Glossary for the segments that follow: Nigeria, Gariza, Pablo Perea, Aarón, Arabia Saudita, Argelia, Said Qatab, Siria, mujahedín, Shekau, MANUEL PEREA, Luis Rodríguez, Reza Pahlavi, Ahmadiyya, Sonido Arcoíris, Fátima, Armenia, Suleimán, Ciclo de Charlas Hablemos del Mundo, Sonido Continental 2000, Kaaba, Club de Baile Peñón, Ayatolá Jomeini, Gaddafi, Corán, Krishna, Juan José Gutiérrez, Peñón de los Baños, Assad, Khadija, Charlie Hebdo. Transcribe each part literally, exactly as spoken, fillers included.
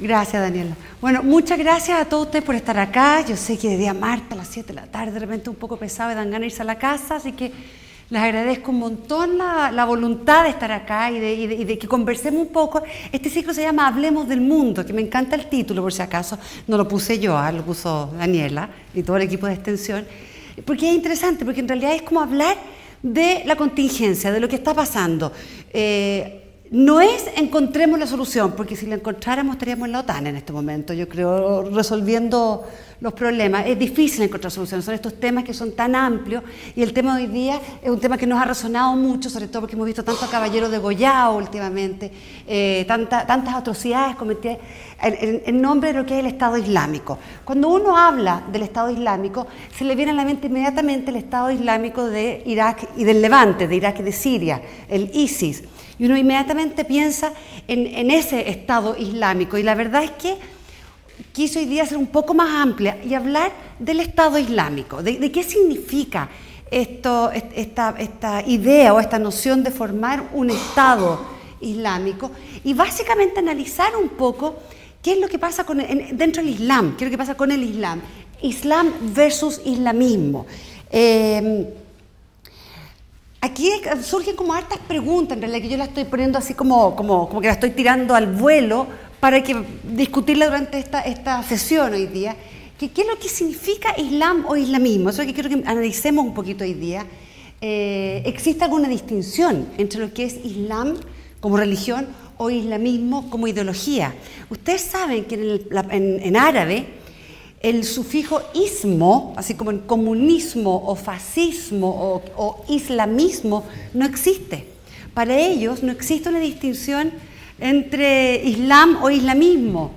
Gracias, Daniela. Bueno, muchas gracias a todos ustedes por estar acá. Yo sé que de día martes a las siete de la tarde, de repente un poco pesado, y dan ganas de irse a la casa, así que les agradezco un montón la, la voluntad de estar acá y de, y, de, y de que conversemos un poco. Este ciclo se llama Hablemos del Mundo, que me encanta el título, por si acaso. No lo puse yo, ¿eh? Lo puso Daniela y todo el equipo de extensión. Porque es interesante, porque en realidad es como hablar de la contingencia, de lo que está pasando. Eh, no es encontremos la solución, porque si la encontráramos estaríamos en la OTAN en este momento, yo creo, resolviendo los problemas. Es difícil encontrar soluciones, son estos temas que son tan amplios, y el tema de hoy día es un tema que nos ha resonado mucho, sobre todo porque hemos visto tantos caballeros degollados últimamente, eh, tanta, tantas atrocidades cometidas en, en, en nombre de lo que es el Estado Islámico. Cuando uno habla del Estado Islámico, se le viene a la mente inmediatamente el Estado Islámico de Irak y del Levante, de Irak y de Siria, el ISIS. Y uno inmediatamente piensa en, en ese Estado Islámico. Y la verdad es que quise hoy día ser un poco más amplia y hablar del Estado Islámico, de, de qué significa esto, esta, esta idea o esta noción de formar un Estado Islámico y básicamente analizar un poco qué es lo que pasa con el, dentro del Islam, qué es lo que pasa con el Islam, Islam versus islamismo. Eh, Aquí surgen como hartas preguntas, en realidad, que yo las estoy poniendo así como, como, como que las estoy tirando al vuelo para que discutirla durante esta, esta sesión hoy día. ¿Qué es lo que significa Islam o islamismo? Eso es lo que quiero que analicemos un poquito hoy día. Eh, ¿Existe alguna distinción entre lo que es Islam como religión o islamismo como ideología? Ustedes saben que en, el, la, en, en árabe, el sufijo ismo, así como en comunismo o fascismo o, o islamismo, no existe. Para ellos no existe una distinción entre Islam o islamismo.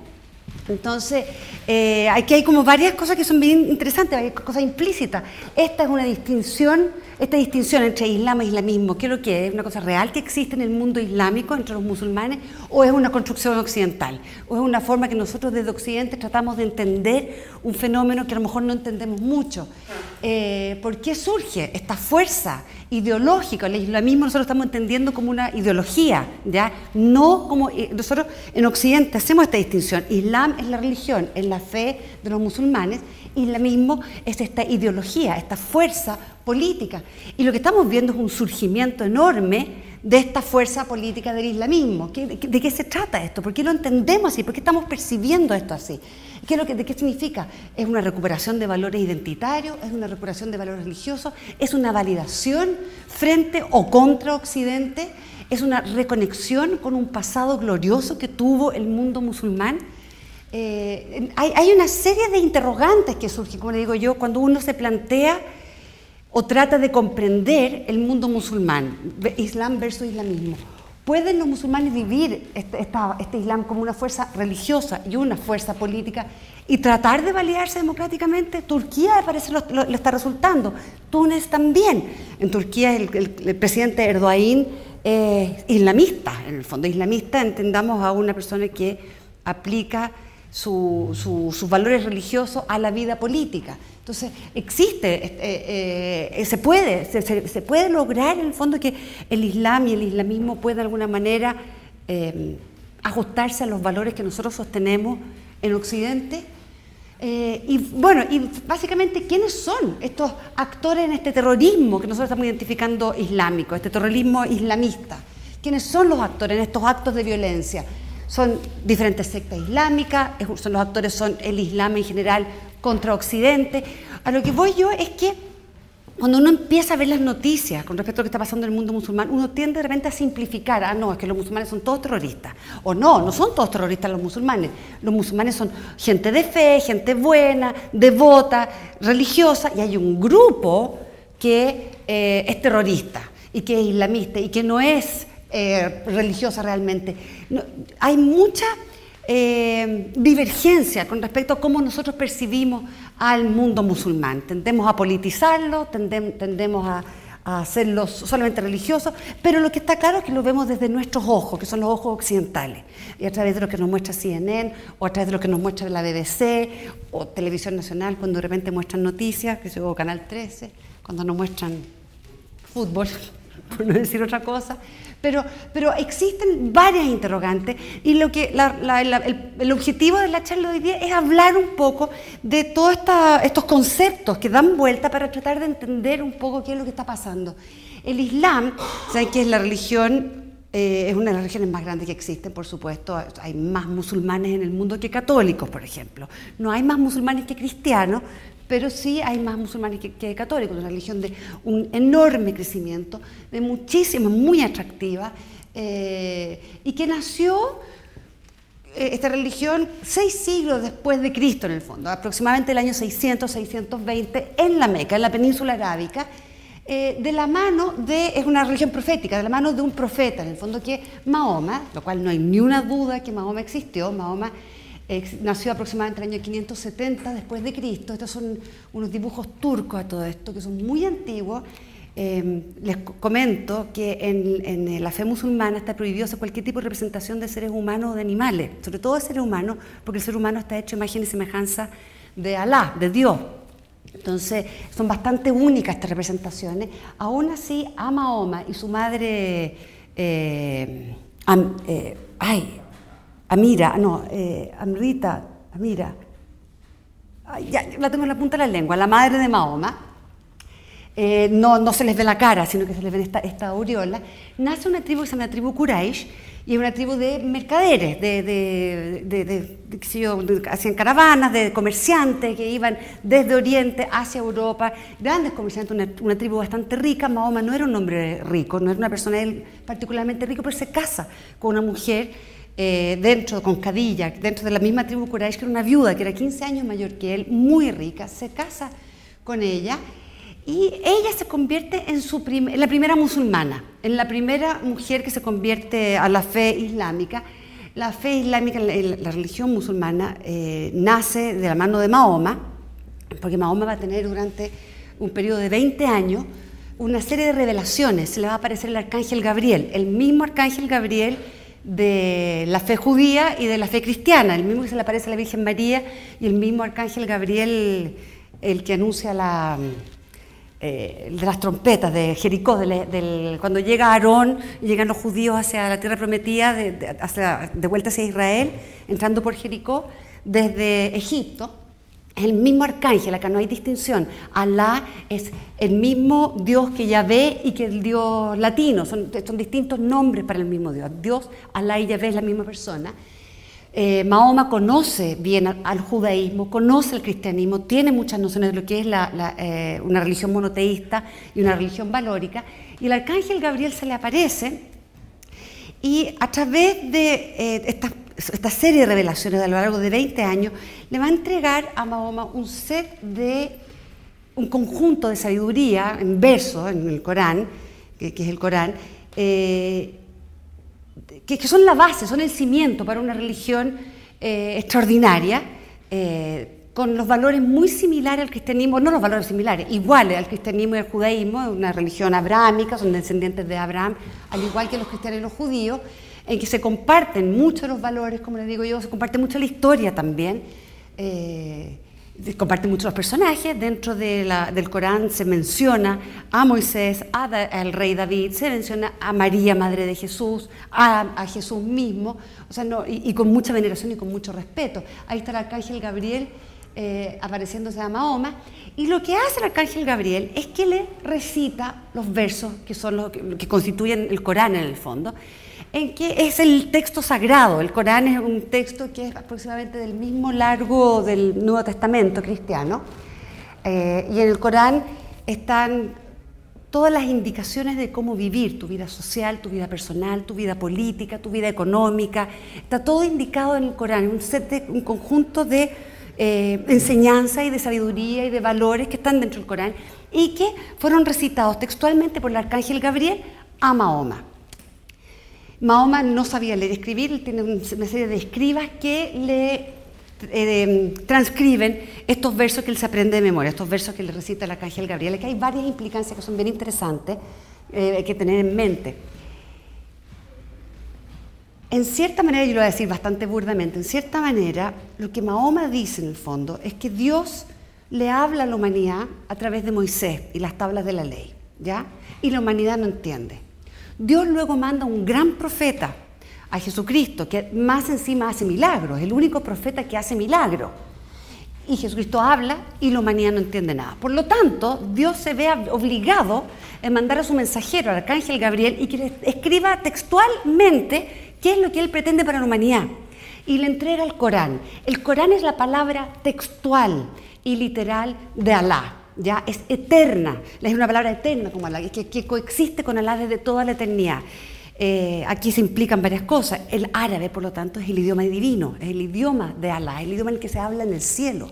Entonces, eh, aquí hay como varias cosas que son bien interesantes, varias cosas implícitas. Esta es una distinción, esta distinción entre Islam e islamismo, ¿qué es lo que es? ¿Una cosa real que existe en el mundo islámico entre los musulmanes o es una construcción occidental? ¿O es una forma que nosotros desde Occidente tratamos de entender un fenómeno que a lo mejor no entendemos mucho? Eh, ¿Por qué surge esta fuerza ideológica? El islamismo nosotros estamos entendiendo como una ideología, ¿ya? No como... Nosotros en Occidente hacemos esta distinción. Islam es la religión, es la fe de los musulmanes. Islamismo es esta ideología, esta fuerza política. Y lo que estamos viendo es un surgimiento enorme de esta fuerza política del islamismo. ¿De qué se trata esto? ¿Por qué lo entendemos así? ¿Por qué estamos percibiendo esto así? ¿Qué es lo que, ¿De qué significa? ¿Es una recuperación de valores identitarios? ¿Es una recuperación de valores religiosos? ¿Es una validación frente o contra Occidente? ¿Es una reconexión con un pasado glorioso que tuvo el mundo musulmán? Eh, hay, hay una serie de interrogantes que surgen, como le digo yo, cuando uno se plantea o trata de comprender el mundo musulmán, Islam versus islamismo. ¿Pueden los musulmanes vivir este, esta, este Islam como una fuerza religiosa y una fuerza política y tratar de validarse democráticamente? Turquía, parece, lo, lo, lo está resultando. Túnez también. En Turquía el, el, el presidente Erdogan es islamista, en el fondo islamista entendamos a una persona que aplica su, su, sus valores religiosos a la vida política. Entonces, existe, eh, eh, se puede, se, se, se puede lograr en el fondo que el Islam y el islamismo puedan de alguna manera eh, ajustarse a los valores que nosotros sostenemos en Occidente. Eh, y bueno, y básicamente, ¿quiénes son estos actores en este terrorismo que nosotros estamos identificando islámico, este terrorismo islamista? ¿Quiénes son los actores en estos actos de violencia? Son diferentes sectas islámicas, son los actores, son el Islam en general, contra Occidente. A lo que voy yo es que cuando uno empieza a ver las noticias con respecto a lo que está pasando en el mundo musulmán, uno tiende de repente a simplificar. Ah, no, es que los musulmanes son todos terroristas. O no, no son todos terroristas los musulmanes. Los musulmanes son gente de fe, gente buena, devota, religiosa, y hay un grupo que eh, es terrorista y que es islamista y que no es eh, religiosa realmente. No, hay mucha... Eh, divergencia con respecto a cómo nosotros percibimos al mundo musulmán. Tendemos a politizarlo, tendem, tendemos a, a hacerlo solamente religioso, pero lo que está claro es que lo vemos desde nuestros ojos, que son los ojos occidentales, y a través de lo que nos muestra C N N, o a través de lo que nos muestra la B B C, o Televisión Nacional, cuando de repente muestran noticias, que se o Canal trece, cuando nos muestran fútbol, por no decir otra cosa. Pero, pero existen varias interrogantes y lo que la, la, la, el, el objetivo de la charla de hoy día es hablar un poco de todos estos conceptos que dan vuelta para tratar de entender un poco qué es lo que está pasando. El Islam, saben que es la religión... Eh, es una de las religiones más grandes que existen, por supuesto. Hay más musulmanes en el mundo que católicos, por ejemplo. No hay más musulmanes que cristianos, pero sí hay más musulmanes que, que católicos. Una religión de un enorme crecimiento, de muchísimas, muy atractiva, eh, y que nació eh, esta religión seis siglos después de Cristo, en el fondo, aproximadamente el año seiscientos, seiscientos veinte, en la Meca, en la península arábica. Eh, de la mano de, es una religión profética, de la mano de un profeta, en el fondo, que Mahoma, lo cual no hay ni una duda que Mahoma existió. Mahoma eh, nació aproximadamente en el año quinientos setenta después de Cristo. Estos son unos dibujos turcos a todo esto, que son muy antiguos. Eh, les comento que en, en la fe musulmana está prohibido hacer cualquier tipo de representación de seres humanos o de animales, sobre todo de seres humanos, porque el ser humano está hecho imagen y semejanza de Alá, de Dios. Entonces, son bastante únicas estas representaciones. Aún así, a Mahoma y su madre, eh, am, eh, ay, Amira, no, eh, Amrita, Amira, ay, ya, la tengo en la punta de la lengua, la madre de Mahoma, eh, no, no se les ve la cara, sino que se les ve esta, esta aureola. Nace una tribu que se llama la tribu Quraysh, y es una tribu de mercaderes, de, de, de, de, de, qué sé yo, de, hacían caravanas, de comerciantes que iban desde Oriente hacia Europa, grandes comerciantes, una, una tribu bastante rica. Mahoma no era un hombre rico, no era una persona particularmente rica, pero se casa con una mujer eh, dentro, con Khadija, dentro de la misma tribu Quraysh, que era una viuda, que era quince años mayor que él, muy rica. Se casa con ella y ella se convierte en, su prim en la primera musulmana, en la primera mujer que se convierte a la fe islámica. La fe islámica, la, la religión musulmana, eh, nace de la mano de Mahoma, porque Mahoma va a tener durante un periodo de veinte años una serie de revelaciones. Se le va a aparecer el Arcángel Gabriel, el mismo Arcángel Gabriel de la fe judía y de la fe cristiana, el mismo que se le aparece a la Virgen María, y el mismo Arcángel Gabriel, el que anuncia la... Eh, de las trompetas de Jericó, de la, del, cuando llega Aarón, llegan los judíos hacia la tierra prometida, de, de, hacia, de vuelta hacia Israel, entrando por Jericó desde Egipto. Es el mismo arcángel, acá no hay distinción. Alá es el mismo Dios que Yahvé y que el Dios latino, son, son distintos nombres para el mismo Dios. Dios, Alá y Yahvé es la misma persona. Eh, Mahoma conoce bien al, al judaísmo, conoce el cristianismo, tiene muchas nociones de lo que es la, la, eh, una religión monoteísta y una religión valórica, y el arcángel Gabriel se le aparece, y a través de eh, esta, esta serie de revelaciones a lo largo de veinte años, le va a entregar a Mahoma un set de, un conjunto de sabiduría en verso, en el Corán, que, que es el Corán, eh, Que, que son la base, son el cimiento para una religión eh, extraordinaria, eh, con los valores muy similares al cristianismo, no los valores similares, iguales al cristianismo y al judaísmo, una religión abrahámica, son descendientes de Abraham, al igual que los cristianos y los judíos, en que se comparten mucho los valores, como les digo yo, se comparte mucho la historia también, eh, comparten mucho los personajes. Dentro de la, del Corán se menciona a Moisés, a da, al rey David, se menciona a María, madre de Jesús, a, a Jesús mismo, o sea, no, y, y con mucha veneración y con mucho respeto. Ahí está el arcángel Gabriel eh, apareciéndose a Mahoma, y lo que hace el arcángel Gabriel es que le recita los versos que, son los que, que constituyen el Corán, en el fondo, en que es el texto sagrado. El Corán es un texto que es aproximadamente del mismo largo del Nuevo Testamento cristiano, eh, y en el Corán están todas las indicaciones de cómo vivir tu vida social, tu vida personal, tu vida política, tu vida económica. Está todo indicado en el Corán, un, set de, un conjunto de eh, enseñanza y de sabiduría y de valores que están dentro del Corán, y que fueron recitados textualmente por el arcángel Gabriel a Mahoma. Mahoma no sabía leer y escribir, tiene una serie de escribas que le eh, transcriben estos versos que él se aprende de memoria, estos versos que le recita el arcángel Gabriel. Aquí hay varias implicancias que son bien interesantes eh, que tener en mente. En cierta manera, yo lo voy a decir bastante burdamente, en cierta manera lo que Mahoma dice en el fondo es que Dios le habla a la humanidad a través de Moisés y las tablas de la ley, ¿ya? Y la humanidad no entiende. Dios luego manda un gran profeta, a Jesucristo, que más encima hace milagros, el único profeta que hace milagros. Y Jesucristo habla y la humanidad no entiende nada. Por lo tanto, Dios se ve obligado a mandar a su mensajero, al Arcángel Gabriel, y que le escriba textualmente qué es lo que él pretende para la humanidad. Y le entrega el Corán. El Corán es la palabra textual y literal de Alá. Ya es eterna, es una palabra eterna como Alá, que, que coexiste con Alá desde toda la eternidad. Eh, aquí se implican varias cosas. El árabe, por lo tanto, es el idioma divino, es el idioma de Alá, es el idioma en el que se habla en el cielo,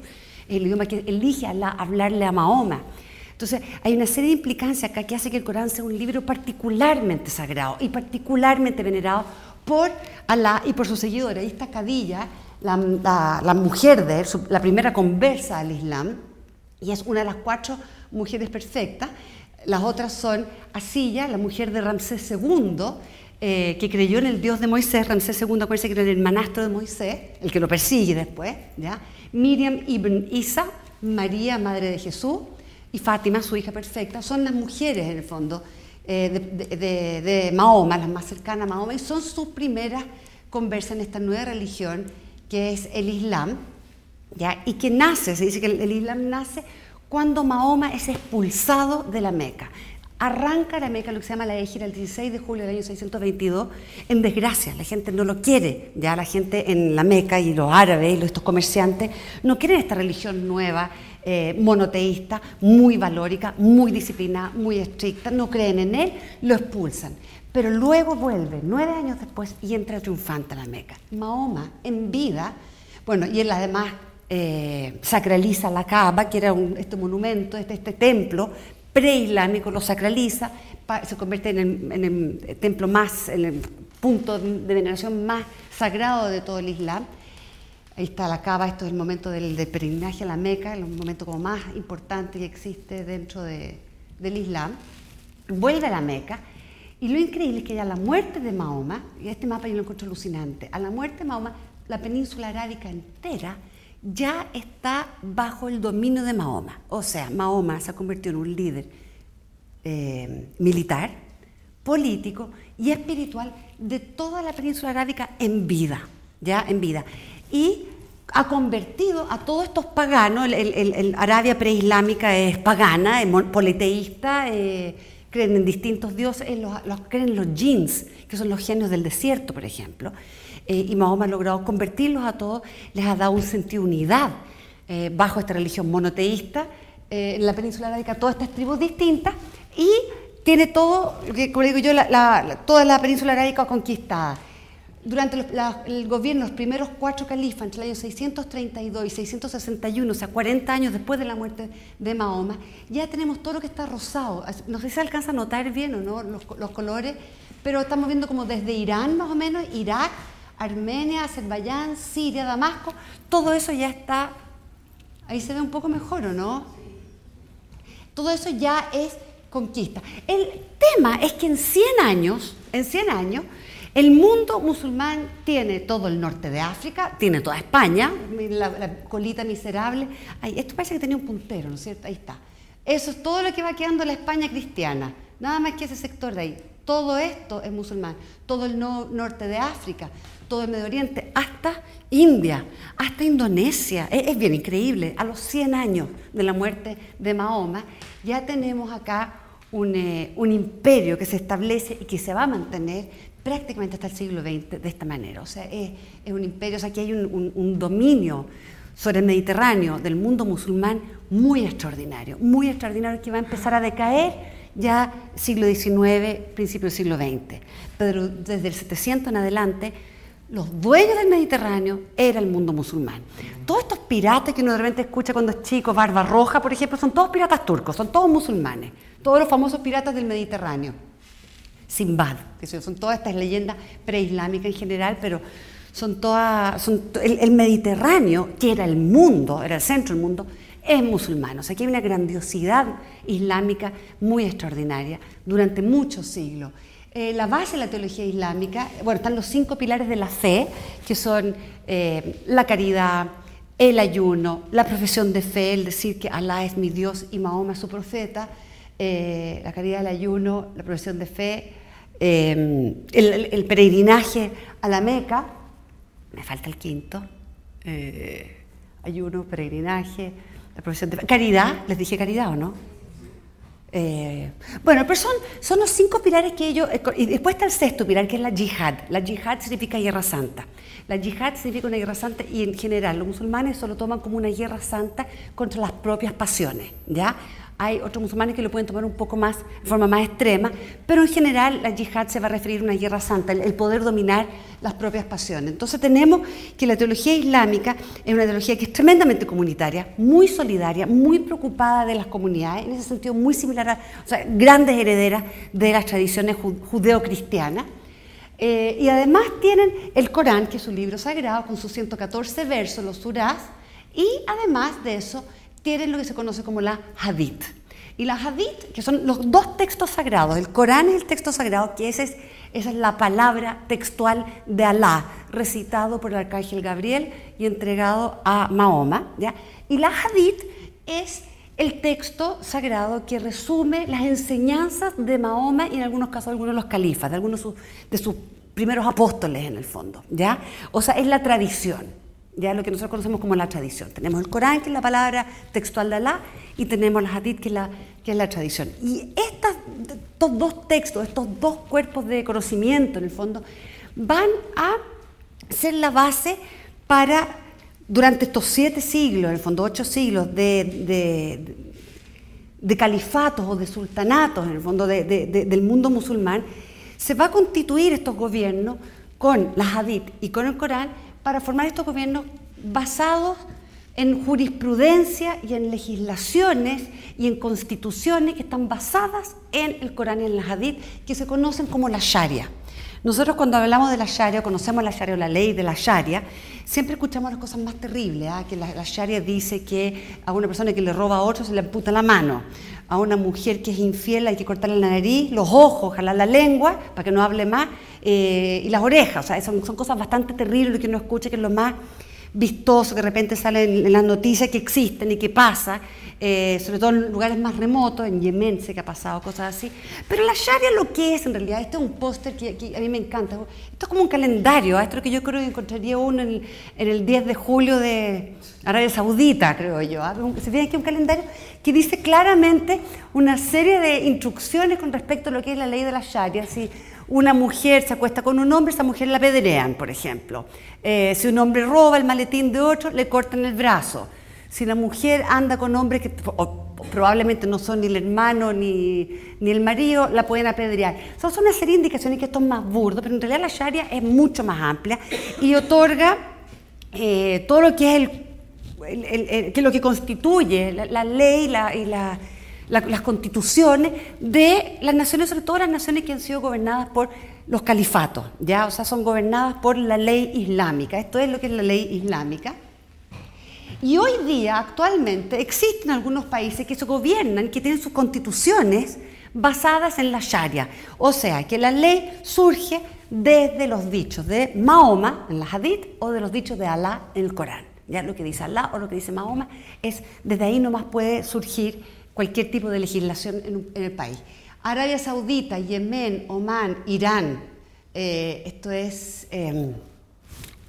es el idioma que elige Alá hablarle a Mahoma. Entonces, hay una serie de implicancias acá que hace que el Corán sea un libro particularmente sagrado y particularmente venerado por Alá y por sus seguidores. Ahí está Khadija, la, la, la mujer de él, la primera conversa al Islam, y es una de las cuatro mujeres perfectas. Las otras son Asilla, la mujer de Ramsés segundo, eh, que creyó en el Dios de Moisés. Ramsés segundo, acuérdense que era el hermanastro de Moisés, el que lo persigue después, ¿ya? Miriam ibn Isa, María, madre de Jesús, y Fátima, su hija perfecta. Son las mujeres, en el fondo, eh, de, de, de, de Mahoma, las más cercanas a Mahoma, y son sus primeras conversas en esta nueva religión, que es el Islam, ¿ya? Y que nace, se dice que el, el Islam nace cuando Mahoma es expulsado de la Meca. Arranca la Meca, lo que se llama la Égira, el dieciséis de julio del año seiscientos veintidós, en desgracia. La gente no lo quiere, ya la gente en la Meca y los árabes y estos comerciantes no quieren esta religión nueva, eh, monoteísta, muy valórica, muy disciplinada, muy estricta, no creen en él, lo expulsan. Pero luego vuelve, nueve años después, y entra triunfante a la Meca. Mahoma, en vida, bueno, y en las demás, Eh, sacraliza la Kaaba, que era un, este monumento, este, este templo preislámico, lo sacraliza, pa, se convierte en el, en el templo más, en el punto de veneración más sagrado de todo el Islam. Ahí está la Kaaba, esto es el momento del, del peregrinaje a la Meca, el momento como más importante que existe dentro de, del Islam. Vuelve a la Meca, y lo increíble es que ya a la muerte de Mahoma, y este mapa yo lo encuentro alucinante, a la muerte de Mahoma, la península arábica entera ya está bajo el dominio de Mahoma. O sea, Mahoma se ha convertido en un líder eh, militar, político y espiritual de toda la península arábica en vida, ya en vida. Y ha convertido a todos estos paganos, el, el, el Arabia preislámica es pagana, es politeísta, eh, creen en distintos dioses, en los, los, creen en los jinns, que son los genios del desierto, por ejemplo. Eh, y Mahoma ha logrado convertirlos a todos, les ha dado un sentido de unidad eh, bajo esta religión monoteísta. Eh, en la península arábica todas estas tribus distintas, y tiene todo, como digo yo, la, la, toda la península arábica conquistada. Durante los, la, el gobierno, los primeros cuatro califas, entre el año seiscientos treinta y dos y seiscientos sesenta y uno, o sea, cuarenta años después de la muerte de Mahoma, ya tenemos todo lo que está rosado. No sé si se alcanza a notar bien o no los, los colores, pero estamos viendo como desde Irán más o menos, Irak, Armenia, Azerbaiyán, Siria, Damasco, todo eso ya está, ahí se ve un poco mejor, ¿o no? Todo eso ya es conquista. El tema es que en cien años, en cien años, el mundo musulmán tiene todo el norte de África, tiene toda España, la, la colita miserable. Ay, esto parece que tenía un puntero, ¿no es cierto? Ahí está. Eso es todo lo que va quedando en la España cristiana, nada más que ese sector de ahí. Todo esto es musulmán, todo el no, norte de África, todo el Medio Oriente, hasta India, hasta Indonesia. Es, es bien increíble, a los cien años de la muerte de Mahoma ya tenemos acá un, eh, un imperio que se establece y que se va a mantener prácticamente hasta el siglo veinte de esta manera. O sea, es, es un imperio, o sea, aquí hay un, un, un dominio sobre el Mediterráneo del mundo musulmán muy extraordinario, muy extraordinario, que va a empezar a decaer ya siglo diecinueve, principio del siglo veinte. Pero desde el setecientos en adelante, los dueños del Mediterráneo era el mundo musulmán. Todos estos piratas que uno de repente escucha cuando es chico, Barba Roja, por ejemplo, son todos piratas turcos, son todos musulmanes. Todos los famosos piratas del Mediterráneo. Sinbad, que son todas estas leyendas preislámicas en general, pero son todas... Son, el, el Mediterráneo, que era el mundo, era el centro del mundo, es musulmán. O sea, aquí hay una grandiosidad islámica muy extraordinaria durante muchos siglos. Eh, la base de la teología islámica, bueno, están los cinco pilares de la fe, que son eh, la caridad, el ayuno, la profesión de fe, el decir que Alá es mi Dios y Mahoma es su profeta, eh, la caridad, el ayuno, la profesión de fe, eh, el, el peregrinaje a la Meca, me falta el quinto, eh, ayuno, peregrinaje, la profesión de caridad, les dije caridad o no. Eh, bueno, pero son, son los cinco pilares que ellos, y después está el sexto pilar que es la yihad. La yihad significa guerra santa. La yihad significa una guerra santa y en general los musulmanes eso lo toman como una guerra santa contra las propias pasiones, ¿ya? Hay otros musulmanes que lo pueden tomar un poco más, de forma más extrema, pero en general la yihad se va a referir a una guerra santa, el, el poder dominar las propias pasiones. Entonces tenemos que la teología islámica es una teología que es tremendamente comunitaria, muy solidaria, muy preocupada de las comunidades, en ese sentido muy similar a, o sea, grandes herederas de las tradiciones judeocristianas. Eh, y además tienen el Corán, que es un libro sagrado, con sus ciento catorce versos, los surás, y además de eso tienen lo que se conoce como la Hadith. Y la Hadith, que son los dos textos sagrados, el Corán es el texto sagrado, que ese es, esa es la palabra textual de Alá, recitado por el Arcángel Gabriel y entregado a Mahoma, ¿ya? Y la Hadith es el texto sagrado que resume las enseñanzas de Mahoma y en algunos casos algunos de los califas, de algunos de sus primeros apóstoles en el fondo, ¿ya? O sea, es la tradición. Ya lo que nosotros conocemos como la tradición. Tenemos el Corán, que es la palabra textual de Alá, y tenemos la Hadith, que es la, que es la tradición. Y estas, estos dos textos, estos dos cuerpos de conocimiento, en el fondo, van a ser la base para, durante estos siete siglos, en el fondo, ocho siglos de, de, de califatos o de sultanatos, en el fondo, de, de, de, del mundo musulmán, se va a constituir estos gobiernos con la Hadith y con el Corán, para formar estos gobiernos basados en jurisprudencia y en legislaciones y en constituciones que están basadas en el Corán y en la Hadith, que se conocen como la Sharia. Nosotros cuando hablamos de la Sharia, conocemos la Sharia o la ley de la Sharia, siempre escuchamos las cosas más terribles, ¿eh? Que la, la Sharia dice que a una persona que le roba a otro se le amputa la mano, a una mujer que es infiel hay que cortarle la nariz, los ojos, jalar la lengua para que no hable más, eh, y las orejas, o sea, son, son cosas bastante terribles que uno escucha, que es lo más vistoso que de repente sale en, en las noticias que existen y que pasa, eh, sobre todo en lugares más remotos, en Yemen sé que ha pasado cosas así, pero la Sharia lo que es en realidad, este es un póster que, que a mí me encanta, esto es como un calendario, ¿eh? Esto es lo que yo creo que encontraría uno en el, en el diez de julio de Arabia Saudita, creo yo, ¿eh? Se tiene aquí un calendario que dice claramente una serie de instrucciones con respecto a lo que es la ley de la Sharia, ¿sí? Una mujer se acuesta con un hombre, esa mujer la apedrean, por ejemplo. Eh, si un hombre roba el maletín de otro, le cortan el brazo. Si la mujer anda con hombres que o, probablemente no son ni el hermano ni, ni el marido, la pueden apedrear. O sea, son una serie de indicaciones que esto es más burdo, pero en realidad la Sharia es mucho más amplia y otorga eh, todo lo que es el, el, el, el, que lo que constituye la, la ley la, y la... La, las constituciones de las naciones, sobre todo las naciones que han sido gobernadas por los califatos, ¿ya? O sea, son gobernadas por la ley islámica, esto es lo que es la ley islámica. Y hoy día, actualmente, existen algunos países que se gobiernan, que tienen sus constituciones basadas en la Sharia, o sea, que la ley surge desde los dichos de Mahoma en la Hadith o de los dichos de Alá en el Corán, ¿ya? Lo que dice Alá o lo que dice Mahoma, es desde ahí nomás puede surgir cualquier tipo de legislación en, un, en el país. Arabia Saudita, Yemen, Omán, Irán, eh, esto es eh,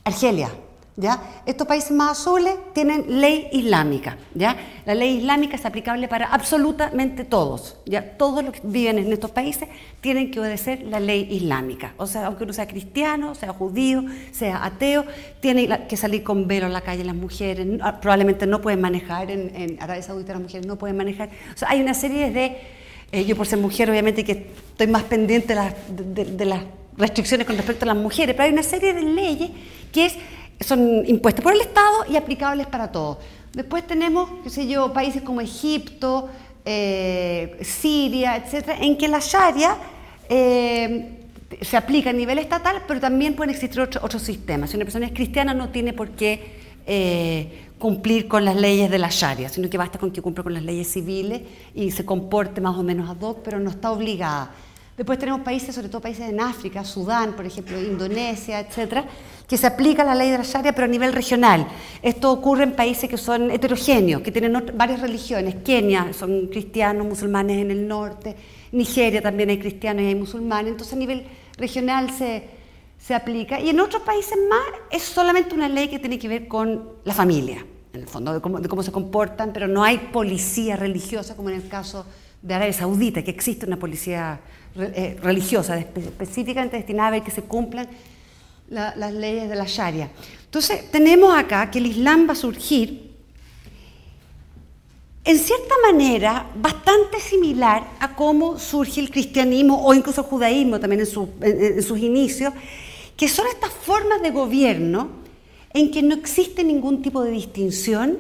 Argelia, ¿ya? Estos países más azules tienen ley islámica, ¿ya? La ley islámica es aplicable para absolutamente todos, ¿ya? Todos los que viven en estos países tienen que obedecer la ley islámica, o sea, aunque uno sea cristiano, sea judío, sea ateo, tienen que salir con velo en la calle las mujeres, probablemente no pueden manejar, en, en Arabia Saudita las mujeres no pueden manejar, o sea, hay una serie de, eh, yo por ser mujer obviamente que estoy más pendiente de las, de, de las restricciones con respecto a las mujeres, pero hay una serie de leyes que es son impuestas por el Estado y aplicables para todos. Después tenemos, qué sé yo, países como Egipto, eh, Siria, etcétera, en que la Sharia eh, se aplica a nivel estatal, pero también pueden existir otros otro sistemas. Si una persona es cristiana no tiene por qué eh, cumplir con las leyes de la Sharia, sino que basta con que cumpla con las leyes civiles y se comporte más o menos ad hoc, pero no está obligada. Después tenemos países, sobre todo países en África, Sudán, por ejemplo, Indonesia, etcétera, que se aplica la ley de la Sharia, pero a nivel regional. Esto ocurre en países que son heterogéneos, que tienen varias religiones. Kenia, son cristianos, musulmanes en el norte, Nigeria también hay cristianos y hay musulmanes, entonces a nivel regional se, se aplica. Y en otros países más es solamente una ley que tiene que ver con la familia, en el fondo, de cómo, de cómo se comportan, pero no hay policía religiosa como en el caso de Arabia Saudita, que existe una policía eh, religiosa espe específicamente destinada a ver que se cumplan la, las leyes de la Sharia. Entonces, tenemos acá que el Islam va a surgir, en cierta manera, bastante similar a cómo surge el cristianismo o incluso el judaísmo también en, su, en, en sus inicios, que son estas formas de gobierno en que no existe ningún tipo de distinción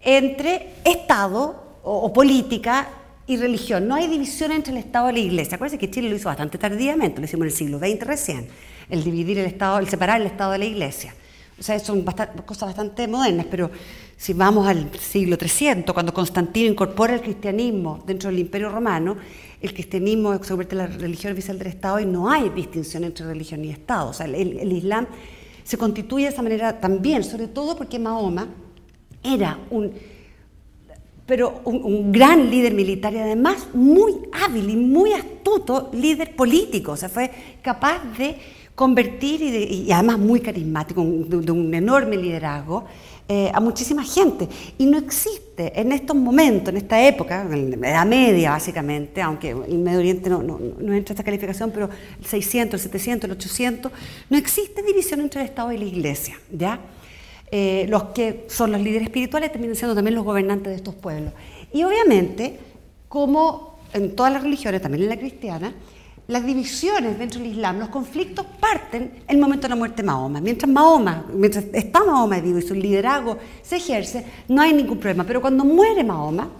entre Estado o, o política y religión. No hay división entre el Estado y la Iglesia. Acuérdense que Chile lo hizo bastante tardíamente, lo hicimos en el siglo veinte recién, el dividir el Estado, el separar el Estado de la Iglesia. O sea, son bastante, cosas bastante modernas, pero si vamos al siglo trescientos, cuando Constantino incorpora el cristianismo dentro del Imperio Romano, el cristianismo se convierte en la religión oficial del Estado y no hay distinción entre religión y Estado. O sea, el, el Islam se constituye de esa manera también, sobre todo porque Mahoma era un... pero un, un gran líder militar y además muy hábil y muy astuto líder político. O sea, fue capaz de convertir y, de, y además muy carismático, un, de, de un enorme liderazgo, eh, a muchísima gente. Y no existe en estos momentos, en esta época, en la Edad Media básicamente, aunque el Medio Oriente no, no, no entra a esta calificación, pero el seiscientos, el setecientos, el ochocientos, no existe división entre el Estado y la Iglesia, ¿ya? Eh, los que son los líderes espirituales terminan siendo también los gobernantes de estos pueblos. Y obviamente, como en todas las religiones, también en la cristiana, las divisiones dentro del Islam, los conflictos parten en el momento de la muerte de Mahoma. Mientras Mahoma, mientras está Mahoma vivo y su liderazgo se ejerce, no hay ningún problema. Pero cuando muere Mahoma,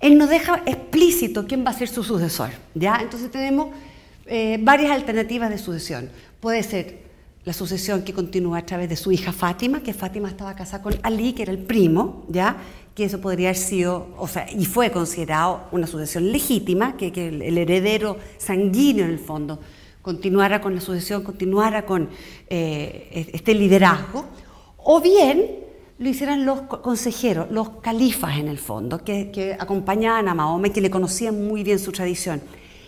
él nos deja explícito quién va a ser su sucesor, ¿ya? Entonces tenemos eh, varias alternativas de sucesión. Puede ser la sucesión que continúa a través de su hija Fátima, que Fátima estaba casada con Ali, que era el primo, ¿ya? Que eso podría haber sido, o sea, y fue considerado una sucesión legítima, que, que el, el heredero sanguíneo en el fondo continuara con la sucesión, continuara con eh, este liderazgo, o bien lo hicieran los consejeros, los califas en el fondo, que, que acompañaban a Mahoma y que le conocían muy bien su tradición.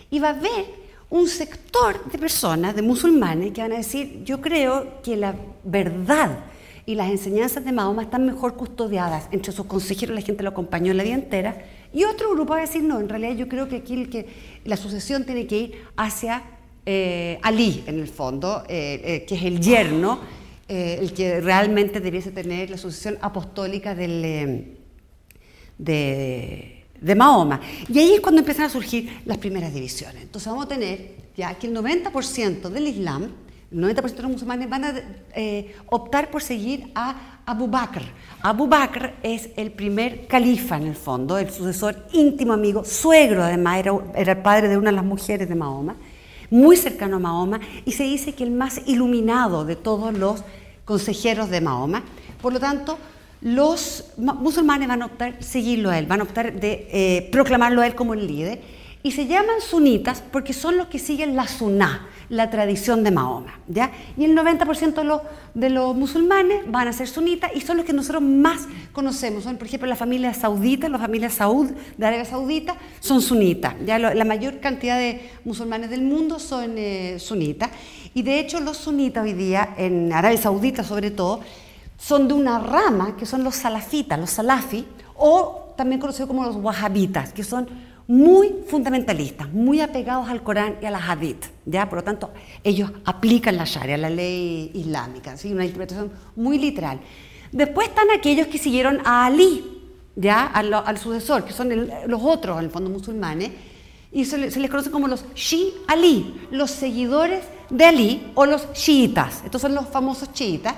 Y va a ver un sector de personas, de musulmanes, que van a decir, yo creo que la verdad y las enseñanzas de Mahoma están mejor custodiadas entre sus consejeros, la gente lo acompañó la vida entera, y otro grupo va a decir, no, en realidad yo creo que aquí el que, la sucesión tiene que ir hacia eh, Ali, en el fondo, eh, eh, que es el yerno, eh, el que realmente debiese tener la sucesión apostólica del, eh, de... de Mahoma. Y ahí es cuando empiezan a surgir las primeras divisiones. Entonces vamos a tener ya que el noventa por ciento del Islam, el noventa por ciento de los musulmanes van a eh, optar por seguir a Abu Bakr. Abu Bakr es el primer califa en el fondo, el sucesor íntimo amigo, suegro además, era, era el padre de una de las mujeres de Mahoma, muy cercano a Mahoma, y se dice que el más iluminado de todos los consejeros de Mahoma. Por lo tanto, los musulmanes van a optar por seguirlo a él, van a optar de eh, proclamarlo a él como el líder, y se llaman sunitas porque son los que siguen la suná, la tradición de Mahoma, ¿ya? Y el noventa por ciento de los, de los musulmanes van a ser sunitas y son los que nosotros más conocemos. Son, por ejemplo, la familia saudita, la familia Saud de Arabia Saudita son sunitas, ¿ya? La mayor cantidad de musulmanes del mundo son eh, sunitas, y de hecho los sunitas hoy día, en Arabia Saudita sobre todo, son de una rama que son los salafitas, los salafi, o también conocidos como los wahabitas, que son muy fundamentalistas, muy apegados al Corán y a la Hadith, ¿ya? Por lo tanto, ellos aplican la Sharia, la ley islámica, ¿sí? Una interpretación muy literal. Después están aquellos que siguieron a Ali, ¿ya? Al, al sucesor, que son el, los otros, en el fondo, musulmanes, y se les, se les conoce como los Shi Ali, los seguidores de Ali, o los chiitas. Estos son los famosos chiitas.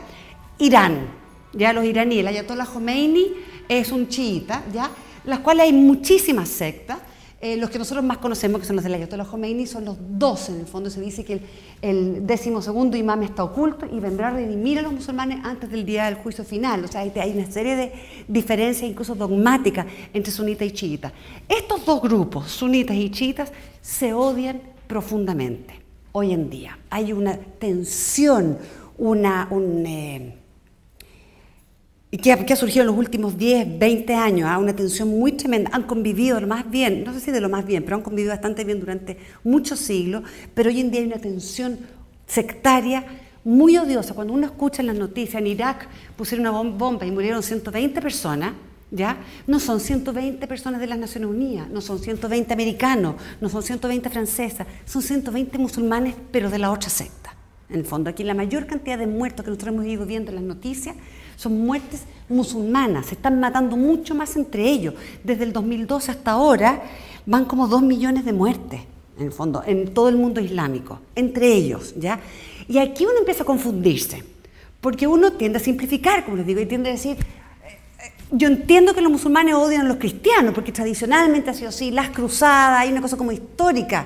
Irán, ya los iraníes, el Ayatolá Jomeini es un chiita, ya, las cuales hay muchísimas sectas, eh, los que nosotros más conocemos, que son los del Ayatolá Jomeini, son los doce, en el fondo se dice que el, el décimo segundo imam está oculto y vendrá a redimir a los musulmanes antes del día del juicio final. O sea, hay, hay una serie de diferencias, incluso dogmáticas, entre sunitas y chiitas. Estos dos grupos, sunitas y chiitas, se odian profundamente hoy en día. Hay una tensión, una... Un, eh, y que, que ha surgido en los últimos diez, veinte años, ¿eh? Una tensión muy tremenda. Han convivido lo más bien, no sé si de lo más bien, pero han convivido bastante bien durante muchos siglos, pero hoy en día hay una tensión sectaria muy odiosa. Cuando uno escucha en las noticias, en Irak pusieron una bomba y murieron ciento veinte personas, ¿ya? No son ciento veinte personas de las Naciones Unidas, no son ciento veinte americanos, no son ciento veinte francesas, son ciento veinte musulmanes, pero de la otra secta. En el fondo, aquí la mayor cantidad de muertos que nosotros hemos ido viendo en las noticias son muertes musulmanas, se están matando mucho más entre ellos. Desde el dos mil doce hasta ahora van como dos millones de muertes, en el fondo, en todo el mundo islámico, entre ellos, ¿ya? Y aquí uno empieza a confundirse, porque uno tiende a simplificar, como les digo, y tiende a decir... Yo entiendo que los musulmanes odian a los cristianos, porque tradicionalmente ha sido así, las cruzadas, hay una cosa como histórica.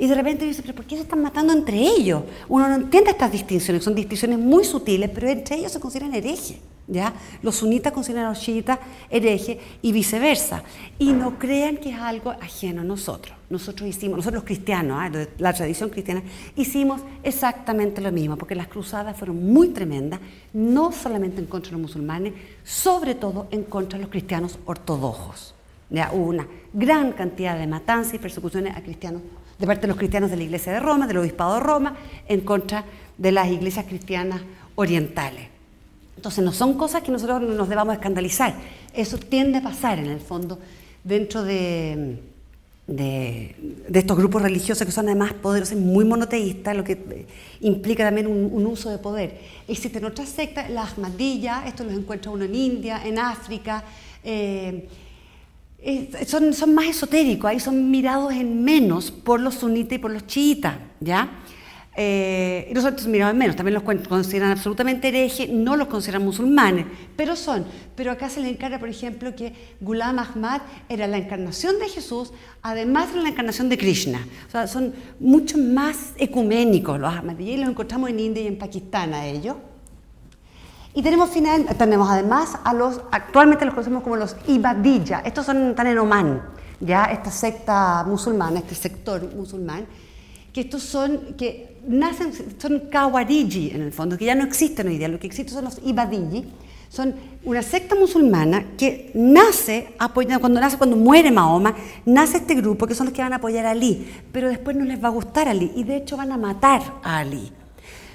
Y de repente uno dice, pero ¿por qué se están matando entre ellos? Uno no entiende estas distinciones, son distinciones muy sutiles, pero entre ellos se consideran herejes, ¿ya? Los sunitas consideran a los chiitas herejes y viceversa. Y no crean que es algo ajeno a nosotros. Nosotros hicimos, nosotros los cristianos, ¿eh? La tradición cristiana, hicimos exactamente lo mismo, porque las cruzadas fueron muy tremendas, no solamente en contra de los musulmanes, sobre todo en contra de los cristianos ortodoxos. ¿Ya? Hubo una gran cantidad de matanzas y persecuciones a cristianos, de parte de los cristianos de la Iglesia de Roma, del Obispado de Roma, en contra de las iglesias cristianas orientales. Entonces, no son cosas que nosotros nos debamos escandalizar. Eso tiende a pasar, en el fondo, dentro de... De, de estos grupos religiosos que son además poderosos, muy monoteístas, lo que implica también un, un uso de poder. Existen otras sectas, las ahmadiyas, esto los encuentra uno en India, en África, eh, es, son, son más esotéricos, ahí son mirados en menos por los sunitas y por los chiitas, ¿ya? Eh, y nosotros mirados en menos, también los consideran absolutamente herejes, no los consideran musulmanes, pero son. Pero acá se le encarga, por ejemplo, que Ghulam Ahmad era la encarnación de Jesús, además era la encarnación de Krishna. O sea, son mucho más ecuménicos los ahmadíes, y los encontramos en India y en Pakistán a ellos. Y tenemos, final, tenemos además a los, actualmente los conocemos como los ibadiyya, estos son tan en Omán, ya, esta secta musulmana, este sector musulmán, que estos son, que nacen, son kawariji en el fondo, que ya no existen hoy día, lo que existen son los ibadiyyi, son una secta musulmana que nace, cuando nace, cuando muere Mahoma, nace este grupo que son los que van a apoyar a Ali, pero después no les va a gustar a Ali y de hecho van a matar a Ali.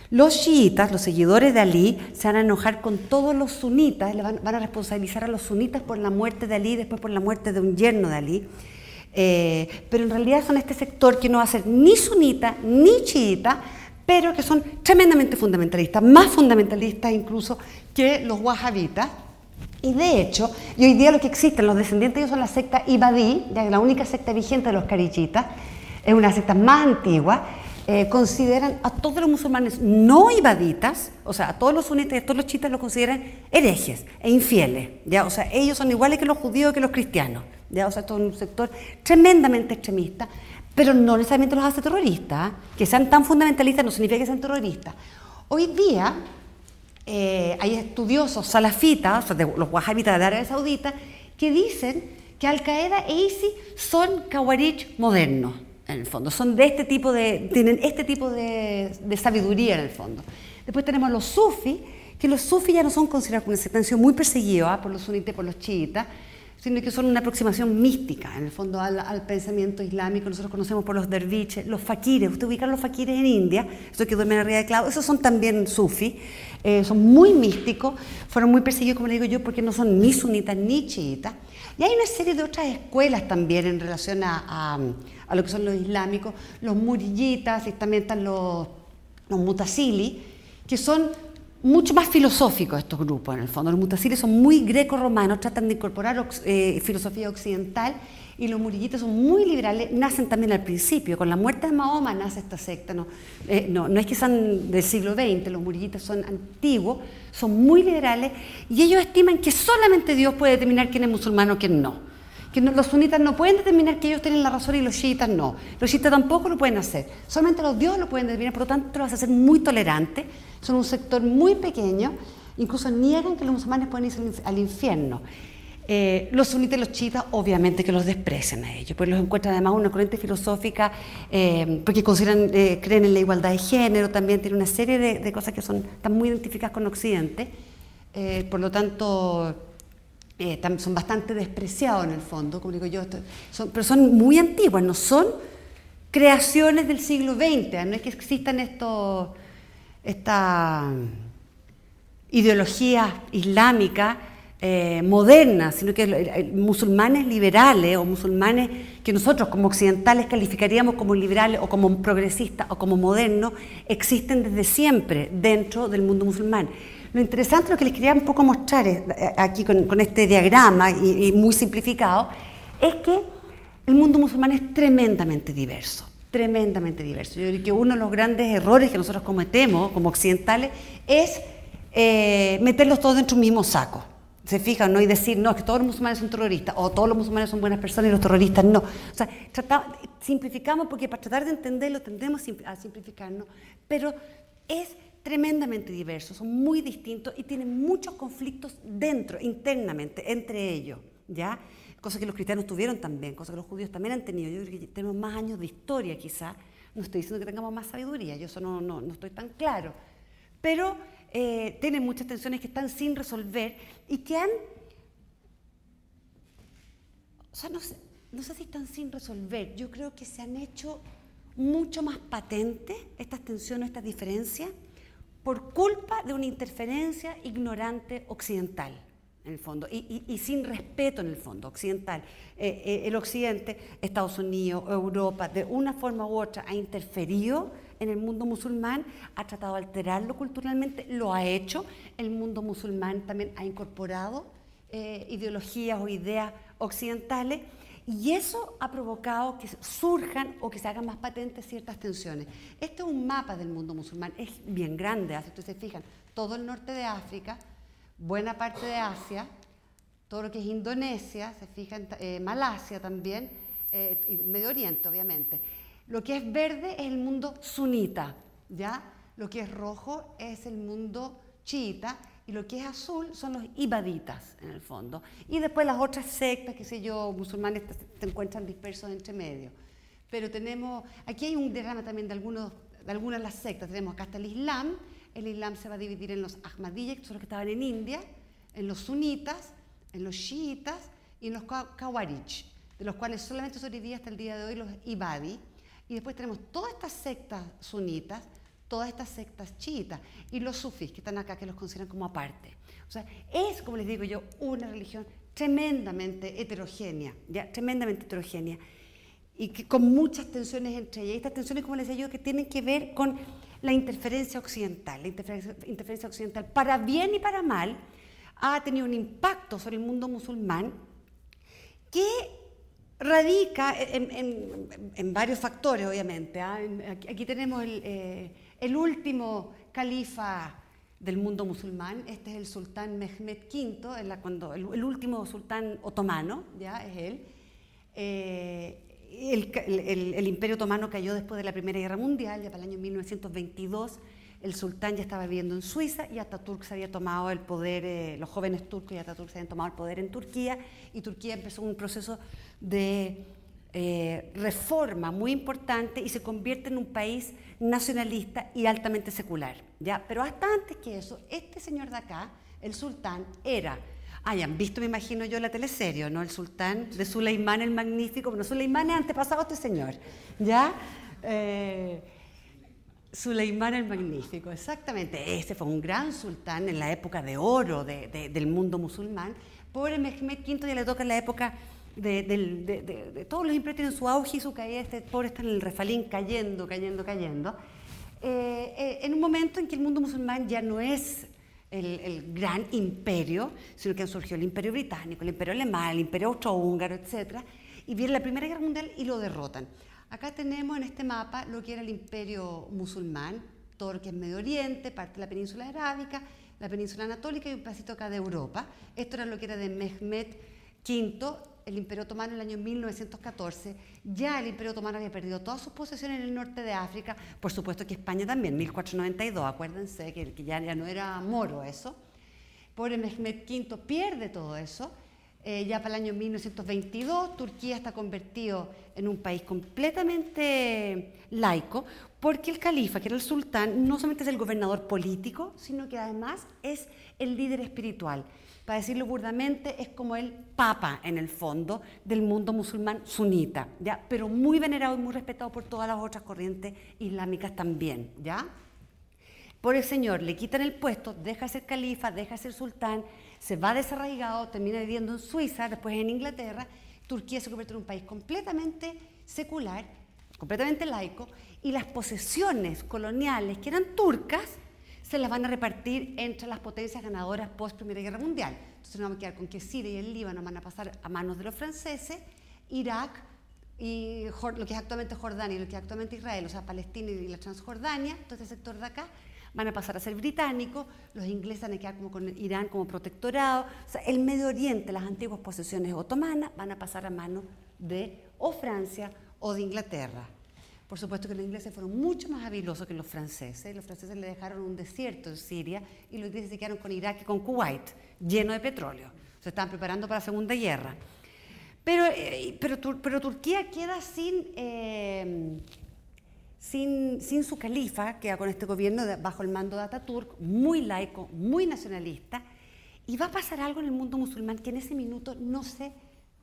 Los chiitas, los seguidores de Ali, se van a enojar con todos los sunitas, van, van a responsabilizar a los sunitas por la muerte de Ali, después por la muerte de un yerno de Ali. Eh, pero en realidad son este sector que no va a ser ni sunita ni chiita, pero que son tremendamente fundamentalistas, más fundamentalistas incluso que los wahhabitas. Y de hecho, y hoy día lo que existen, los descendientes de ellos son la secta ibadí, ya que la única secta vigente de los karichitas, es una secta más antigua. Eh, consideran a todos los musulmanes no ibaditas, o sea, a todos los sunitas y a todos los chiitas los consideran herejes e infieles, ¿ya? O sea, ellos son iguales que los judíos, que los cristianos, ¿ya? O sea, todo un sector tremendamente extremista, pero no necesariamente los hace terroristas, ¿eh? Que sean tan fundamentalistas no significa que sean terroristas. Hoy día eh, hay estudiosos salafitas, o sea, de los wahhabitas de Arabia Saudita, que dicen que Al-Qaeda e ISIS son kawarij modernos. En el fondo, son de este tipo de, tienen este tipo de, de sabiduría en el fondo. Después tenemos los sufis, que los sufis ya no son considerados como una secta, han sido muy perseguidos, ¿ah? Por los sunitas, por los chiitas, sino que son una aproximación mística, en el fondo, al, al pensamiento islámico. Nosotros conocemos por los derviches, los faquires, usted ubica a los faquires en India, esos que duermen arriba de clavos, esos son también sufis, eh, son muy místicos, fueron muy perseguidos, como le digo yo, porque no son ni sunitas ni chiitas. Y hay una serie de otras escuelas también en relación a, a, a lo que son los islámicos, los murillitas, y también están los, los mutasili, que son mucho más filosóficos estos grupos en el fondo. Los mutasili son muy greco-romanos, tratan de incorporar eh, filosofía occidental, y los murillitas son muy liberales, nacen también al principio. Con la muerte de Mahoma nace esta secta, no, eh, no, no es que sean del siglo veinte, los murillitas son antiguos, son muy liberales, y ellos estiman que solamente Dios puede determinar quién es musulmán o quién no. Que no, los sunitas no pueden determinar que ellos tienen la razón y los chiitas no. Los chiitas tampoco lo pueden hacer, solamente los dioses lo pueden determinar, por lo tanto los hacen muy tolerantes, son un sector muy pequeño, incluso niegan que los musulmanes pueden irse al infierno. Eh, los sunitas y los chiitas obviamente que los desprecian a ellos, pues los encuentran además una corriente filosófica eh, porque consideran, eh, creen en la igualdad de género, también tiene una serie de, de cosas que son, están muy identificadas con Occidente, eh, por lo tanto eh, son bastante despreciados en el fondo, como digo yo, son, pero son muy antiguas, no son creaciones del siglo veinte, no es que existan estos, esta ideología islámica eh, moderna, sino que eh, musulmanes liberales o musulmanes que nosotros como occidentales calificaríamos como liberales o como progresistas o como modernos, existen desde siempre dentro del mundo musulmán. Lo interesante, lo que les quería un poco mostrar es, aquí con, con este diagrama y, y muy simplificado, es que el mundo musulmán es tremendamente diverso. tremendamente diverso. Yo diría que uno de los grandes errores que nosotros cometemos como occidentales es eh, meterlos todos dentro de un mismo saco. ¿Se fijan? ¿No? Y decir, no, es que todos los musulmanes son terroristas, o todos los musulmanes son buenas personas y los terroristas no. O sea, tratamos, simplificamos porque para tratar de entenderlo tendemos a simplificarnos, pero es tremendamente diverso, son muy distintos y tienen muchos conflictos dentro, internamente, entre ellos, ¿ya? Cosa que los cristianos tuvieron también, cosa que los judíos también han tenido. Yo creo que tenemos más años de historia, quizá. No estoy diciendo que tengamos más sabiduría, yo eso no, no, no estoy tan claro. Pero eh, tienen muchas tensiones que están sin resolver y que han... O sea, no sé, no sé si están sin resolver. Yo creo que se han hecho mucho más patentes estas tensiones, estas diferencias, por culpa de una interferencia ignorante occidental. En el fondo, y, y, y sin respeto en el fondo, occidental. Eh, eh, el Occidente, Estados Unidos, Europa, de una forma u otra ha interferido en el mundo musulmán, ha tratado de alterarlo culturalmente, lo ha hecho. El mundo musulmán también ha incorporado eh, ideologías o ideas occidentales y eso ha provocado que surjan o que se hagan más patentes ciertas tensiones. Este es un mapa del mundo musulmán, es bien grande, si ustedes se fijan, todo el norte de África, buena parte de Asia, todo lo que es Indonesia, se fijan, eh, Malasia también, eh, y Medio Oriente obviamente. Lo que es verde es el mundo sunita, ¿ya? Lo que es rojo es el mundo chiita y lo que es azul son los ibaditas en el fondo. Y después las otras sectas, qué sé yo, musulmanes se encuentran dispersos entre medio. Pero tenemos, aquí hay un derrama también de, algunos, de algunas de las sectas, tenemos acá hasta el Islam. El Islam se va a dividir en los Ahmadiyya, que son los que estaban en India, en los sunitas, en los chiitas y en los kawarij, de los cuales solamente sobreviven hasta el día de hoy los ibadi. Y después tenemos todas estas sectas sunitas, todas estas sectas chiitas y los sufis que están acá, que los consideran como aparte. O sea, es, como les digo yo, una religión tremendamente heterogénea, ya, tremendamente heterogénea y que, con muchas tensiones entre ellas. Y estas tensiones, como les decía yo, que tienen que ver con la interferencia occidental, la interferencia, interferencia occidental, para bien y para mal, ha tenido un impacto sobre el mundo musulmán que radica en, en, en varios factores, obviamente. ¿eh? Aquí tenemos el, eh, el último califa del mundo musulmán, este es el sultán Mehmed quinto, el, cuando, el, el último sultán otomano, ya es él. Eh, El, el, el Imperio Otomano cayó después de la Primera Guerra Mundial, ya para el año mil novecientos veintidós, el sultán ya estaba viviendo en Suiza y Ataturk se había tomado el poder, eh, los jóvenes turcos y Ataturk se habían tomado el poder en Turquía y Turquía empezó un proceso de eh, reforma muy importante y se convierte en un país nacionalista y altamente secular, ¿ya? Pero hasta antes que eso, este señor de acá, el sultán, era... Hayan visto, me imagino yo, la teleserie, ¿no? El sultán de Suleimán el Magnífico. Bueno, Suleimán es antepasado a este señor, ¿ya? Eh, Suleimán el Magnífico, exactamente. Ese fue un gran sultán en la época de oro de, de, del mundo musulmán. Pobre Mehmed quinto ya le toca en la época de, de, de, de, de... Todos los imperios tienen su auge y su caída. Este pobre está en el refalín cayendo, cayendo, cayendo. Eh, eh, en un momento en que el mundo musulmán ya no es... El, el gran imperio, sino que surgió el imperio británico, el imperio alemán, el imperio austrohúngaro, etcétera. Y viene la Primera Guerra Mundial y lo derrotan. Acá tenemos en este mapa lo que era el imperio musulmán, todo lo que es Medio Oriente, parte de la península arábica, la península anatólica y un pedacito acá de Europa. Esto era lo que era de Mehmed quinto, el imperio otomano en el año mil novecientos catorce. Ya el imperio otomano había perdido todas sus posesiones en el norte de África, por supuesto que España también, mil cuatrocientos noventa y dos, acuérdense que, que ya, ya no era moro eso. Pobre Mehmed quinto pierde todo eso, Eh, ya para el año mil novecientos veintidós, Turquía está convertido en un país completamente laico, porque el califa, que era el sultán, no solamente es el gobernador político, sino que además es el líder espiritual. Para decirlo burdamente, es como el papa, en el fondo, del mundo musulmán sunita, ¿ya? Pero muy venerado y muy respetado por todas las otras corrientes islámicas también, ¿ya? Por el señor, le quitan el puesto, deja de ser califa, deja de ser sultán, se va desarraigado, termina viviendo en Suiza, después en Inglaterra. Turquía se convierte en un país completamente secular, completamente laico, y las posesiones coloniales que eran turcas se las van a repartir entre las potencias ganadoras post Primera Guerra Mundial. Entonces nos vamos a quedar con que Siria y el Líbano van a pasar a manos de los franceses, Irak y lo que es actualmente Jordania y lo que es actualmente Israel, o sea, Palestina y la Transjordania, todo ese sector de acá, van a pasar a ser británicos, los ingleses van a quedar como con Irán como protectorado, o sea, el Medio Oriente, las antiguas posesiones otomanas, van a pasar a manos de o Francia o de Inglaterra. Por supuesto que los ingleses fueron mucho más habilosos que los franceses, los franceses le dejaron un desierto en Siria y los ingleses se quedaron con Irak y con Kuwait, lleno de petróleo, se estaban preparando para la Segunda Guerra. Pero, eh, pero, pero Turquía queda sin... Eh, Sin, sin su califa, queda con este gobierno de, bajo el mando de Atatürk, muy laico, muy nacionalista, y va a pasar algo en el mundo musulmán que en ese minuto no se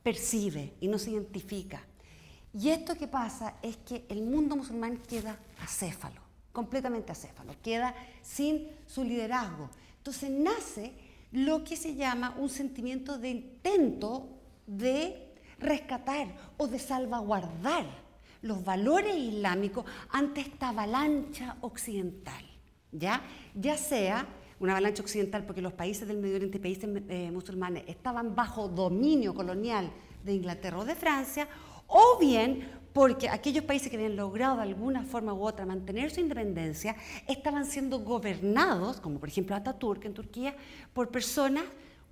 percibe y no se identifica. Y esto que pasa es que el mundo musulmán queda acéfalo, completamente acéfalo, queda sin su liderazgo. Entonces nace lo que se llama un sentimiento de intento de rescatar o de salvaguardar los valores islámicos ante esta avalancha occidental, ¿ya? Ya sea una avalancha occidental porque los países del Medio Oriente y países eh, musulmanes estaban bajo dominio colonial de Inglaterra o de Francia, o bien porque aquellos países que habían logrado de alguna forma u otra mantener su independencia estaban siendo gobernados, como por ejemplo Atatürk en Turquía, por personas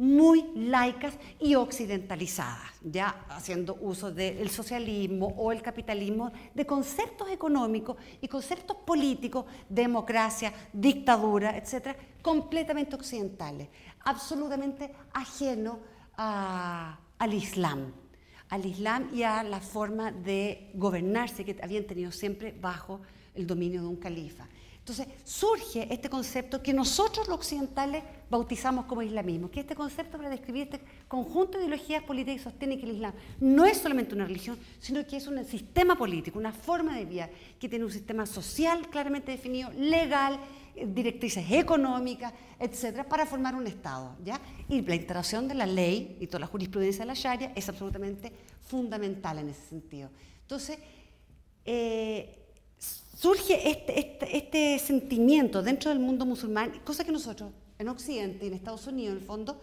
muy laicas y occidentalizadas, ya haciendo uso del socialismo o el capitalismo, de conceptos económicos y conceptos políticos, democracia, dictadura, etcétera, completamente occidentales, absolutamente ajeno a, al Islam, al Islam y a la forma de gobernarse que habían tenido siempre bajo el dominio de un califa. Entonces surge este concepto que nosotros los occidentales bautizamos como islamismo, que este concepto para describir este conjunto de ideologías políticas que sostiene que el Islam no es solamente una religión, sino que es un sistema político, una forma de vida que tiene un sistema social claramente definido, legal, directrices económicas, etcétera, para formar un Estado, ¿ya? Y la instalación de la ley y toda la jurisprudencia de la Sharia es absolutamente fundamental en ese sentido. Entonces, eh, surge este, este, este sentimiento dentro del mundo musulmán, cosa que nosotros en Occidente y en Estados Unidos, en el fondo,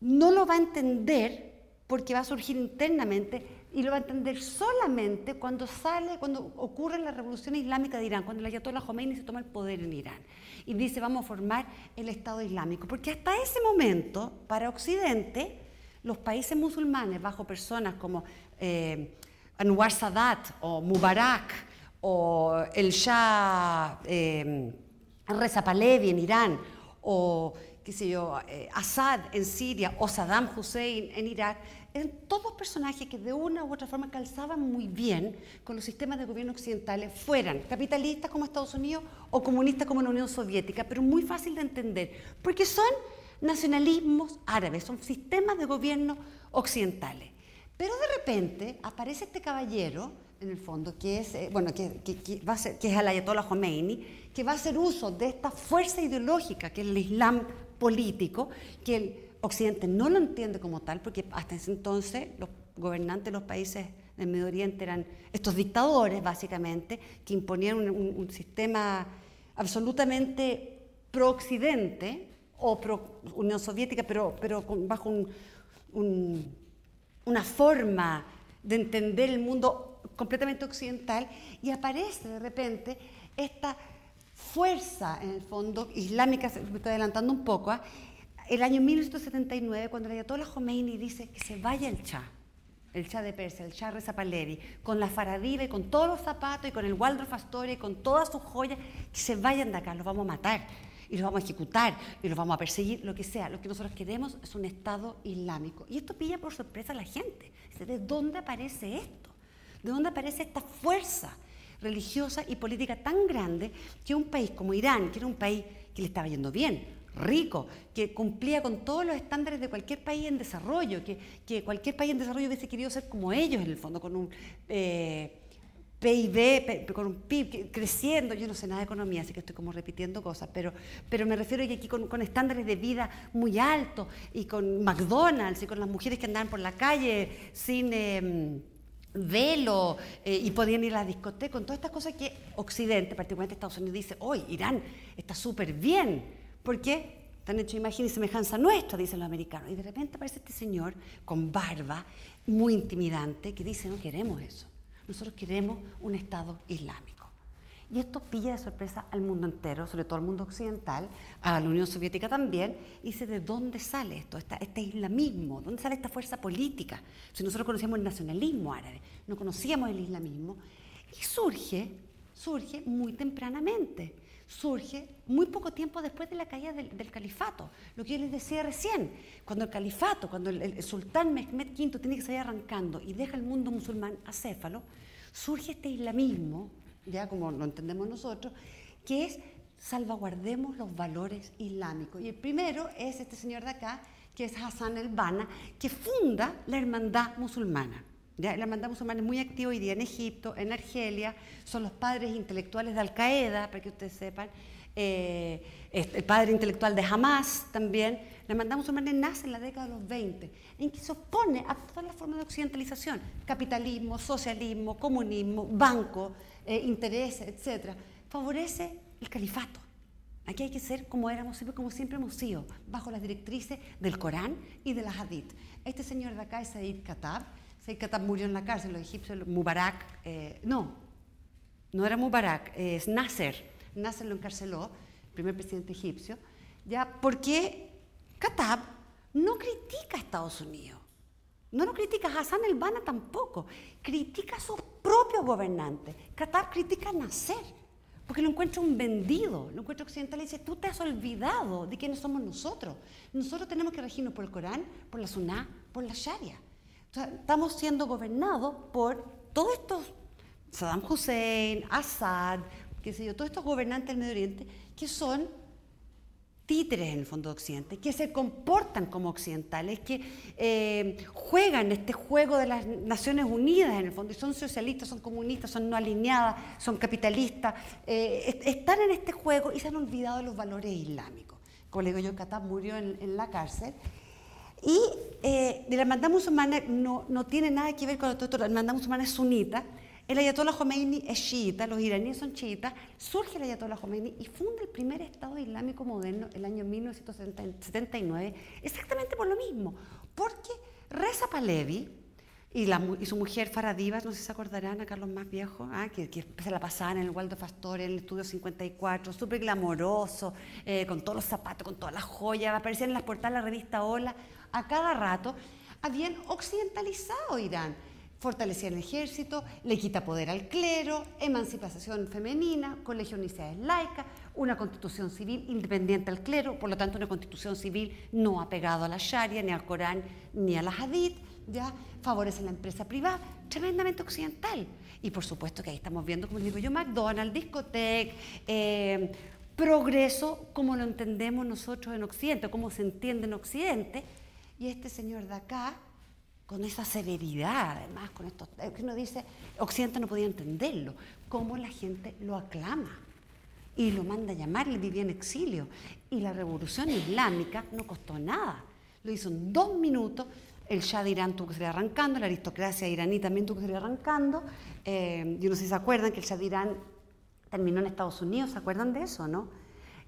no lo va a entender porque va a surgir internamente y lo va a entender solamente cuando sale, cuando ocurre la revolución islámica de Irán, cuando el Ayatolá Jomeini se toma el poder en Irán y dice vamos a formar el Estado Islámico, porque hasta ese momento, para Occidente, los países musulmanes bajo personas como eh, Anwar Sadat o Mubarak, o el Shah eh, Reza Pahlavi en Irán, o qué sé yo, eh, Assad en Siria, o Saddam Hussein en Irak, eran todos personajes que de una u otra forma calzaban muy bien con los sistemas de gobierno occidentales, fueran capitalistas como Estados Unidos o comunistas como la Unión Soviética, pero muy fácil de entender, porque son nacionalismos árabes, son sistemas de gobierno occidentales. Pero de repente aparece este caballero, en el fondo, que es, eh, bueno, que, que, que va a ser, que es el Ayatolá Jomeini, que va a hacer uso de esta fuerza ideológica que es el Islam político, que el Occidente no lo entiende como tal, porque hasta ese entonces los gobernantes de los países del Medio Oriente eran estos dictadores, básicamente, que imponían un, un, un sistema absolutamente pro-Occidente o pro-Unión Soviética, pero, pero con, bajo un, un, una forma de entender el mundo completamente occidental, y aparece de repente esta fuerza, en el fondo, islámica. Me estoy adelantando un poco, ¿eh? El año mil novecientos setenta y nueve, cuando el Ayatolá Jomeini dice que se vaya el Shah, el Shah de Persia, el Shah Reza Pahlavi, con la faradiva y con todos los zapatos y con el Waldorf Astoria y con todas sus joyas, que se vayan de acá, los vamos a matar. y los vamos a ejecutar y los vamos a perseguir, lo que sea. Lo que nosotros queremos es un Estado Islámico. Y esto pilla por sorpresa a la gente. ¿De dónde aparece esto? ¿De dónde aparece esta fuerza religiosa y política tan grande que un país como Irán, que era un país que le estaba yendo bien, rico, que cumplía con todos los estándares de cualquier país en desarrollo, que, que cualquier país en desarrollo hubiese querido ser como ellos en el fondo, con un eh, P I B, con un P I B creciendo? Yo no sé nada de economía, así que estoy como repitiendo cosas, pero, pero me refiero a que aquí con, con estándares de vida muy altos, y con McDonald's, y con las mujeres que andaban por la calle sin eh, velo, eh, y podían ir a la discoteca, con todas estas cosas que Occidente, particularmente Estados Unidos, dice, hoy Irán está súper bien, porque están hechos imagen y semejanza nuestra, dicen los americanos. Y de repente aparece este señor con barba, muy intimidante, que dice, no queremos eso. Nosotros queremos un Estado Islámico. Y esto pilla de sorpresa al mundo entero, sobre todo al mundo occidental, a la Unión Soviética también, y dice, ¿de dónde sale esto? Este, este islamismo, ¿dónde sale esta fuerza política? Si nosotros conocíamos el nacionalismo árabe, no conocíamos el islamismo, y surge, surge muy tempranamente. Surge muy poco tiempo después de la caída del, del califato. Lo que yo les decía recién, cuando el califato, cuando el, el sultán Mehmed quinto tiene que salir arrancando y deja el mundo musulmán acéfalo, surge este islamismo, ya como lo entendemos nosotros, que es salvaguardemos los valores islámicos. Y el primero es este señor de acá, que es Hassan el-Banna, que funda la hermandad musulmana. Ya, la hermandad musulmana es muy activa hoy día en Egipto, en Argelia, son los padres intelectuales de Al-Qaeda, para que ustedes sepan, eh, el padre intelectual de Hamas también. La hermandad musulmana nace en la década de los veinte, en que se opone a todas las formas de occidentalización, capitalismo, socialismo, comunismo, banco, eh, intereses, etcétera. Favorece el califato. Aquí hay que ser como éramos siempre, como siempre hemos sido, bajo las directrices del Corán y de la Hadith. Este señor de acá es Said Qatab. Said Qatab murió en la cárcel, los egipcios, Mubarak, eh, no, no era Mubarak, eh, es Nasser, Nasser lo encarceló, el primer presidente egipcio, ya, porque Qatab no critica a Estados Unidos, no lo critica a Hassan el-Banna tampoco, critica a sus propios gobernantes. Qatab critica a Nasser, porque lo encuentra un vendido, lo encuentra occidental y dice, tú te has olvidado de quiénes somos nosotros, nosotros tenemos que regirnos por el Corán, por la Suná, por la Sharia. Estamos siendo gobernados por todos estos, Saddam Hussein, Assad, qué sé yo, todos estos gobernantes del Medio Oriente que son títeres en el fondo de Occidente, que se comportan como occidentales, que eh, juegan este juego de las Naciones Unidas en el fondo, y son socialistas, son comunistas, son no alineadas, son capitalistas, eh, están en este juego y se han olvidado de los valores islámicos. Como le digo yo, Qatar murió en, en la cárcel. Y eh, de la hermandad musulmana no, no tiene nada que ver con todo esto. La hermandad musulmana es sunita, el Ayatolá Jomeini es chiita, los iraníes son chiitas, surge el Ayatolá Jomeini y funda el primer Estado Islámico moderno el año mil novecientos setenta y nueve, exactamente por lo mismo, porque Reza Pahlavi y, la, y su mujer Farah Dibas, no sé si se acordarán acá los más viejos, ¿ah? que, que se la pasaban en el Waldorf Astoria, en el estudio cincuenta y cuatro, súper glamoroso, eh, con todos los zapatos, con todas las joyas, aparecían en las portadas de la revista Hola. A cada rato habían occidentalizado Irán, fortalecían el ejército, le quita poder al clero, emancipación femenina, colegio de universidades laicas, una constitución civil independiente al clero, por lo tanto una constitución civil no apegada a la Sharia, ni al Corán, ni a la Hadith, ya, favorece la empresa privada, tremendamente occidental. Y por supuesto que ahí estamos viendo, como les digo yo, McDonald's, discoteca, eh, progreso como lo entendemos nosotros en Occidente, como se entiende en Occidente. Y este señor de acá, con esa severidad, además, con esto, que uno dice, Occidente no podía entenderlo, cómo la gente lo aclama y lo manda a llamar, él vivía en exilio. Y la revolución islámica no costó nada, lo hizo en dos minutos, el Shah de Irán tuvo que salir arrancando, la aristocracia iraní también tuvo que salir arrancando. Eh, yo no sé si se acuerdan que el Shah de Irán terminó en Estados Unidos, ¿se acuerdan de eso, no?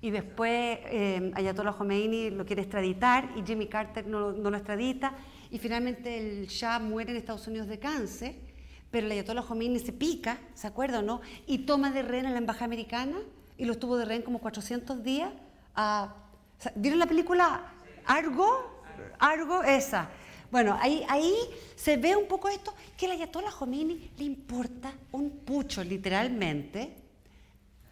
Y después eh, Ayatollah Jomeini lo quiere extraditar y Jimmy Carter no, no lo extradita y finalmente el Shah muere en Estados Unidos de cáncer, pero el Ayatollah Jomeini se pica, ¿se acuerda o no? Y toma de rehén a la embajada americana y lo estuvo de rehén como cuatrocientos días. A, ¿vieron la película Argo? Argo, esa. Bueno, ahí, ahí se ve un poco esto, que el Ayatollah Jomeini le importa un pucho, literalmente,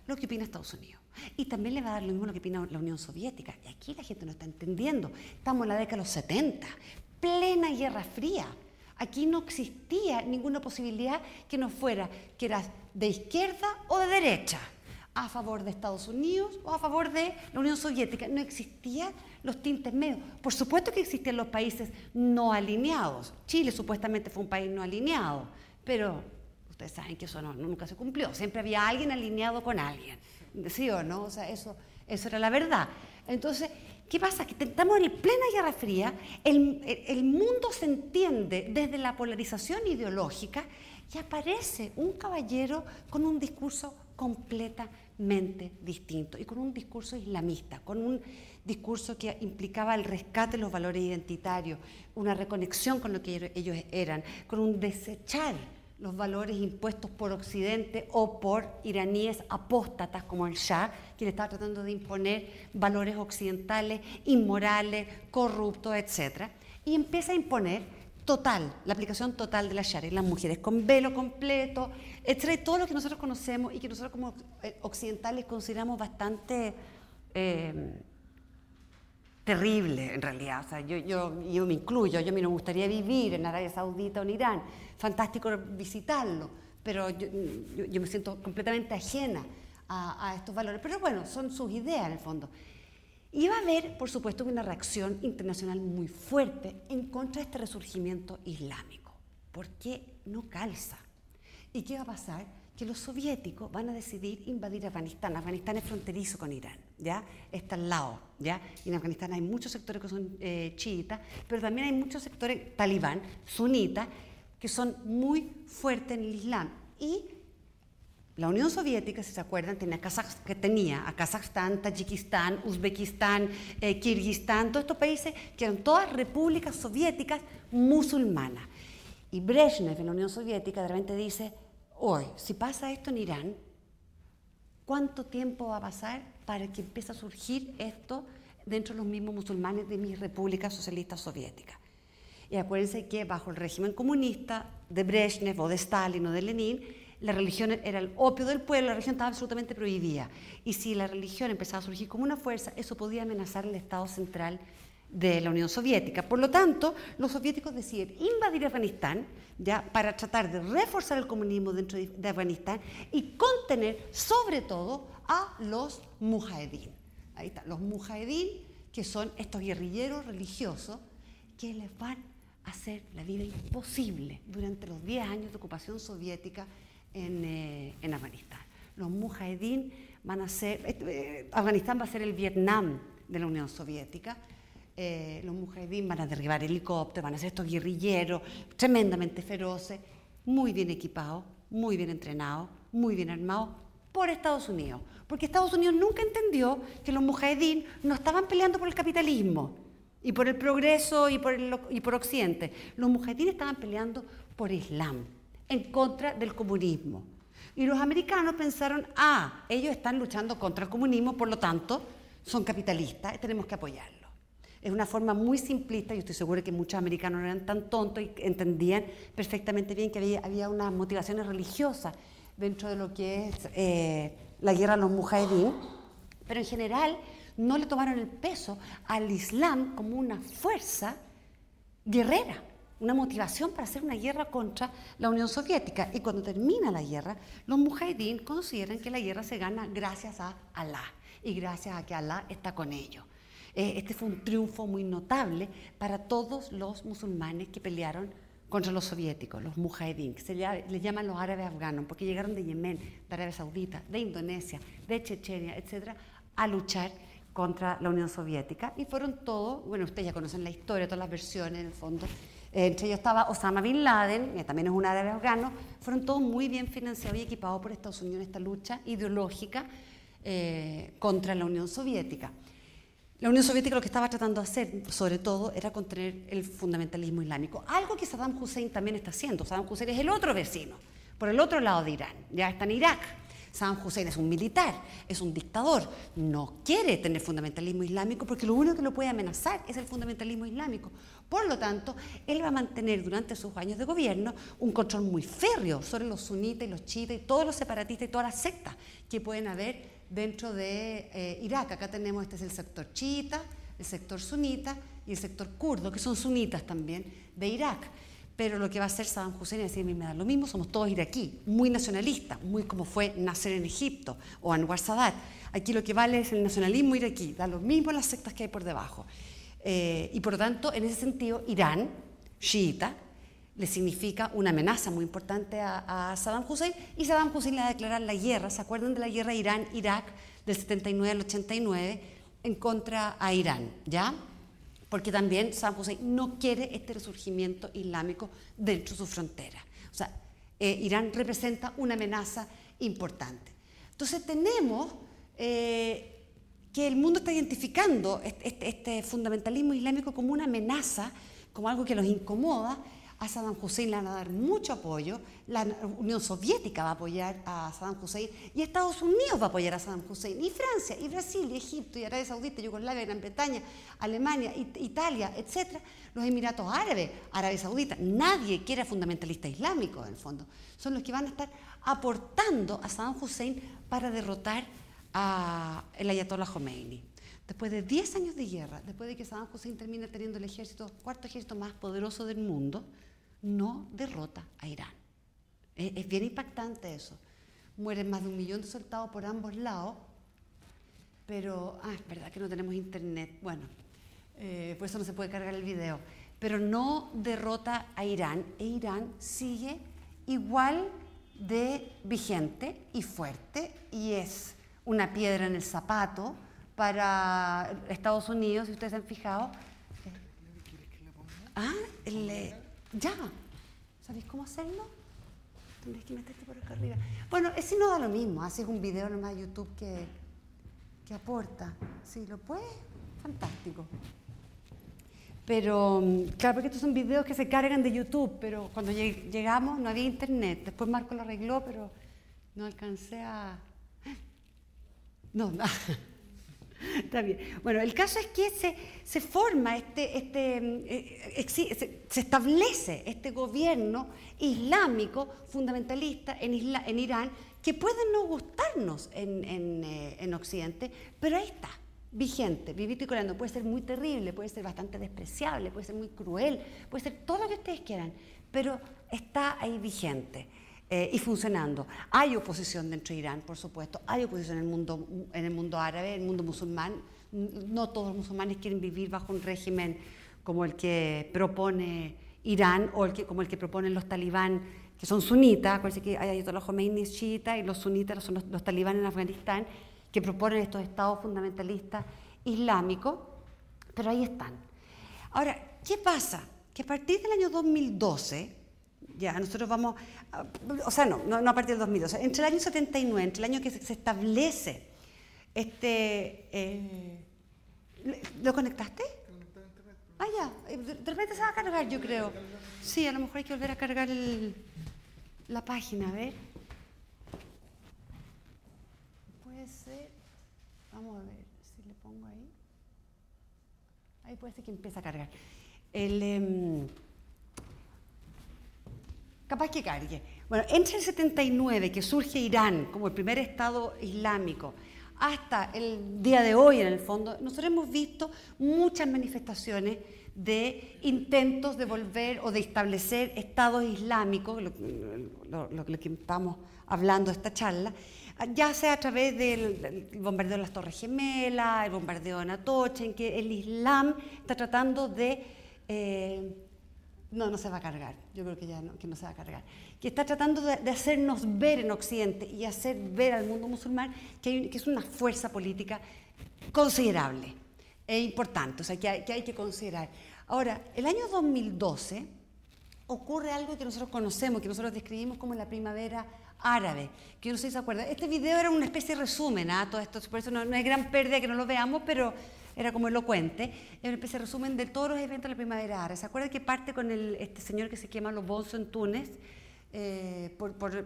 lo que opina Estados Unidos. Y también le va a dar lo mismo lo que opina la Unión Soviética. Y aquí la gente no está entendiendo. Estamos en la década de los setenta, plena Guerra Fría. Aquí no existía ninguna posibilidad que no fuera que eras de izquierda o de derecha, a favor de Estados Unidos o a favor de la Unión Soviética. No existían los tintes medios. Por supuesto que existían los países no alineados. Chile supuestamente fue un país no alineado, pero ustedes saben que eso no, nunca se cumplió. Siempre había alguien alineado con alguien. ¿Sí o no? O sea, eso, eso era la verdad. Entonces, ¿qué pasa? Que estamos en plena Guerra Fría, el, el mundo se entiende desde la polarización ideológica y aparece un caballero con un discurso completamente distinto y con un discurso islamista, con un discurso que implicaba el rescate de los valores identitarios, una reconexión con lo que ellos eran, con un desechar los valores impuestos por Occidente o por iraníes apóstatas como el Shah, quien estaba tratando de imponer valores occidentales, inmorales, corruptos, etcétera. Y empieza a imponer total, la aplicación total de la Sharia, las mujeres con velo completo, etcétera, y todo lo que nosotros conocemos y que nosotros como occidentales consideramos bastante eh, terrible en realidad. O sea, yo, yo, yo me incluyo, yo me gustaría vivir en Arabia Saudita o en Irán, fantástico visitarlo, pero yo, yo, yo me siento completamente ajena a, a estos valores. Pero bueno, son sus ideas en el fondo. Y va a haber, por supuesto, una reacción internacional muy fuerte en contra de este resurgimiento islámico, porque no calza. ¿Y qué va a pasar? Que los soviéticos van a decidir invadir Afganistán. Afganistán es fronterizo con Irán, ¿ya? Está al lado, ¿ya? Y en Afganistán hay muchos sectores que son eh, chiitas, pero también hay muchos sectores talibán, sunitas, que son muy fuertes en el Islam. Y la Unión Soviética, si se acuerdan, tenía, Kazaj que tenía a Kazajstán, Tayikistán, Uzbekistán, eh, Kirguistán, todos estos países que eran todas repúblicas soviéticas musulmanas. Y Brezhnev en la Unión Soviética de repente dice, hoy, si pasa esto en Irán, ¿cuánto tiempo va a pasar para que empiece a surgir esto dentro de los mismos musulmanes de mis repúblicas socialistas soviéticas? Y acuérdense que bajo el régimen comunista de Brezhnev o de Stalin o de Lenin, la religión era el opio del pueblo, la religión estaba absolutamente prohibida. Y si la religión empezaba a surgir como una fuerza, eso podía amenazar el Estado central de la Unión Soviética. Por lo tanto, los soviéticos deciden invadir Afganistán, ¿ya?, para tratar de reforzar el comunismo dentro de Afganistán y contener, sobre todo, a los mujahedín. Ahí está, los mujahedín, que son estos guerrilleros religiosos que les van a hacer la vida imposible durante los diez años de ocupación soviética En, eh, en Afganistán. Los mujahedín van a ser, eh, Afganistán va a ser el Vietnam de la Unión Soviética. Eh, los mujahedín van a derribar helicópteros, van a ser estos guerrilleros tremendamente feroces, muy bien equipados, muy bien entrenados, muy bien armados por Estados Unidos. Porque Estados Unidos nunca entendió que los mujahedín no estaban peleando por el capitalismo y por el progreso y por, el, y por Occidente. Los mujahedín estaban peleando por Islam, en contra del comunismo. Y los americanos pensaron, ah, ellos están luchando contra el comunismo, por lo tanto, son capitalistas y tenemos que apoyarlos. Es una forma muy simplista, yo estoy segura que muchos americanos no eran tan tontos y entendían perfectamente bien que había, había unas motivaciones religiosas dentro de lo que es eh, la guerra de los mujahedín, pero en general no le tomaron el peso al Islam como una fuerza guerrera, una motivación para hacer una guerra contra la Unión Soviética. Y cuando termina la guerra, los mujahedín consideran que la guerra se gana gracias a Alá y gracias a que Alá está con ellos. Este fue un triunfo muy notable para todos los musulmanes que pelearon contra los soviéticos, los mujahedín, que se les llaman los árabes afganos, porque llegaron de Yemen, de Arabia Saudita, de Indonesia, de Chechenia, etcétera, a luchar contra la Unión Soviética. Y fueron todos, bueno, ustedes ya conocen la historia, todas las versiones en el fondo. Entre ellos estaba Osama Bin Laden, que también es un árabe afgano. Fueron todos muy bien financiados y equipados por Estados Unidos en esta lucha ideológica eh, contra la Unión Soviética. La Unión Soviética lo que estaba tratando de hacer, sobre todo, era contener el fundamentalismo islámico, algo que Saddam Hussein también está haciendo. Saddam Hussein es el otro vecino, por el otro lado de Irán, ya está en Irak. Saddam Hussein es un militar, es un dictador, no quiere tener fundamentalismo islámico porque lo único que lo puede amenazar es el fundamentalismo islámico. Por lo tanto, él va a mantener durante sus años de gobierno un control muy férreo sobre los sunitas y los chiitas y todos los separatistas y todas las sectas que pueden haber dentro de eh, Irak. Acá tenemos, este es el sector chiita, el sector sunita y el sector kurdo, que son sunitas también, de Irak. Pero lo que va a hacer Saddam Hussein es decir, me da lo mismo, somos todos iraquí, muy nacionalistas, muy como fue Nasser en Egipto o Anwar Sadat. Aquí lo que vale es el nacionalismo iraquí, da lo mismo las sectas que hay por debajo. Eh, y por lo tanto, en ese sentido, Irán, chiita, le significa una amenaza muy importante a, a Saddam Hussein, y Saddam Hussein le va a declarar la guerra. ¿Se acuerdan de la guerra Irán-Irak del setenta y nueve al ochenta y nueve en contra a Irán? ¿Ya? Porque también Saddam Hussein no quiere este resurgimiento islámico dentro de su frontera. O sea, eh, Irán representa una amenaza importante. Entonces tenemos eh, que el mundo está identificando este, este, este fundamentalismo islámico como una amenaza, como algo que los incomoda. A Saddam Hussein le van a dar mucho apoyo, la Unión Soviética va a apoyar a Saddam Hussein y Estados Unidos va a apoyar a Saddam Hussein, y Francia, y Brasil, y Egipto, y Arabia Saudita, Yugoslavia, Gran Bretaña, Alemania, It Italia, etcétera, los Emiratos Árabes, Arabia Saudita. Nadie quiere fundamentalistas islámicos, en el fondo. Son los que van a estar aportando a Saddam Hussein para derrotar al Ayatolá Jomeini. Después de diez años de guerra, después de que Saddam Hussein termina teniendo el ejército, cuarto ejército más poderoso del mundo, no derrota a Irán. Es, es bien impactante eso. Mueren más de un millón de soldados por ambos lados, pero, ah, es verdad que no tenemos internet, bueno, eh, por eso no se puede cargar el video, pero no derrota a Irán, e Irán sigue igual de vigente y fuerte, y es una piedra en el zapato para Estados Unidos, si ustedes han fijado. Ah, le, ya. ¿Sabéis cómo hacerlo? Tendréis que meterte por acá arriba. Bueno, ese no da lo mismo, así es un video nomás de YouTube que, que aporta. Si lo puedes, fantástico. Pero, claro, porque estos son videos que se cargan de YouTube, pero cuando lleg llegamos no había internet. Después Marco lo arregló, pero no alcancé a... No, no. Está bien. Bueno, el caso es que se, se forma, este, este, se, se establece este gobierno islámico fundamentalista en, Isla, en Irán, que puede no gustarnos en, en, en Occidente, pero ahí está, vigente, vivito y coleando. Puede ser muy terrible, puede ser bastante despreciable, puede ser muy cruel, puede ser todo lo que ustedes quieran, pero está ahí vigente. Eh, y funcionando. Hay oposición dentro de Irán, por supuesto, hay oposición en el mundo, en el mundo árabe, en el mundo musulmán. No todos los musulmanes quieren vivir bajo un régimen como el que propone Irán o el que, como el que proponen los talibán, que son sunitas. Acuérdense que Ayatolá Jomeini es chiita y los sunitas son los, los talibán en Afganistán, que proponen estos estados fundamentalistas islámicos, pero ahí están. Ahora, ¿qué pasa? Que a partir del año dos mil doce, ya, nosotros vamos, o sea, no, no, no a partir del dos mil doce, entre el año setenta y nueve, entre el año que se, se establece este... Eh, ¿Lo conectaste? Ah, ya, de repente se va a cargar, yo creo. Sí, a lo mejor hay que volver a cargar el, la página, a ver. Puede ser, vamos a ver si le pongo ahí. Ahí puede ser que empiece a cargar. El... Eh, Capaz que cargue. Bueno, entre el setenta y nueve, que surge Irán como el primer Estado Islámico, hasta el día de hoy, en el fondo, nosotros hemos visto muchas manifestaciones de intentos de volver o de establecer Estados Islámicos, lo, lo, lo, lo que estamos hablando de esta charla, ya sea a través del bombardeo de las Torres Gemelas, el bombardeo de Natocha, en que el Islam está tratando de... Eh, No, no se va a cargar, yo creo que ya no, que no se va a cargar. Que está tratando de, de hacernos ver en Occidente y hacer ver al mundo musulmán que, hay, que es una fuerza política considerable e importante, o sea, que hay, que hay que considerar. Ahora, el año dos mil doce ocurre algo que nosotros conocemos, que nosotros describimos como la primavera árabe, que yo no sé si se acuerdan. Este video era una especie de resumen a ¿ah? todo esto, por eso no, no hay gran pérdida que no lo veamos, pero... era como elocuente, era una especie de resumen de todos los eventos de la primavera árabe. ¿Se acuerdan que parte con el, este señor que se quema los bolsos en Túnez, eh, por, por,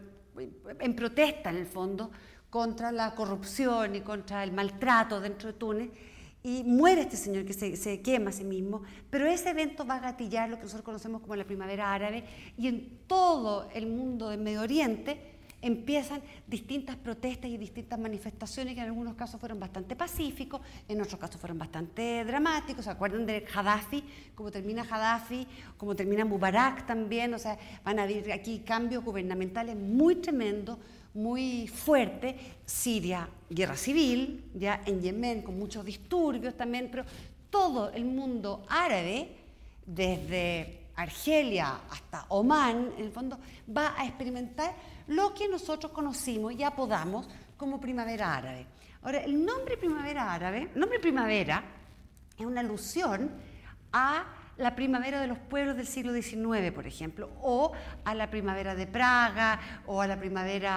en protesta, en el fondo, contra la corrupción y contra el maltrato dentro de Túnez? Y muere este señor que se, se quema a sí mismo, pero ese evento va a gatillar lo que nosotros conocemos como la primavera árabe, y en todo el mundo del Medio Oriente empiezan distintas protestas y distintas manifestaciones que en algunos casos fueron bastante pacíficos, en otros casos fueron bastante dramáticos. ¿Se acuerdan de Gaddafi? Como termina Gaddafi, como termina Mubarak también. O sea, van a haber aquí cambios gubernamentales muy tremendos, muy fuertes. Siria, guerra civil, ya en Yemen con muchos disturbios también, pero todo el mundo árabe, desde Argelia hasta Omán, en el fondo, va a experimentar lo que nosotros conocimos y apodamos como primavera árabe. Ahora, el nombre primavera árabe, el nombre primavera, es una alusión a la primavera de los pueblos del siglo diecinueve, por ejemplo, o a la primavera de Praga, o a la primavera,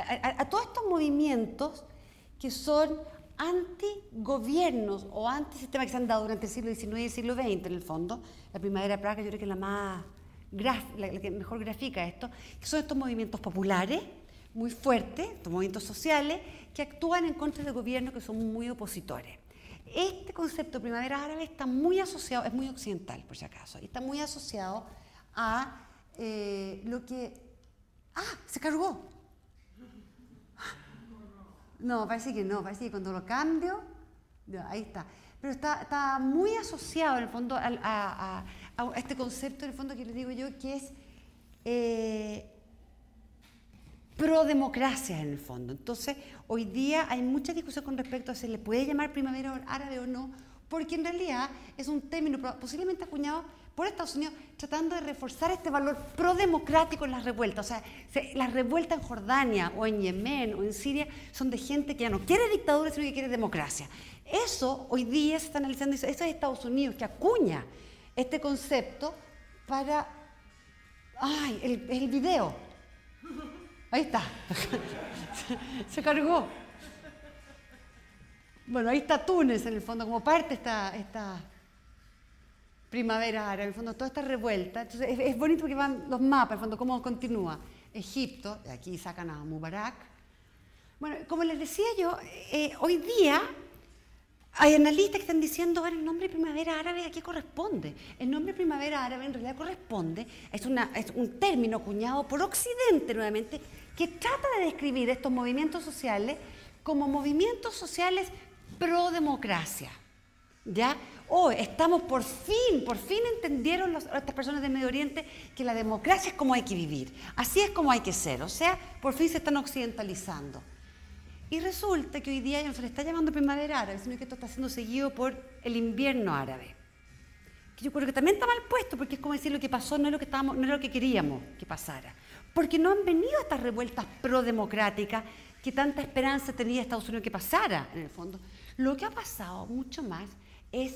a, a, a todos estos movimientos que son antigobiernos o antisistemas que se han dado durante el siglo diecinueve y el siglo veinte, en el fondo. La primavera de Praga yo creo que es la más graf, la, la que mejor grafica esto, que son estos movimientos populares muy fuertes, estos movimientos sociales que actúan en contra de gobiernos que son muy opositores. Este concepto de primavera árabe está muy asociado, es muy occidental por si acaso, está muy asociado a eh, lo que... ¡Ah! ¡Se cargó! No, parece que no, parece que cuando lo cambio, no, ahí está. Pero está, está muy asociado en el fondo a, a, a, a este concepto, en el fondo que les digo yo, que es eh, pro-democracia en el fondo. Entonces, hoy día hay mucha discusión con respecto a si le puede llamar primavera árabe o no, porque en realidad es un término posiblemente acuñado por Estados Unidos tratando de reforzar este valor pro-democrático en las revueltas. O sea, se, las revueltas en Jordania o en Yemen o en Siria son de gente que ya no quiere dictadura, sino que quiere democracia. Eso hoy día se está analizando, eso es Estados Unidos que acuña este concepto para... ¡Ay! El, el video. Ahí está. Se cargó. Bueno, ahí está Túnez en el fondo, como parte está... esta primavera árabe, en el fondo, toda esta revuelta. Entonces, es, es bonito porque van los mapas, en el fondo, cómo continúa. Egipto, de aquí sacan a Mubarak. Bueno, como les decía yo, eh, hoy día hay analistas que están diciendo, bueno, el nombre primavera árabe, ¿a qué corresponde? El nombre primavera árabe en realidad corresponde, es, una, es un término acuñado por Occidente, nuevamente, que trata de describir estos movimientos sociales como movimientos sociales pro-democracia. ¿Ya? Oh, estamos por fin, por fin entendieron los, estas personas del Medio Oriente que la democracia es como hay que vivir, así es como hay que ser, o sea, por fin se están occidentalizando. Y resulta que hoy día no se le está llamando primavera árabe, sino que esto está siendo seguido por el invierno árabe. Que yo creo que también está mal puesto, porque es como decir lo que pasó no es lo que, estábamos, no es lo que queríamos que pasara. Porque no han venido estas revueltas pro-democráticas que tanta esperanza tenía Estados Unidos que pasara, en el fondo. Lo que ha pasado mucho más es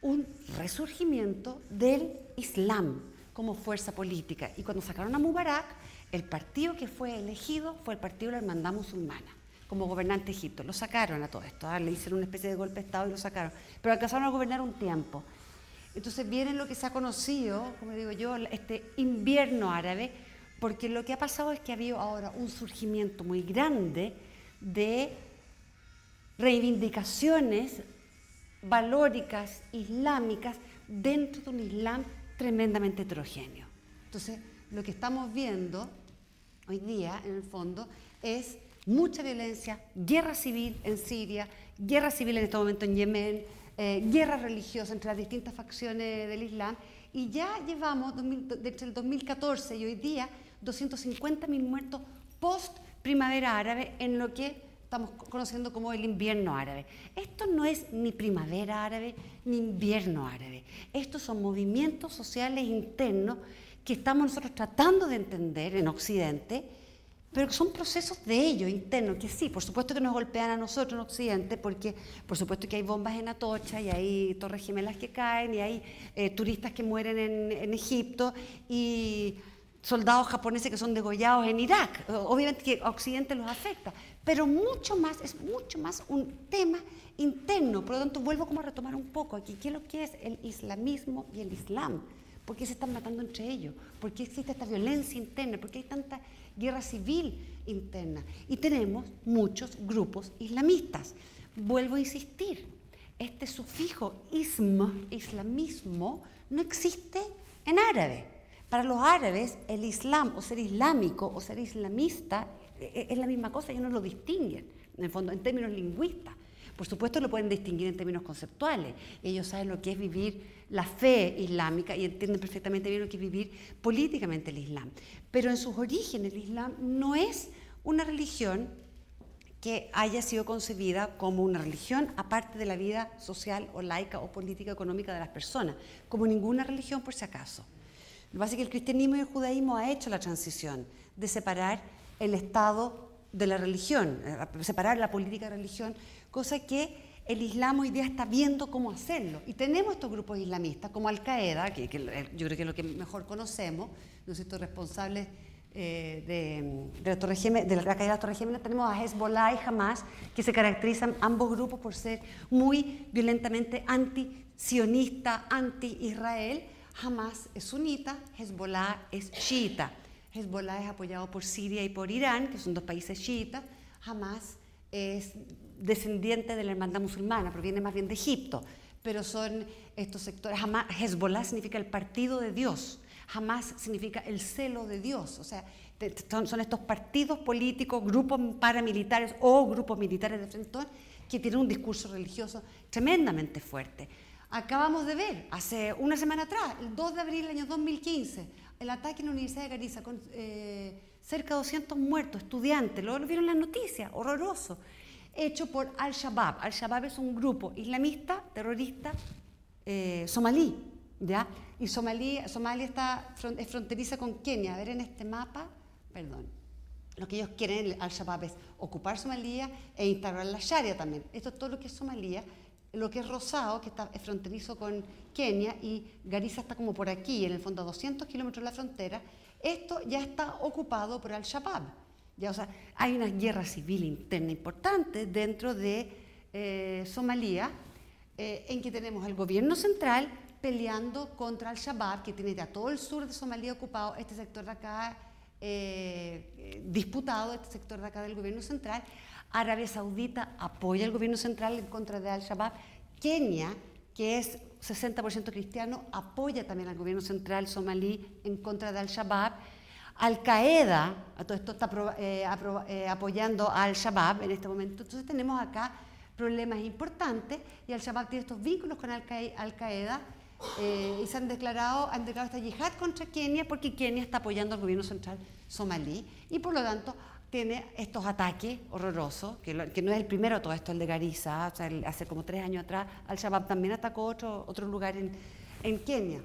un resurgimiento del Islam como fuerza política. Y cuando sacaron a Mubarak, el partido que fue elegido fue el partido de la Hermandad Musulmana, como gobernante de Egipto. Lo sacaron a todo esto, ¿ah? Le hicieron una especie de golpe de Estado y lo sacaron. Pero alcanzaron a gobernar un tiempo. Entonces viene lo que se ha conocido, como digo yo, este invierno árabe, porque lo que ha pasado es que ha habido ahora un surgimiento muy grande de reivindicaciones valóricas, islámicas, dentro de un Islam tremendamente heterogéneo. Entonces, lo que estamos viendo hoy día, en el fondo, es mucha violencia, guerra civil en Siria, guerra civil en este momento en Yemen, eh, guerra religiosa entre las distintas facciones del Islam, y ya llevamos, entre el dos mil catorce y hoy día, doscientos cincuenta mil muertos post-primavera árabe en lo que estamos conociendo como el invierno árabe. Esto no es ni primavera árabe ni invierno árabe. Estos son movimientos sociales internos que estamos nosotros tratando de entender en Occidente, pero que son procesos de ellos internos, que sí, por supuesto que nos golpean a nosotros en Occidente, porque por supuesto que hay bombas en Atocha y hay torres gemelas que caen y hay eh, turistas que mueren en, en Egipto y soldados japoneses que son degollados en Irak. Obviamente que a Occidente los afecta, pero mucho más, es mucho más un tema interno. Por lo tanto, vuelvo como a retomar un poco aquí, ¿qué es lo que es el islamismo y el Islam? ¿Por qué se están matando entre ellos? ¿Por qué existe esta violencia interna? ¿Por qué hay tanta guerra civil interna? Y tenemos muchos grupos islamistas. Vuelvo a insistir, este sufijo ism, islamismo, no existe en árabe. Para los árabes, el Islam, o ser islámico, o ser islamista, es la misma cosa, ellos no lo distinguen, en el fondo, en términos lingüistas. Por supuesto, lo pueden distinguir en términos conceptuales. Ellos saben lo que es vivir la fe islámica y entienden perfectamente bien lo que es vivir políticamente el Islam. Pero en sus orígenes, el Islam no es una religión que haya sido concebida como una religión aparte de la vida social o laica o política económica de las personas, como ninguna religión por si acaso. Lo que pasa es que el cristianismo y el judaísmo ha hecho la transición de separar el Estado de la religión, separar la política de la religión, cosa que el Islam hoy día está viendo cómo hacerlo. Y tenemos estos grupos islamistas, como Al-Qaeda, que, que yo creo que es lo que mejor conocemos, ¿no es cierto?, responsables eh, de, de, la torre Gemena, de la caída de la Torre Gemena. Tenemos a Hezbollah y Hamas, que se caracterizan ambos grupos por ser muy violentamente anti-sionista, anti-Israel. Hamas es sunita, Hezbollah es chiita. Hezbollah es apoyado por Siria y por Irán, que son dos países chiitas. Hamas es descendiente de la hermandad musulmana, proviene más bien de Egipto, pero son estos sectores. Hamas, Hezbollah significa el partido de Dios, Hamas significa el celo de Dios, o sea, son, son estos partidos políticos, grupos paramilitares o grupos militares de frentón que tienen un discurso religioso tremendamente fuerte. Acabamos de ver, hace una semana atrás, el dos de abril del año dos mil quince, el ataque en la Universidad de Gariza, con eh, cerca de doscientos muertos, estudiantes, luego lo vieron en las noticias, horroroso, hecho por Al-Shabaab. Al-Shabaab es un grupo islamista, terrorista, eh, somalí, ¿ya? Y Somalia, Somalia está, es fronteriza con Kenia. A ver en este mapa, perdón, lo que ellos quieren, Al-Shabaab, es ocupar Somalia e instalar la Sharia también. Esto es todo lo que es Somalia. Lo que es Rosado, que está fronterizo con Kenia, y Gariza está como por aquí, en el fondo a doscientos kilómetros de la frontera, esto ya está ocupado por Al-Shabaab. O sea, hay una guerra civil interna importante dentro de eh, Somalia, eh, en que tenemos al gobierno central peleando contra Al-Shabaab, que tiene ya todo el sur de Somalia ocupado, este sector de acá eh, disputado, este sector de acá del gobierno central. Arabia Saudita apoya al gobierno central en contra de Al-Shabaab. Kenia, que es sesenta por ciento cristiano, apoya también al gobierno central somalí en contra de Al-Shabaab. Al-Qaeda, todo esto está eh, eh, apoyando a Al-Shabaab en este momento. Entonces tenemos acá problemas importantes y Al-Shabaab tiene estos vínculos con Al-Qaeda eh, y se han declarado, han declarado esta yihad contra Kenia porque Kenia está apoyando al gobierno central somalí y por lo tanto tiene estos ataques horrorosos, que, lo, que no es el primero de todo esto, el de Gariza, o sea, el, hace como tres años atrás, Al-Shabaab también atacó otro, otro lugar en, en Kenia.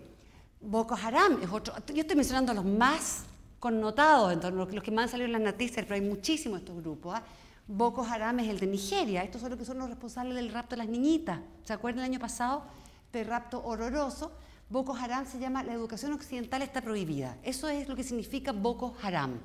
Boko Haram es otro, yo estoy mencionando los más connotados, entonces, los, los que más han salido en las noticias, pero hay muchísimos estos grupos. ¿eh? Boko Haram es el de Nigeria, estos son los que son los responsables del rapto de las niñitas, ¿se acuerdan el año pasado? Este rapto horroroso. Boko Haram se llama, la educación occidental está prohibida, eso es lo que significa Boko Haram,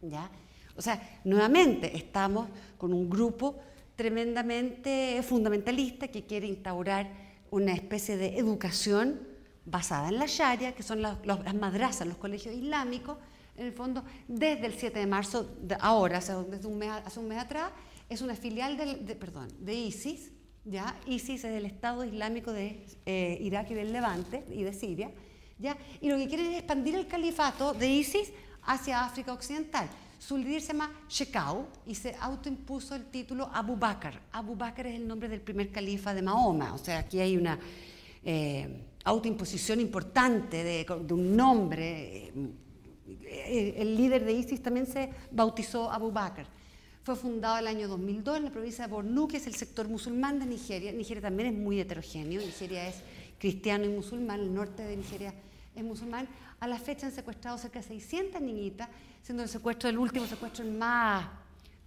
¿ya? O sea, nuevamente estamos con un grupo tremendamente fundamentalista que quiere instaurar una especie de educación basada en la Sharia, que son las, las madrazas, los colegios islámicos, en el fondo, desde el siete de marzo de ahora, o sea, desde un mes, hace un mes atrás, es una filial del, de, perdón, de ISIS, ¿ya? ISIS es el Estado Islámico de eh, Irak y del Levante y de Siria, ¿ya? Y lo que quieren es expandir el califato de ISIS hacia África Occidental. Su líder se llama Shekau y se autoimpuso el título Abu Bakr. Abu Bakr es el nombre del primer califa de Mahoma. O sea, aquí hay una eh, autoimposición importante de, de un nombre. El, el líder de ISIS también se bautizó Abu Bakr. Fue fundado el año dos mil dos en la provincia de Bornu, que es el sector musulmán de Nigeria. Nigeria también es muy heterogéneo. Nigeria es cristiano y musulmán. El norte de Nigeria es musulmán. A la fecha han secuestrado cerca de seiscientas niñitas, siendo el secuestro el último secuestro más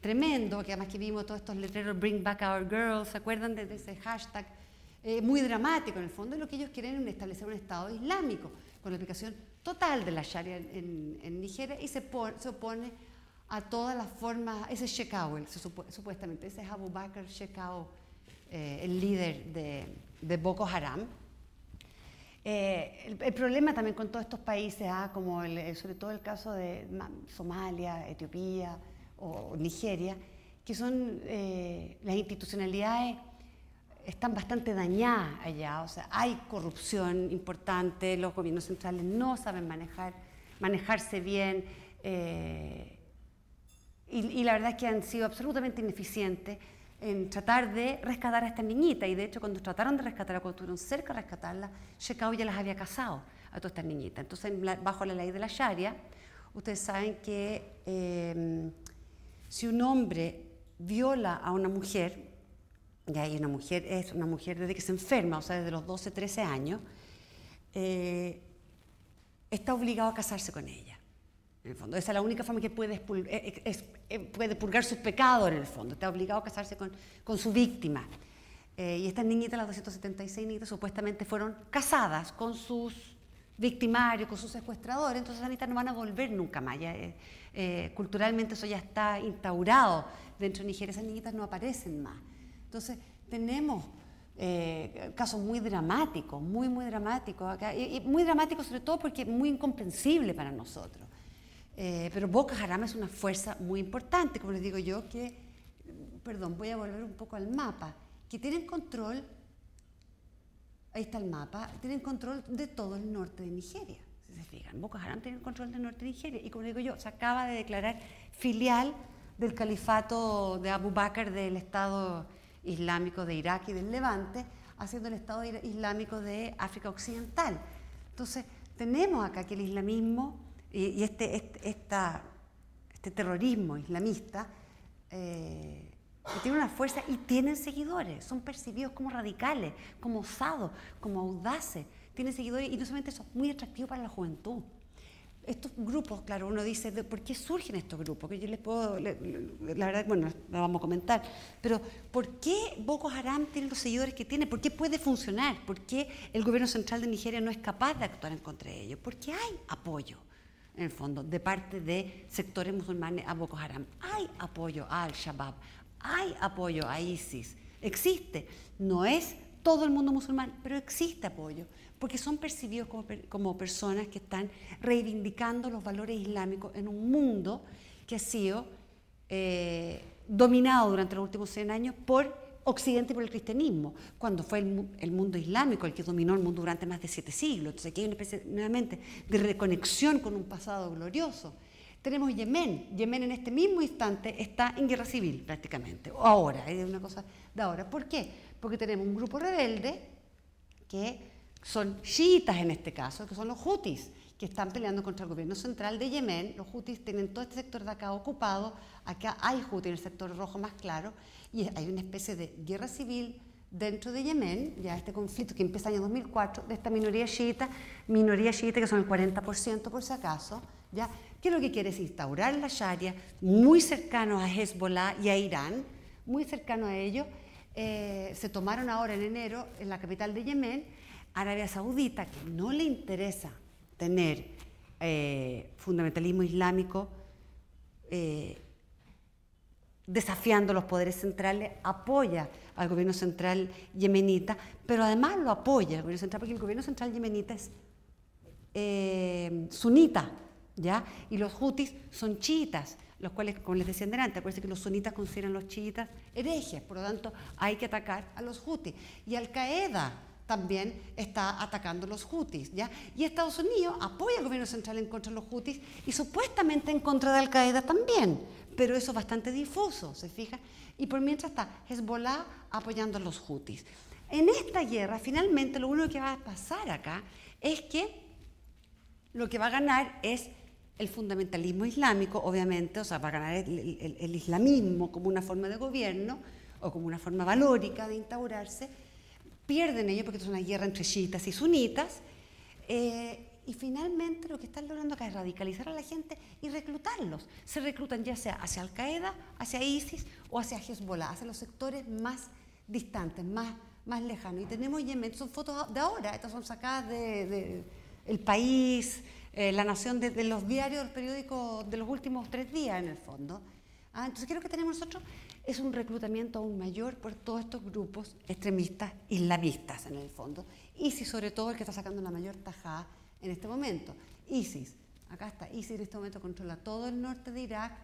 tremendo, que además que vimos todos estos letreros Bring Back Our Girls, ¿se acuerdan de ese hashtag? Eh, muy dramático en el fondo, y lo que ellos quieren es establecer un Estado Islámico, con la aplicación total de la Sharia en, en Nigeria, y se, por, se opone a todas las formas, ese es Shekau, el, supuestamente, ese es Abu Bakr Shekau, eh, el líder de, de Boko Haram. Eh, el, el problema también con todos estos países, ¿ah? como el, el, sobre todo el caso de Somalia, Etiopía o Nigeria, que son eh, las institucionalidades están bastante dañadas allá, o sea, hay corrupción importante, los gobiernos centrales no saben manejar, manejarse bien, eh, y, y la verdad es que han sido absolutamente ineficientes en tratar de rescatar a estas niñitas, y de hecho cuando trataron de rescatarla, cuando estuvieron cerca de rescatarla, Shekau ya las había casado a todas estas niñitas. Entonces, bajo la ley de la Sharia, ustedes saben que eh, si un hombre viola a una mujer, y ahí una mujer es una mujer desde que se enferma, o sea, desde los doce, trece años, eh, está obligado a casarse con ella. En el fondo, esa es la única forma que puede, es, puede purgar sus pecados, en el fondo. Está obligado a casarse con, con su víctima. Eh, y estas niñitas, las doscientas setenta y seis niñitas, supuestamente fueron casadas con sus victimarios, con sus secuestradores. Entonces, las niñitas no van a volver nunca más. Ya, eh, eh, culturalmente eso ya está instaurado dentro de Nigeria. Esas niñitas no aparecen más. Entonces, tenemos eh, casos muy dramáticos, muy, muy dramáticos acá. Y, y muy dramáticos sobre todo porque es muy incomprensible para nosotros. Eh, pero Boko Haram es una fuerza muy importante, como les digo yo, que, perdón, voy a volver un poco al mapa, que tienen control, ahí está el mapa, tienen control de todo el norte de Nigeria, si se fijan, Boko Haram tiene control del norte de Nigeria, y como les digo yo, se acaba de declarar filial del califato de Abu Bakr del Estado Islámico de Irak y del Levante, haciendo el Estado Islámico de África Occidental. Entonces, tenemos acá que el islamismo y este, este, esta, este terrorismo islamista eh, tiene una fuerza y tienen seguidores, son percibidos como radicales, como osados, como audaces, tienen seguidores y no solamente eso, muy atractivo para la juventud. Estos grupos, claro, uno dice, ¿por qué surgen estos grupos? Que yo les puedo, la verdad, bueno, lo vamos a comentar, pero ¿por qué Boko Haram tiene los seguidores que tiene? ¿Por qué puede funcionar? ¿Por qué el gobierno central de Nigeria no es capaz de actuar en contra de ellos? Porque hay apoyo, en el fondo, de parte de sectores musulmanes a Boko Haram. Hay apoyo a Al-Shabaab, hay apoyo a ISIS, existe. No es todo el mundo musulmán, pero existe apoyo, porque son percibidos como, como personas que están reivindicando los valores islámicos en un mundo que ha sido eh, dominado durante los últimos cien años por Occidente y por el cristianismo, cuando fue el, el mundo islámico el que dominó el mundo durante más de siete siglos. Entonces aquí hay una especie, nuevamente, de reconexión con un pasado glorioso. Tenemos Yemen. Yemen en este mismo instante está en guerra civil prácticamente, ahora, es una cosa de ahora. ¿Por qué? Porque tenemos un grupo rebelde que son chiitas en este caso, que son los hutis, que están peleando contra el gobierno central de Yemen. Los hutis tienen todo este sector de acá ocupado, acá hay hutis en el sector rojo más claro, y hay una especie de guerra civil dentro de Yemen, ya este conflicto que empieza en el año dos mil cuatro, de esta minoría chiita, minoría chiita que son el cuarenta por ciento por si acaso, ya, que lo que quiere es instaurar la Sharia, muy cercanos a Hezbollah y a Irán, muy cercanos a ellos. Eh, se tomaron ahora en enero en la capital de Yemen, Arabia Saudita, que no le interesa tener eh, fundamentalismo islámico eh, desafiando los poderes centrales, apoya al gobierno central yemenita, pero además lo apoya el gobierno central, porque el gobierno central yemenita es eh, sunita, ¿ya? Y los hutis son chiitas, los cuales, como les decía delante, acuérdense que los sunitas consideran los chiitas herejes, por lo tanto hay que atacar a los hutis. Y Al-Qaeda también está atacando los hutis, ¿ya? Y Estados Unidos apoya al gobierno central en contra de los hutis y supuestamente en contra de Al-Qaeda también, pero eso es bastante difuso, ¿se fijan? Y por mientras está Hezbollah apoyando a los hutis. En esta guerra, finalmente, lo único que va a pasar acá es que lo que va a ganar es el fundamentalismo islámico, obviamente, o sea, va a ganar el, el, el islamismo como una forma de gobierno o como una forma valórica de instaurarse. Pierden ellos porque es una guerra entre chiitas y sunitas, eh, y finalmente lo que están logrando acá es radicalizar a la gente y reclutarlos. Se reclutan ya sea hacia Al-Qaeda, hacia ISIS o hacia Hezbollah, hacia los sectores más distantes, más, más lejanos. Y tenemos Yemen, son fotos de ahora, estas son sacadas de, de El País, eh, La Nación, de, de los diarios, los periódicos de los últimos tres días en el fondo. Ah, entonces, ¿qué es lo que tenemos nosotros? Es un reclutamiento aún mayor por todos estos grupos extremistas islamistas, en el fondo. ISIS, sobre todo, el que está sacando la mayor tajada en este momento. ISIS, acá está, ISIS en este momento controla todo el norte de Irak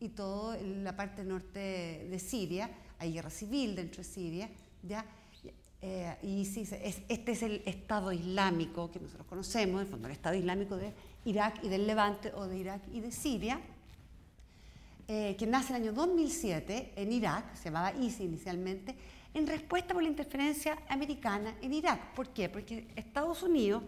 y toda la parte norte de Siria. Hay guerra civil dentro de Siria, ¿ya? eh, ISIS, es, este es el Estado Islámico que nosotros conocemos, en el fondo el Estado Islámico de Irak y del Levante, o de Irak y de Siria, eh, que nace en el año dos mil siete en Irak, se llamaba ISIS inicialmente, en respuesta por la interferencia americana en Irak. ¿Por qué? Porque Estados Unidos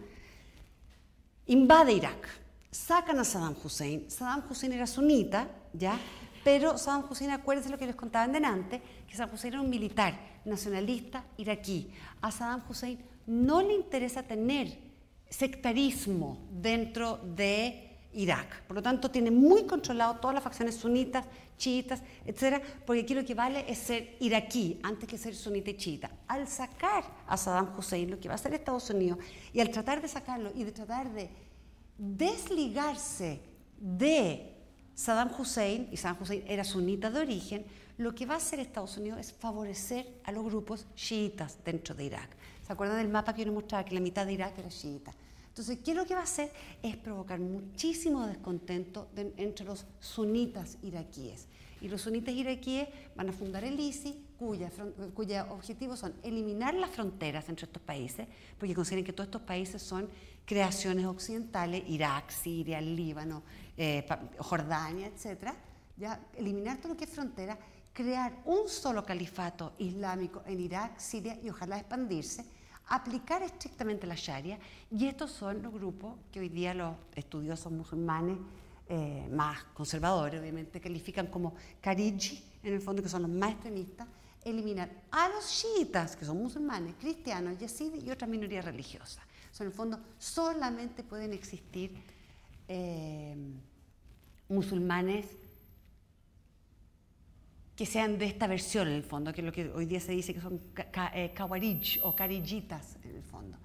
invade Irak, sacan a Saddam Hussein. Saddam Hussein era sunita, ¿ya? Pero Saddam Hussein, acuérdense lo que les contaban delante, que Saddam Hussein era un militar nacionalista iraquí. A Saddam Hussein no le interesa tener sectarismo dentro de Irak. Por lo tanto, tiene muy controlado todas las facciones sunitas, chiitas, etcétera, porque aquí lo que vale es ser iraquí antes que ser sunita y chiita. Al sacar a Saddam Hussein, lo que va a hacer Estados Unidos, y al tratar de sacarlo y de tratar de desligarse de Saddam Hussein, y Saddam Hussein era sunita de origen, lo que va a hacer Estados Unidos es favorecer a los grupos chiitas dentro de Irak. ¿Se acuerdan del mapa que yo les mostraba? Que la mitad de Irak era chiita. Entonces, ¿qué es lo que va a hacer? Es provocar muchísimo descontento de, entre los sunitas iraquíes. Y los sunitas iraquíes van a fundar el ISIS, cuyos cuya objetivos son eliminar las fronteras entre estos países, porque consideran que todos estos países son creaciones occidentales, Irak, Siria, Líbano, eh, Jordania, etcétera. Ya, eliminar todo lo que es frontera, crear un solo califato islámico en Irak, Siria y ojalá expandirse, aplicar estrictamente la Sharia, y estos son los grupos que hoy día los estudiosos musulmanes eh, más conservadores, obviamente, califican como Khariji, en el fondo, que son los más extremistas, eliminar a los chiitas, que son musulmanes, cristianos, yazidis y otras minorías religiosas. O sea, en el fondo, solamente pueden existir eh, musulmanes que sean de esta versión, en el fondo, que es lo que hoy día se dice que son kawarij o karijitas, en el fondo.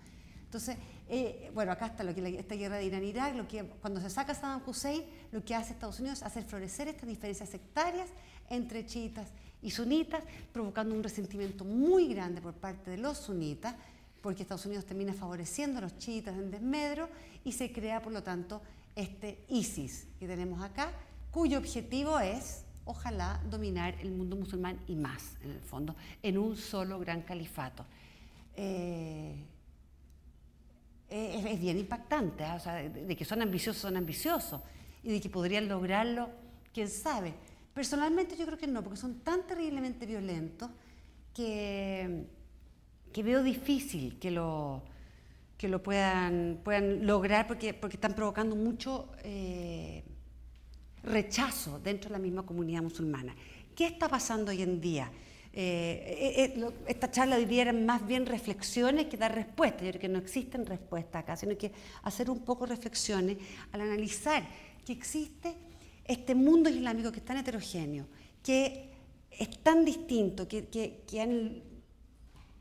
Entonces, eh, bueno, acá está lo que la, esta guerra de Irán y Irak, lo que, cuando se saca Saddam Hussein, lo que hace Estados Unidos es hacer florecer estas diferencias sectarias entre chiitas y sunitas, provocando un resentimiento muy grande por parte de los sunitas, porque Estados Unidos termina favoreciendo a los chiitas en desmedro, y se crea, por lo tanto, este ISIS que tenemos acá, cuyo objetivo es, ojalá, dominar el mundo musulmán y más, en el fondo, en un solo gran califato. Eh, es, es bien impactante, ¿eh? O sea, de, de que son ambiciosos, son ambiciosos, y de que podrían lograrlo, quién sabe. Personalmente yo creo que no, porque son tan terriblemente violentos que, que veo difícil que lo, que lo puedan, puedan lograr, porque, porque están provocando mucho... Eh, rechazo dentro de la misma comunidad musulmana. ¿Qué está pasando hoy en día? Eh, eh, lo, esta charla hoy día eran más bien reflexiones que dar respuestas. Yo creo que no existen respuestas acá, sino que hacer un poco reflexiones al analizar que existe este mundo islámico que es tan heterogéneo, que es tan distinto, que, que, que han,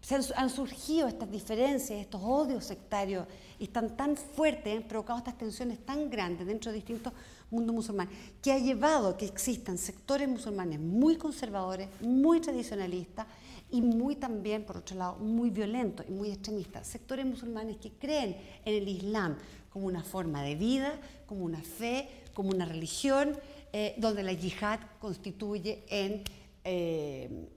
se han, han surgido estas diferencias, estos odios sectarios, y están tan fuertes, han provocado estas tensiones tan grandes dentro de distintos mundo musulmán, que ha llevado a que existan sectores musulmanes muy conservadores, muy tradicionalistas y muy también, por otro lado, muy violentos y muy extremistas. Sectores musulmanes que creen en el Islam como una forma de vida, como una fe, como una religión, eh, donde la yihad constituye en eh,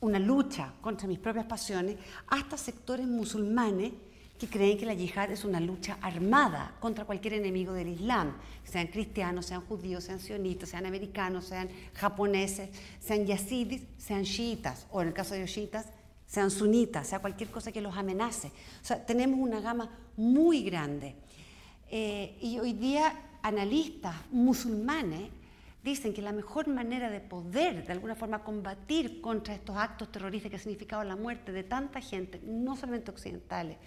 una lucha contra mis propias pasiones, hasta sectores musulmanes que creen que la yihad es una lucha armada contra cualquier enemigo del Islam, sean cristianos, sean judíos, sean sionistas, sean americanos, sean japoneses, sean yazidis, sean chiitas, o en el caso de los chiitas, sean sunitas, sea cualquier cosa que los amenace. O sea, tenemos una gama muy grande. Eh, y hoy día analistas musulmanes dicen que la mejor manera de poder, de alguna forma, combatir contra estos actos terroristas que han significado la muerte de tanta gente, no solamente occidentales,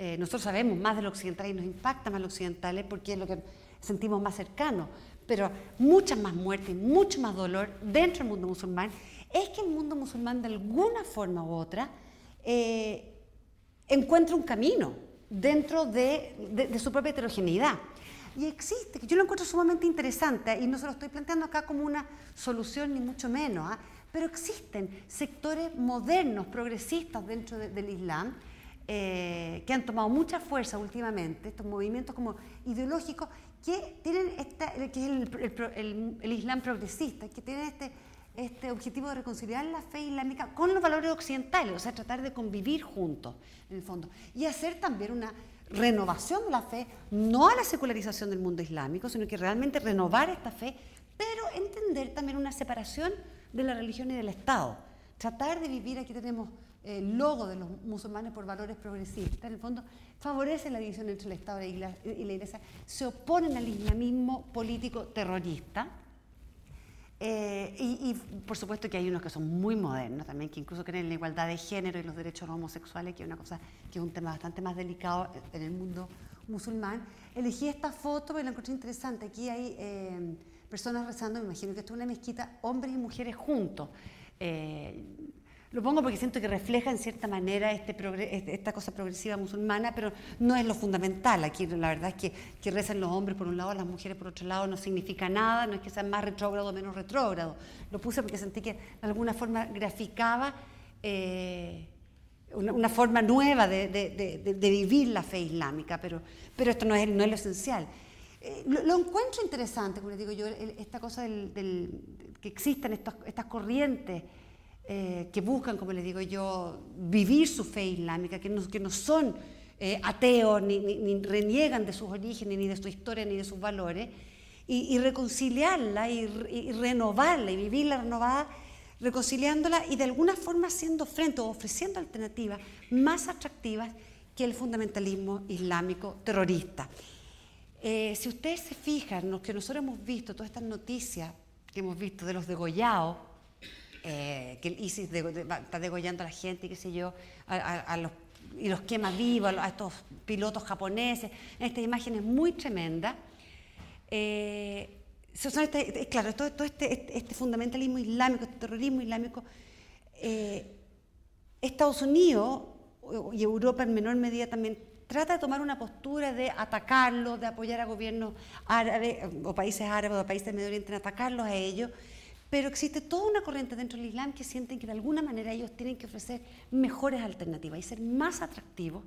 Eh, nosotros sabemos más de lo occidental y nos impacta más lo occidental porque es lo que sentimos más cercano, pero muchas más muertes, mucho más dolor dentro del mundo musulmán, es que el mundo musulmán de alguna forma u otra eh, encuentra un camino dentro de, de, de su propia heterogeneidad. Y existe, que yo lo encuentro sumamente interesante, y no se lo estoy planteando acá como una solución ni mucho menos, ¿eh? Pero existen sectores modernos, progresistas dentro de, del Islam, Eh, que han tomado mucha fuerza últimamente, estos movimientos como ideológicos que tienen esta, que es el, el, el, el Islam progresista, que tienen este este objetivo de reconciliar la fe islámica con los valores occidentales, o sea, tratar de convivir juntos, en el fondo, y hacer también una renovación de la fe, no a la secularización del mundo islámico, sino que realmente renovar esta fe, pero entender también una separación de la religión y del Estado, tratar de vivir, aquí tenemos el logo de los musulmanes por valores progresistas, en el fondo favorece la división entre el Estado y la Iglesia, se oponen al islamismo político terrorista, eh, y, y por supuesto que hay unos que son muy modernos también, que incluso creen en la igualdad de género y los derechos homosexuales, que es una cosa que es un tema bastante más delicado en el mundo musulmán. Elegí esta foto porque la encontré interesante, aquí hay eh, personas rezando, me imagino que esto es una mezquita, hombres y mujeres juntos. Eh, lo pongo porque siento que refleja en cierta manera este esta cosa progresiva musulmana, pero no es lo fundamental. Aquí la verdad es que, que rezan los hombres por un lado, las mujeres por otro lado, no significa nada, no es que sean más retrógrado o menos retrógrado. Lo puse porque sentí que de alguna forma graficaba eh, una, una forma nueva de, de, de, de vivir la fe islámica, pero, pero esto no es, no es lo esencial. Eh, lo, lo encuentro interesante, como les digo yo, el, esta cosa del, del, que existan estos, estas corrientes eh, que buscan, como les digo yo, vivir su fe islámica, que no, que no son eh, ateos, ni, ni, ni reniegan de sus orígenes, ni de su historia, ni de sus valores, y, y reconciliarla, y, y renovarla, y vivirla renovada, reconciliándola y de alguna forma haciendo frente o ofreciendo alternativas más atractivas que el fundamentalismo islámico terrorista. Eh, si ustedes se fijan, lo que nosotros hemos visto, todas estas noticias que hemos visto de los degollados, eh, que el ISIS de, de, está degollando a la gente, qué sé yo, a, a, a los, y los quema vivos, a, a estos pilotos japoneses, estas imágenes muy tremendas. Eh, son este, claro, todo, todo este, este, este fundamentalismo islámico, este terrorismo islámico, eh, Estados Unidos y Europa en menor medida también trata de tomar una postura de atacarlos, de apoyar a gobiernos árabes o países árabes o países del Medio Oriente en atacarlos a ellos, pero existe toda una corriente dentro del Islam que sienten que de alguna manera ellos tienen que ofrecer mejores alternativas y ser más atractivos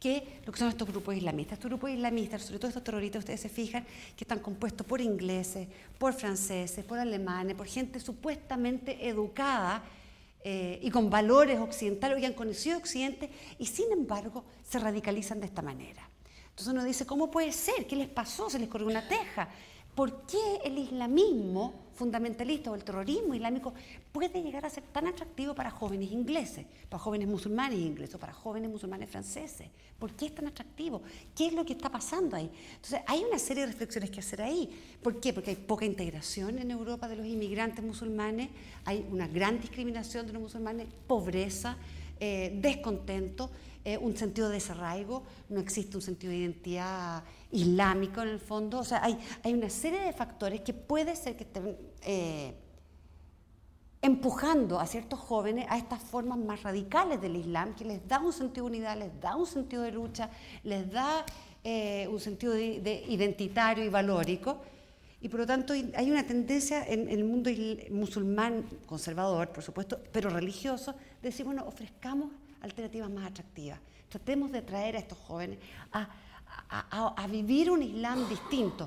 que lo que son estos grupos islamistas. Estos grupos islamistas, sobre todo estos terroristas, ustedes se fijan que están compuestos por ingleses, por franceses, por alemanes, por gente supuestamente educada, Eh, y con valores occidentales, y han conocido Occidente, y sin embargo se radicalizan de esta manera. Entonces uno dice, ¿cómo puede ser? ¿Qué les pasó? ¿Se les corrió una teja? ¿Por qué el islamismo fundamentalista o el terrorismo islámico puede llegar a ser tan atractivo para jóvenes ingleses, para jóvenes musulmanes ingleses, para jóvenes musulmanes franceses? ¿Por qué es tan atractivo? ¿Qué es lo que está pasando ahí? Entonces hay una serie de reflexiones que hacer ahí. ¿Por qué? Porque hay poca integración en Europa de los inmigrantes musulmanes, hay una gran discriminación de los musulmanes, pobreza, eh, descontento, eh, un sentido de desarraigo, no existe un sentido de identidad islámico en el fondo. O sea, hay, hay una serie de factores que puede ser que estén eh, empujando a ciertos jóvenes a estas formas más radicales del Islam, que les da un sentido de unidad, les da un sentido de lucha, les da eh, un sentido de, de identitario y valórico, y por lo tanto hay una tendencia en, en el mundo musulmán conservador, por supuesto, pero religioso, de decir, bueno, ofrezcamos alternativas más atractivas, tratemos de traer a estos jóvenes a A, a, a vivir un Islam distinto.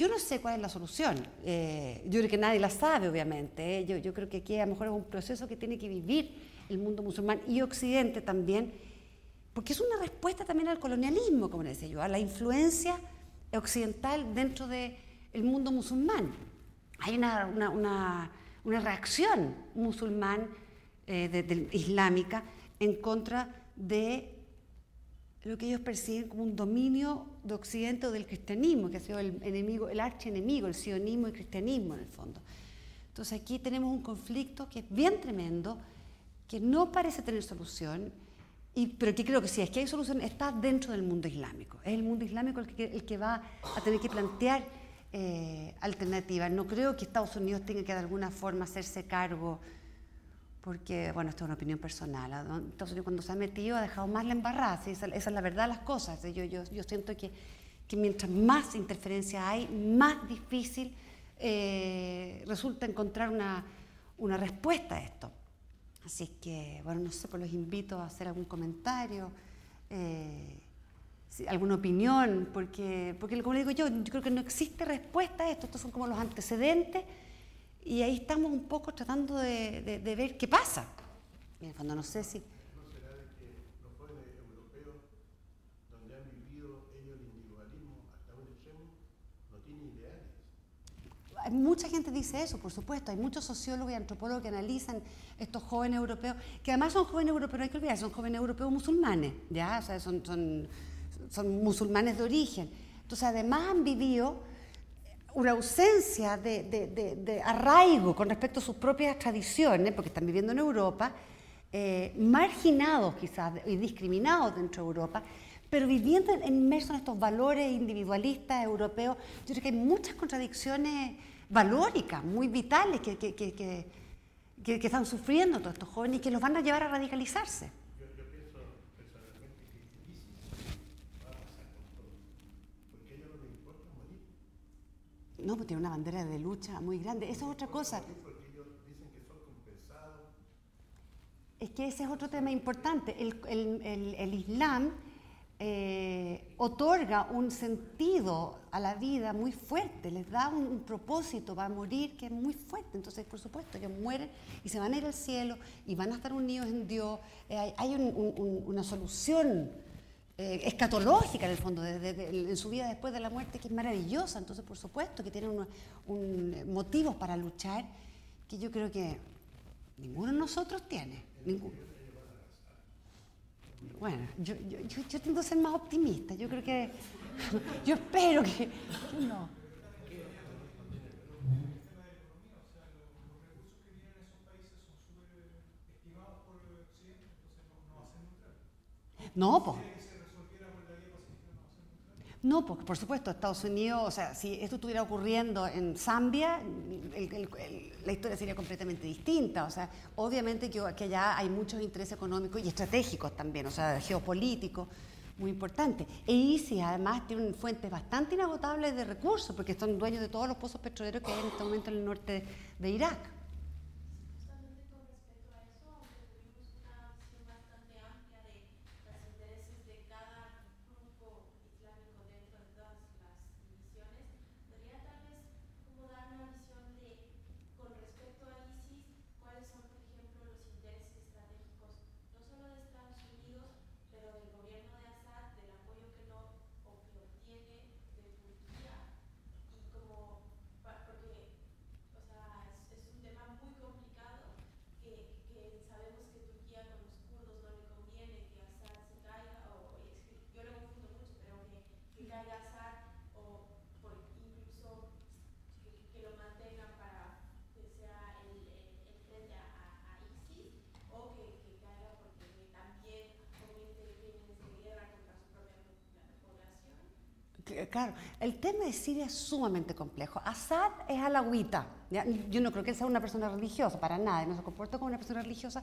Yo no sé cuál es la solución, eh, yo creo que nadie la sabe, obviamente, ¿eh? yo, yo creo que aquí a lo mejor es un proceso que tiene que vivir el mundo musulmán y Occidente también, porque es una respuesta también al colonialismo, como decía yo, a la influencia occidental dentro del del mundo musulmán. Hay una, una, una, una reacción musulmán eh, de, de, islámica en contra de lo que ellos perciben como un dominio de Occidente o del cristianismo, que ha sido el enemigo, el archienemigo, el sionismo y el cristianismo en el fondo. Entonces aquí tenemos un conflicto que es bien tremendo, que no parece tener solución, y, pero que creo que si es que hay solución está dentro del mundo islámico. Es el mundo islámico el que, el que va a tener que plantear eh, alternativas. No creo que Estados Unidos tenga que de alguna forma hacerse cargo, porque, bueno, esto es una opinión personal, ¿no? Estados Unidos cuando se ha metido ha dejado más la embarrada, ¿sí? esa, esa es la verdad de las cosas. Yo, yo, yo siento que, que mientras más interferencia hay, más difícil eh, resulta encontrar una, una respuesta a esto. Así que, bueno, no sé, pues los invito a hacer algún comentario, eh, sí, alguna opinión, porque, porque como le digo yo, yo creo que no existe respuesta a esto, estos son como los antecedentes Y ahí estamos un poco tratando de, de, de ver qué pasa. En el fondo no sé si... ¿No será de que los jóvenes europeos, donde han vivido ellos el individualismo hasta un extremo, no tienen ideales? Hay mucha gente dice eso, por supuesto. Hay muchos sociólogos y antropólogos que analizan estos jóvenes europeos, que además son jóvenes europeos, no hay que olvidar, son jóvenes europeos musulmanes, ¿ya? O sea, son, son, son musulmanes de origen. Entonces, además han vivido una ausencia de, de, de, de arraigo con respecto a sus propias tradiciones, porque están viviendo en Europa, eh, marginados quizás y discriminados dentro de Europa, pero viviendo inmersos en estos valores individualistas europeos. Yo creo que hay muchas contradicciones valóricas, muy vitales, que, que, que, que, que, que están sufriendo todos estos jóvenes y que los van a llevar a radicalizarse. No, porque tiene una bandera de lucha muy grande. Eso es otra cosa. Es que ese es otro tema importante. El, el, el, el Islam eh, otorga un sentido a la vida muy fuerte, les da un, un propósito, va a morir, que es muy fuerte. Entonces, por supuesto, ellos mueren y se van a ir al cielo y van a estar unidos en Dios. Eh, hay hay un, un, una solución escatológica en el fondo, de, de, de, en su vida después de la muerte, que es maravillosa. Entonces, por supuesto que tienen un, un motivos para luchar que yo creo que ninguno de nosotros tiene. Ninguno. Bueno, yo, yo, yo, yo tiendo a ser más optimista. Yo creo que... Yo espero que... que no. No, pues... No, porque por supuesto Estados Unidos, o sea, si esto estuviera ocurriendo en Zambia, el, el, el, la historia sería completamente distinta. O sea, obviamente que, que allá hay muchos intereses económicos y estratégicos también, o sea, geopolíticos, muy importantes. E ISIS además tiene fuentes bastante inagotables de recursos, porque son dueños de todos los pozos petroleros que hay en este momento en el norte de Irak. Claro, el tema de Siria es sumamente complejo. Assad es alawita. Yo no creo que él sea una persona religiosa, para nada, no se comporta como una persona religiosa,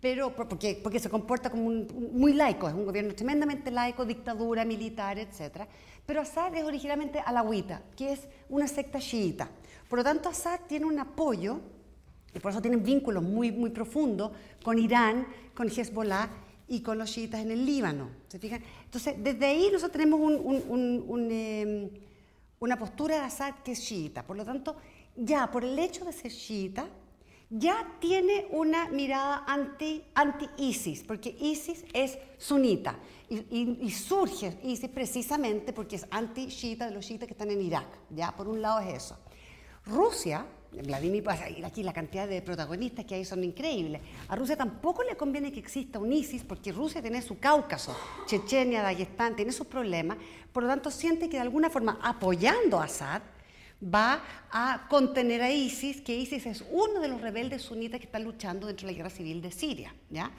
pero porque, porque se comporta como un, un, muy laico, es un gobierno tremendamente laico, dictadura, militar, etcétera. Pero Assad es originalmente alawita, que es una secta chiita. Por lo tanto, Assad tiene un apoyo, y por eso tienen vínculos muy, muy profundos con Irán, con Hezbollah, y con los chiitas en el Líbano, ¿se fijan? Entonces, desde ahí nosotros tenemos un, un, un, un, eh, una postura de Assad que es chiita. Por lo tanto, ya por el hecho de ser chiita, ya tiene una mirada anti, anti ISIS, porque ISIS es sunita, y, y, y surge ISIS precisamente porque es anti chiita de los chiitas que están en Irak, ya por un lado es eso. Rusia, Vladimir, aquí la cantidad de protagonistas que hay son increíbles. A Rusia tampoco le conviene que exista un ISIS porque Rusia tiene su Cáucaso, Chechenia, Dagestán, tiene sus problemas, por lo tanto siente que de alguna forma apoyando a Assad va a contener a ISIS, que ISIS es uno de los rebeldes sunitas que están luchando dentro de la guerra civil de Siria, ¿ya?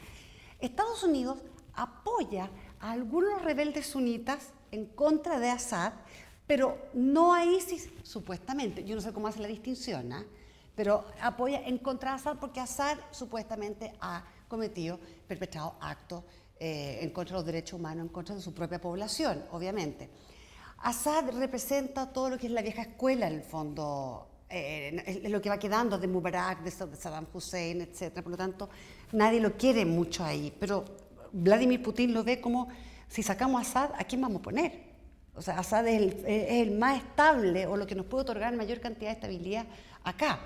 Estados Unidos apoya a algunos rebeldes sunitas en contra de Assad, pero no a ISIS, supuestamente. Yo no sé cómo hace la distinción, ¿eh? Pero apoya en contra de Assad porque Assad supuestamente ha cometido, perpetrado actos eh, en contra de los derechos humanos, en contra de su propia población, obviamente. Assad representa todo lo que es la vieja escuela, en el fondo, eh, es lo que va quedando de Mubarak, de Saddam Hussein, etcétera. Por lo tanto, nadie lo quiere mucho ahí. Pero Vladimir Putin lo ve como, si sacamos a Assad, ¿a quién vamos a poner? O sea, Assad es el, es el más estable o lo que nos puede otorgar mayor cantidad de estabilidad acá.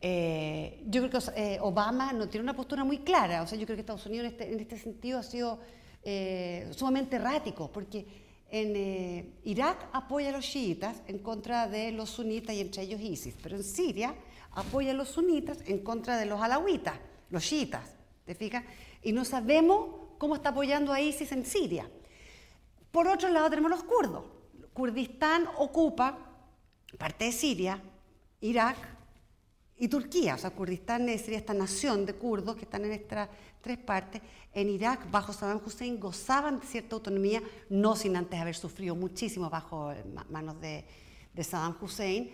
Eh, yo creo que eh, Obama no tiene una postura muy clara. O sea, yo creo que Estados Unidos en este, en este sentido ha sido eh, sumamente errático, porque en eh, Irak apoya a los chiitas en contra de los sunitas y entre ellos ISIS, pero en Siria apoya a los sunitas en contra de los alawitas, los chiitas, ¿te fijas? Y no sabemos cómo está apoyando a ISIS en Siria. Por otro lado tenemos los kurdos. Kurdistán ocupa parte de Siria, Irak y Turquía. O sea, Kurdistán sería esta nación de kurdos que están en estas tres partes. En Irak, bajo Saddam Hussein, gozaban de cierta autonomía, no sin antes haber sufrido muchísimo bajo manos de, de Saddam Hussein.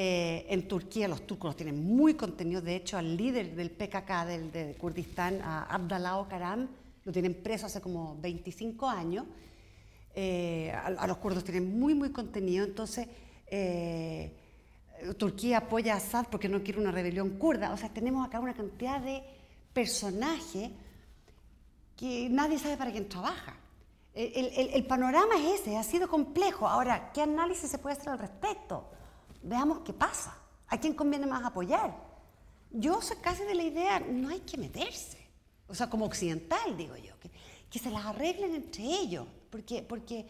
Eh, en Turquía los turcos los tienen muy contenidos. De hecho, al líder del P K K del, de Kurdistán, a Abdallah Öcalan, lo tienen preso hace como veinticinco años. Eh, a, a los kurdos tienen muy, muy contenido. Entonces, eh, Turquía apoya a Assad porque no quiere una rebelión kurda. O sea, tenemos acá una cantidad de personajes que nadie sabe para quién trabaja. El, el, el panorama es ese, ha sido complejo. Ahora, ¿qué análisis se puede hacer al respecto? Veamos qué pasa. ¿A quién conviene más apoyar? Yo soy casi de la idea, no hay que meterse. O sea, como occidental, digo yo, que, que se las arreglen entre ellos. Porque, porque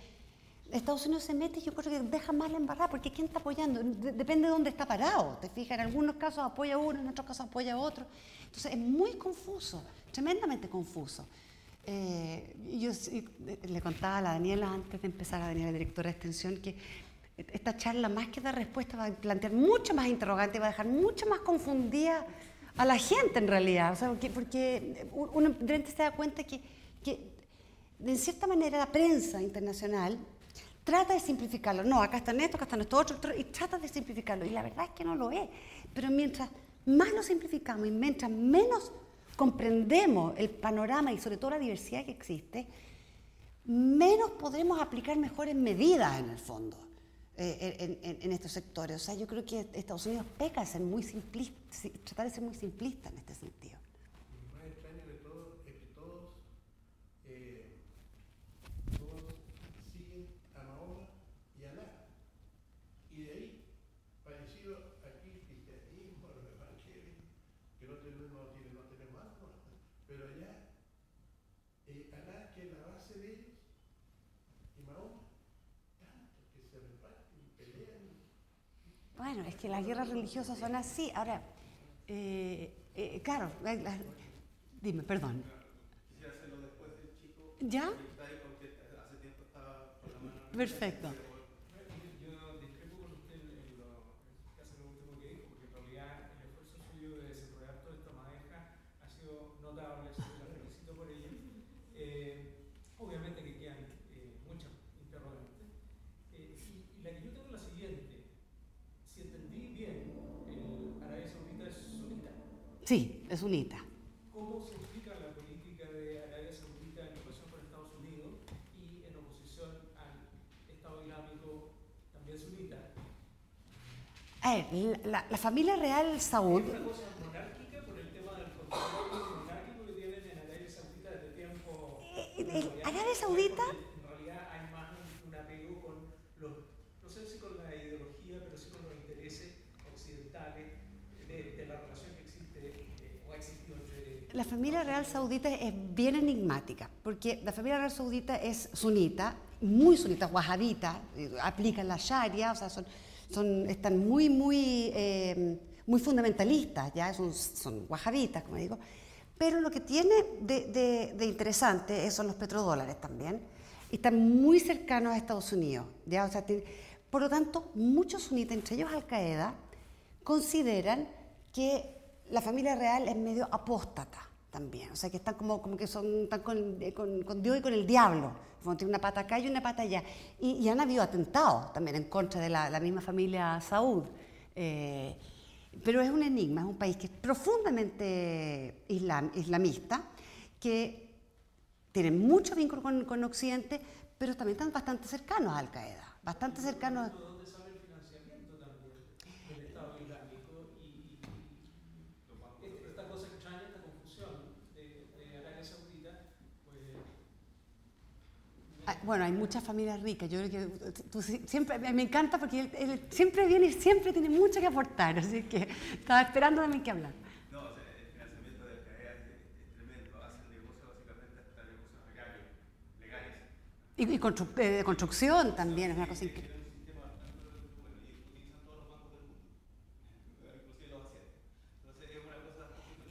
Estados Unidos se mete y yo creo que deja más la embarrada, porque ¿quién está apoyando? De, depende de dónde está parado, te fijas, en algunos casos apoya a uno, en otros casos apoya a otro. Entonces es muy confuso, tremendamente confuso. Eh, yo le contaba a la Daniela, antes de empezar, a Daniela, directora de Extensión, que esta charla, más que dar respuesta, va a plantear mucho más interrogante, va a dejar mucho más confundida a la gente en realidad. O sea, porque, porque uno de repente se da cuenta que, que de cierta manera la prensa internacional trata de simplificarlo. No, acá están estos, acá están estos otros, y trata de simplificarlo. Y la verdad es que no lo es. Pero mientras más lo simplificamos y mientras menos comprendemos el panorama y sobre todo la diversidad que existe, menos podremos aplicar mejores medidas en el fondo eh, en, en, en estos sectores. O sea, yo creo que Estados Unidos peca de ser muy simplista, tratar de ser muy simplista en este sentido. Bueno, es que las guerras religiosas son así. Ahora, eh, eh, claro, la, la, dime, perdón. Quisiera hacerlo después del chico. ¿Ya? Porque hace tiempo estaba con la mano. Perfecto. Yo discrepo con usted en lo último que dijo, porque en realidad el esfuerzo suyo de desarrollar toda esta madeja ha sido notable, se la felicito por ello. Eh, obviamente que quedan eh, muchas interrogantes. Eh, y, y la que yo tengo es la siguiente. Si entendí bien, el Arabia Saudita es sunita. Sí, es sunita. ¿Cómo se explica la política de Arabia Saudita en relación con Estados Unidos y en oposición al Estado Islámico también sunita? A ver, la, la, la familia real Saud. ¿Es una cosa monárquica por el tema del control monárquico que tienen en Arabia Saudita desde tiempo? El, el, el, Arabia Saudita. En realidad hay más un apego con los, no sé si con la ideología, pero sí con los occidentales de, de la relación que existe eh, o ha existido entre... La familia real saudita es bien enigmática, porque la familia real saudita es sunita, muy sunita, wahabita, eh, aplican la Sharia, o sea, son, son, están muy, muy, eh, muy fundamentalistas, ya son, son wahabitas, como digo, pero lo que tiene de, de, de interesante son los petrodólares también, y están muy cercanos a Estados Unidos, ya, o sea, tiene, por lo tanto, muchos sunitas, entre ellos Al-Qaeda, consideran que la familia real es medio apóstata también, o sea que están como, como que son, están con, con, con Dios y con el diablo, tienen una pata acá y una pata allá, y, y han habido atentados también en contra de la, la misma familia Saud, eh, pero es un enigma, es un país que es profundamente islam, islamista, que tiene mucho vínculo con, con Occidente, pero también están bastante cercanos a Al-Qaeda, bastante cercanos... Bueno, hay muchas familias ricas. Yo creo que tú siempre, me encanta porque él, él siempre viene y siempre tiene mucho que aportar, así que estaba esperando también que hablar. No, o sea, el financiamiento de F E A es tremendo. Hacen negocios básicamente hasta negocios legales. legales. Y, y constru, eh, de construcción también, sí, es una cosa increíble.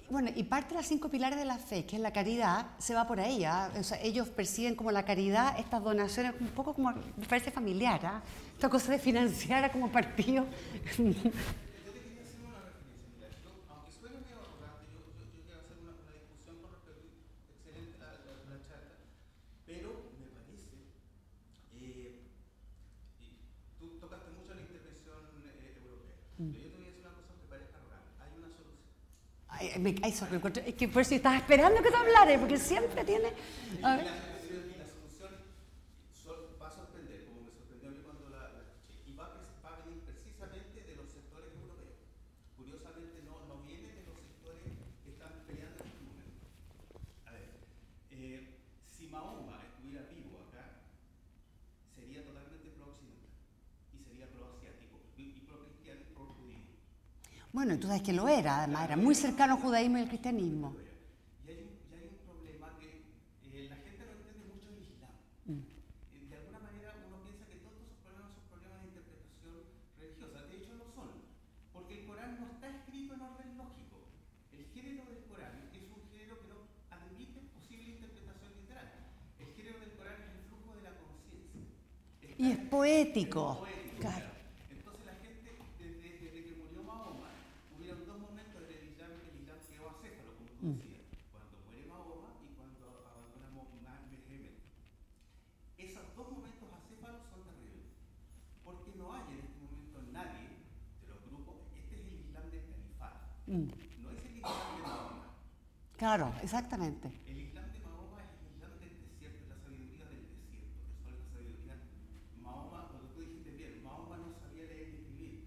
Bueno, y parte de las cinco pilares de la fe, que es la caridad, se va por ahí, ¿eh? O sea, ellos perciben como la caridad estas donaciones, un poco como, me parece familiar, ¿eh? Esta cosa de financiar como partido. Me, eso, me encuentro, es que por si estás esperando que te hablares, porque siempre tiene... A ver. La solución va a sorprender, como me sorprendió a mí cuando la escuché, y va a venir precisamente de los sectores europeos. Curiosamente no, no viene de los sectores que están peleando en este momento. A ver, eh, si Mahoma estuviera vivo acá, sería totalmente pro-occidental, y sería pro-asiático, y pro-cristiano y pro-judío. Bueno, tú sabes que lo era, además, era muy cercano al judaísmo y al cristianismo. Y hay un, y hay un problema que eh, la gente no entiende mucho el Islam. Mm. De alguna manera uno piensa que todos esos problemas son problemas de interpretación religiosa. De hecho, no son, porque el Corán no está escrito en orden lógico. El género del Corán es un género que no admite posible interpretación literal. El género del Corán es el flujo de la conciencia. Y es poético. Es poético, claro. Cuando muere Mahoma y cuando abandonamos Yemen. Esos dos momentos acéfalos son terribles, porque no hay en este momento nadie de los grupos. Este es el Islam del califato, mm. no es el Islam de Mahoma. Claro, exactamente. El Islam de Mahoma es el Islam del desierto, la sabiduría del desierto, eso es la sabiduría. Mahoma, cuando tú dijiste bien, Mahoma no sabía leer ni escribir.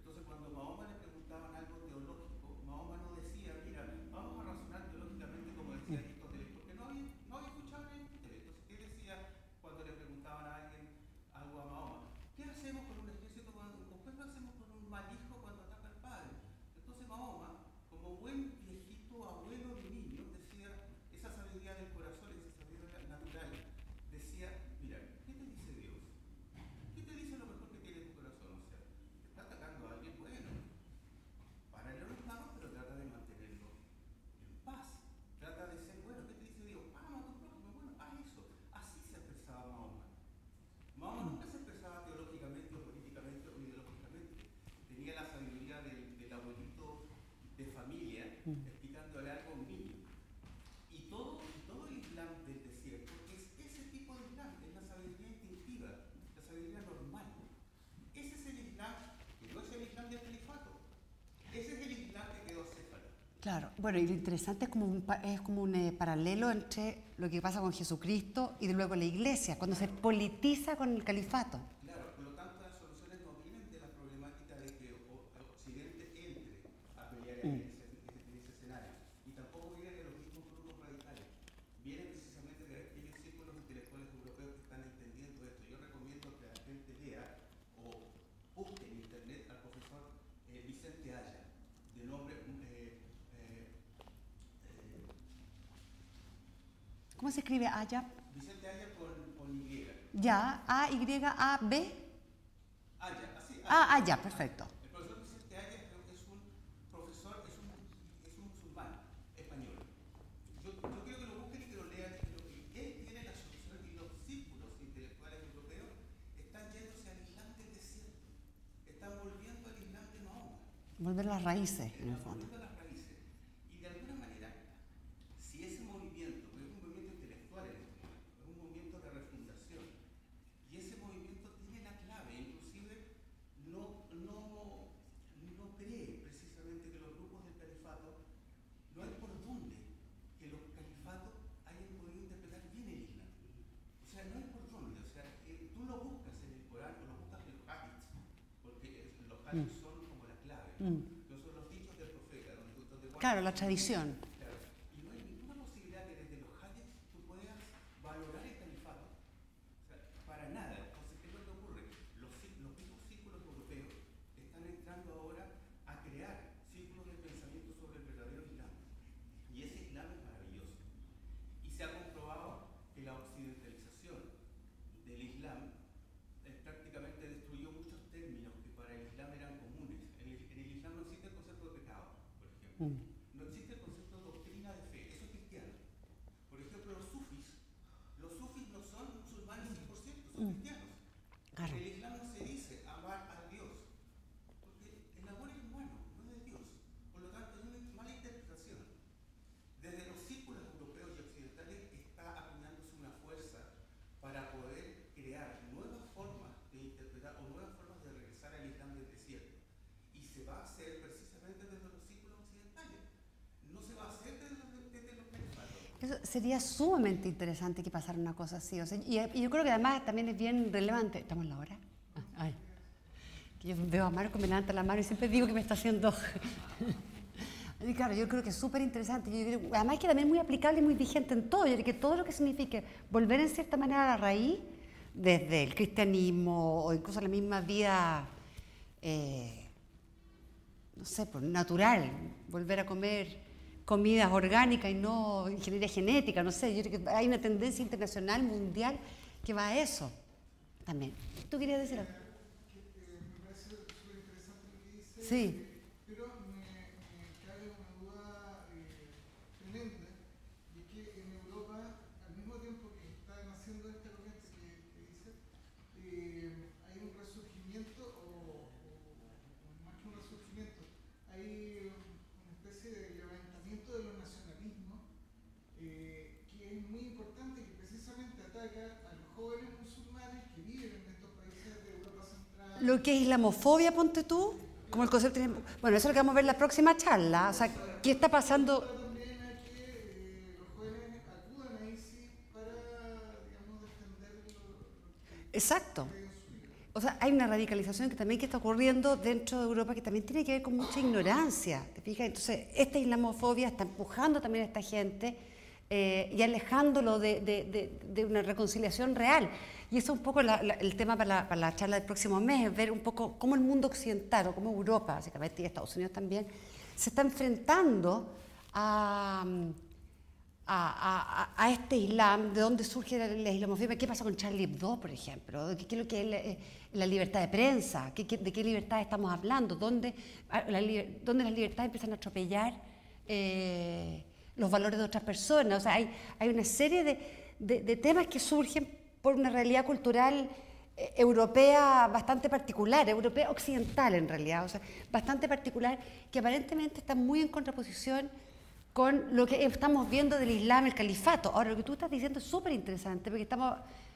Entonces, cuando Mahoma le preguntaban algo teológico, Mahoma no decía, mira, vamos a razonar teológicamente como decía Aristóteles, porque no había, no había escuchado a Aristóteles. Entonces, ¿qué decía cuando le preguntaban a alguien algo a Mahoma? ¿Qué hacemos con un ejército? ¿Qué hacemos con un mal hijo cuando ataca al padre? Entonces Mahoma, como buen viejito, abuelo de niño, decía, esa sabiduría del corazón, esa sabiduría natural, decía, mira, ¿qué te dice Dios? ¿Qué te dice lo mejor que tiene tu corazón? O sea, te está atacando a alguien, bueno, para el estado, pero trata de mantenerlo en paz. Trata de ser bueno. ¿Qué te dice Dios? Ama a tu prójimo. Bueno, haz eso. Así se expresaba Mahoma. Mahoma nunca se expresaba teológicamente, o políticamente o ideológicamente. Tenía la sabiduría del, del abuelito de familia explicándole algo a un niño. Y todo, todo el Islam del desierto es ese tipo de Islam, es la sabiduría instintiva, la sabiduría normal. Ese es el Islam, que no es el Islam del califato. Ese es el Islam que quedó céfalo. Claro, bueno, y lo interesante es como un, es como un eh, paralelo entre lo que pasa con Jesucristo y luego la Iglesia, cuando se politiza con el califato. Claro, por lo tanto las soluciones no vienen de la problemática de que Occidente entre a pelear en, mm. ese, en ese escenario, y tampoco vienen de los mismos grupos radicales, vienen precisamente de aquellos círculos intelectuales europeos que están entendiendo esto. Yo recomiendo que la gente lea o busque en internet al profesor eh, Vicente Haya, de nombre... Eh, eh, eh, ¿Cómo se escribe Haya? Vicente Haya con, con Y. Ya, A Y A B. Haya, así. Ah, Haya, perfecto. El profesor Vicente Haya es un profesor, es un, es un musulmán español. Yo, yo quiero que lo busquen y que lo lean. Y que él tiene la solución, y los círculos intelectuales europeos están yéndose al Islam del desierto. Están volviendo al Islam de Mahoma. Volver a las raíces, en el fondo. Volviendo a las raíces. Y de alguna manera, si ese movimiento, porque es un movimiento intelectual, es un movimiento de refundación, y ese movimiento tiene la clave, inclusive no, no, no cree precisamente que los grupos del califato, no hay por dónde que los califatos hayan podido interpretar bien el Islam. O sea, no hay por dónde, o sea, eh, tú lo buscas en el Corán, o lo buscas en los Hadith, porque los Hadith mm. son como la clave, mm. no son los dichos del profeta. Donde, donde claro, la tradición. Claro. Y no hay ninguna posibilidad que desde los Hadith tú puedas valorar el califato. No existe el concepto de doctrina de fe, eso es cristiano. Por ejemplo, los sufis, los sufis no son musulmanes cien por ciento, son cristianos. En el Islam no se dice amar a Dios, porque el amor es humano, no es de Dios. Por lo tanto, es una mala interpretación. Desde los círculos europeos y occidentales está acuñándose una fuerza para poder crear nuevas formas de interpretar o nuevas formas de regresar al Islam del desierto. Y se va a hacer precisamente desde los círculos occidentales. No se va a hacer desde, desde los califatos. Eso sería sumamente interesante que pasara una cosa así. O sea, y, y yo creo que además también es bien relevante. ¿Estamos en la hora? Ah, ay. Yo veo a Marco, me levanta la mano y siempre digo que me está haciendo... Y claro, yo creo que es súper interesante. Además que también es muy aplicable y muy vigente en todo. Yo creo que todo lo que signifique volver en cierta manera a la raíz, desde el cristianismo o incluso la misma vida... Eh, no sé, por natural, volver a comer comidas orgánicas y no ingeniería genética, no sé, yo creo que hay una tendencia internacional, mundial, que va a eso también. ¿Tú querías decir algo? Eh, eh, me parece súper interesante lo que dices, sí. eh, pero me, me cabe una duda eh, tremenda, y es que en Europa, al mismo tiempo que están haciendo esta corriente que, que dice, eh, hay un resurgimiento o... un resurgimiento, hay una especie de levantamiento de los nacionalismos eh, que es muy importante, que precisamente ataca a los jóvenes musulmanes que viven en estos países de Europa Central. Lo que es islamofobia, ponte tú, como el concepto. Bueno, eso es lo que vamos a ver en la próxima charla. O sea, ¿qué está pasando? También hay que eh, los jóvenes acudan a ISIS para, digamos, defender los... Exacto. O sea, hay una radicalización que también que está ocurriendo dentro de Europa que también tiene que ver con mucha ignorancia, ¿te fijas? Entonces, esta islamofobia está empujando también a esta gente eh, y alejándolo de, de, de, de una reconciliación real. Y eso es un poco la, la, el tema para la, para la charla del próximo mes, es ver un poco cómo el mundo occidental o cómo Europa, básicamente, y Estados Unidos también, se está enfrentando a... A, a, a este Islam, de dónde surge la, la islamofobia, qué pasa con Charlie Hebdo, por ejemplo, qué es lo que es la, la libertad de prensa, ¿Qué, qué, de qué libertad estamos hablando, dónde, la, dónde las libertades empiezan a atropellar eh, los valores de otras personas. O sea, hay, hay una serie de, de, de temas que surgen por una realidad cultural eh, europea bastante particular, europea occidental en realidad, o sea, bastante particular, que aparentemente está muy en contraposición con lo que estamos viendo del Islam, el califato. Ahora, lo que tú estás diciendo es súper interesante, porque estamos,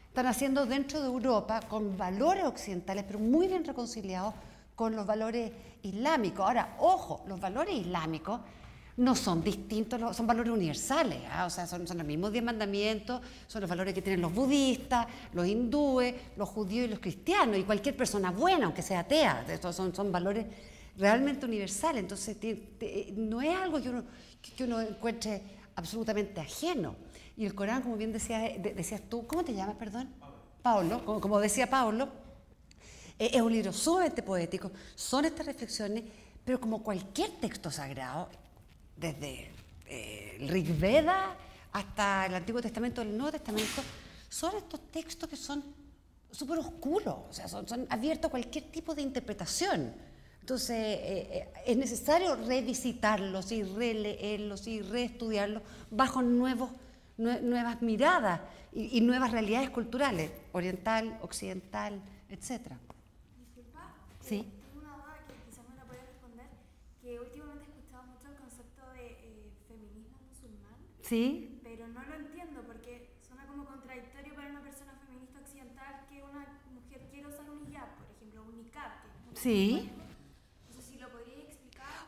están haciendo dentro de Europa, con valores occidentales, pero muy bien reconciliados con los valores islámicos. Ahora, ojo, los valores islámicos no son distintos, son valores universales, ¿eh? O sea, son, son los mismos diez mandamientos, son los valores que tienen los budistas, los hindúes, los judíos y los cristianos, y cualquier persona buena, aunque sea atea. Estos son, son valores realmente universal, entonces te, te, no es algo que uno, que, que uno encuentre absolutamente ajeno. Y el Corán, como bien decía, de, decías tú, ¿cómo te llamas, perdón? Pablo, como, como decía Pablo, eh, es un libro sumamente poético, son estas reflexiones, pero como cualquier texto sagrado, desde eh, el Rig Veda hasta el Antiguo Testamento, el Nuevo Testamento, son estos textos que son súper oscuros, o sea, son, son abiertos a cualquier tipo de interpretación. Entonces, eh, eh, es necesario revisitarlos y releerlos y reestudiarlos bajo nuevos, nue nuevas miradas y, y nuevas realidades culturales, oriental, occidental, etcétera. Disculpa, sí. Tengo una duda que quizás me la puedes responder, que últimamente he escuchado mucho el concepto de eh, feminismo musulmán, ¿sí? Pero no lo entiendo porque suena como contradictorio para una persona feminista occidental que una mujer quiera usar un hijab, por ejemplo, un niqab. Sí.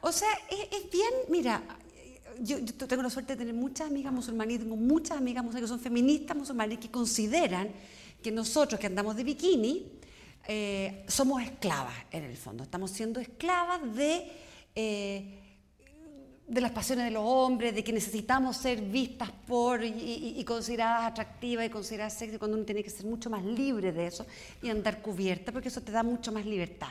O sea, es, es bien, mira, yo, yo tengo la suerte de tener muchas amigas musulmanes, tengo muchas amigas musulmanes que son feministas musulmanes que consideran que nosotros que andamos de bikini eh, somos esclavas en el fondo, estamos siendo esclavas de, eh, de las pasiones de los hombres, de que necesitamos ser vistas por y, y, y consideradas atractivas y consideradas sexy, cuando uno tiene que ser mucho más libre de eso y andar cubierta porque eso te da mucho más libertad.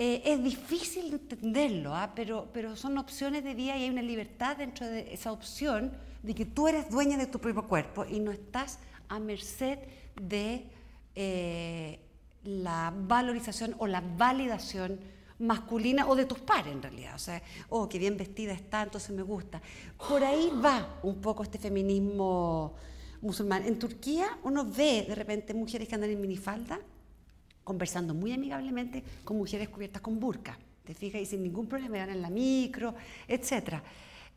Eh, es difícil entenderlo, ¿ah? pero, pero son opciones de vida y hay una libertad dentro de esa opción de que tú eres dueña de tu propio cuerpo y no estás a merced de eh, la valorización o la validación masculina o de tus pares en realidad, o sea, oh, qué bien vestida está, entonces me gusta. Por ahí va un poco este feminismo musulmán. En Turquía uno ve de repente mujeres que andan en minifalda conversando muy amigablemente con mujeres cubiertas con burka, te fijas, y sin ningún problema van en la micro, etcétera.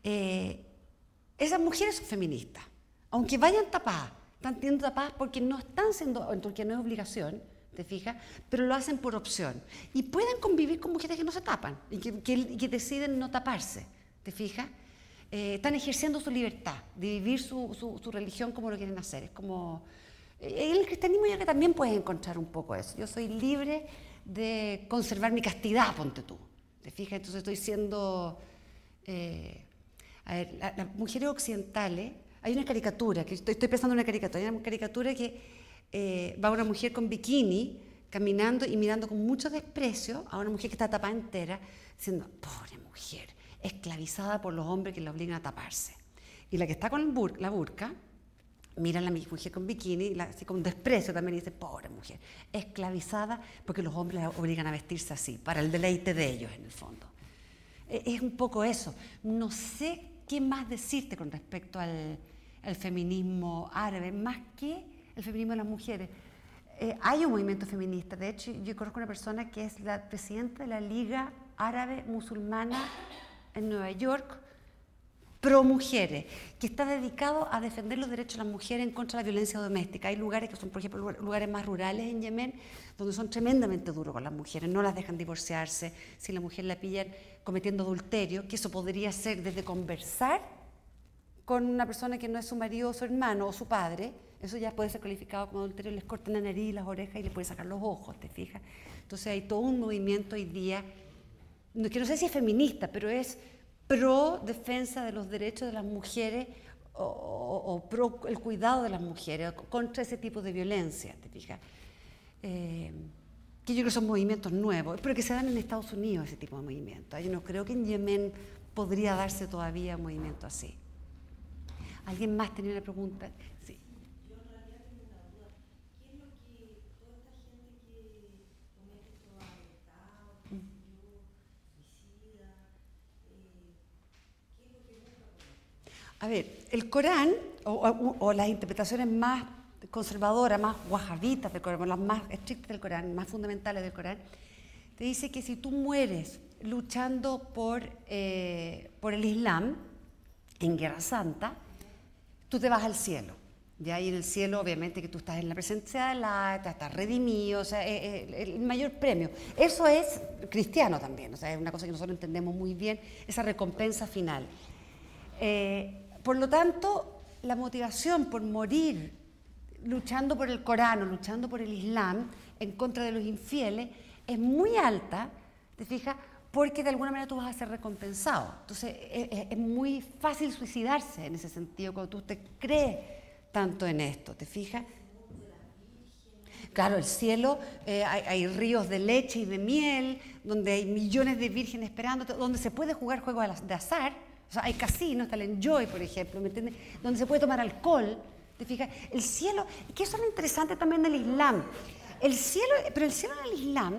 Eh, esas mujeres son feministas, aunque vayan tapadas, están siendo tapadas porque no están siendo, en Turquía no es obligación, te fijas, pero lo hacen por opción. Y pueden convivir con mujeres que no se tapan y que, que, que deciden no taparse, te fijas. Eh, están ejerciendo su libertad de vivir su, su, su religión como lo quieren hacer. Es como... En el cristianismo ya que también puedes encontrar un poco eso. Yo soy libre de conservar mi castidad, ponte tú, te fijas. Entonces estoy siendo... Eh, a ver, la, las mujeres occidentales... Hay una caricatura, que estoy, estoy pensando en una caricatura, hay una caricatura que... Eh, va una mujer con bikini caminando y mirando con mucho desprecio a una mujer que está tapada entera, diciendo, pobre mujer, esclavizada por los hombres que la obligan a taparse. Y la que está con bur la burka, mira a la mujer con bikini, la, así con desprecio también, y dice, pobre mujer, esclavizada porque los hombres la obligan a vestirse así, para el deleite de ellos en el fondo. Eh, es un poco eso. No sé qué más decirte con respecto al, al feminismo árabe, más que el feminismo de las mujeres. Eh, hay un movimiento feminista, de hecho yo conozco una persona que es la presidenta de la Liga Árabe Musulmana en Nueva York, pro mujeres, que está dedicado a defender los derechos de las mujeres en contra de la violencia doméstica. Hay lugares que son, por ejemplo, lugares más rurales en Yemen, donde son tremendamente duros con las mujeres, no las dejan divorciarse, si la mujer la pillan cometiendo adulterio, que eso podría ser desde conversar con una persona que no es su marido o su hermano o su padre, eso ya puede ser calificado como adulterio, les cortan la nariz y las orejas y les pueden sacar los ojos, ¿te fijas? Entonces hay todo un movimiento hoy día, que no sé si es feminista, pero es pro defensa de los derechos de las mujeres o, o, o pro el cuidado de las mujeres, contra ese tipo de violencia, ¿te fijas? Eh, que yo creo que son movimientos nuevos, pero que se dan en Estados Unidos ese tipo de movimientos. Yo no creo que en Yemen podría darse todavía un movimiento así. ¿Alguien más tenía una pregunta? Sí. A ver, el Corán, o, o, o las interpretaciones más conservadoras, más wahabitas del Corán, las más estrictas del Corán, más fundamentales del Corán, te dice que si tú mueres luchando por, eh, por el Islam, en Guerra Santa, tú te vas al cielo. ¿Ya? Y en el cielo, obviamente, que tú estás en la presencia de Alá, estás redimido, o sea, es, es el mayor premio. Eso es cristiano también, o sea, es una cosa que nosotros entendemos muy bien, esa recompensa final. Eh, Por lo tanto, la motivación por morir luchando por el Corán o luchando por el Islam en contra de los infieles es muy alta, ¿te fijas? Porque de alguna manera tú vas a ser recompensado. Entonces, es, es muy fácil suicidarse en ese sentido cuando tú te crees tanto en esto, ¿te fijas? Claro, el cielo, eh, hay, hay ríos de leche y de miel, donde hay millones de vírgenes esperando, donde se puede jugar juegos de azar. O sea, hay casinos, está el Enjoy, por ejemplo, ¿me entiendes? Donde se puede tomar alcohol, ¿te fijas? El cielo, que eso es lo interesante también del Islam. El cielo, pero el cielo del Islam,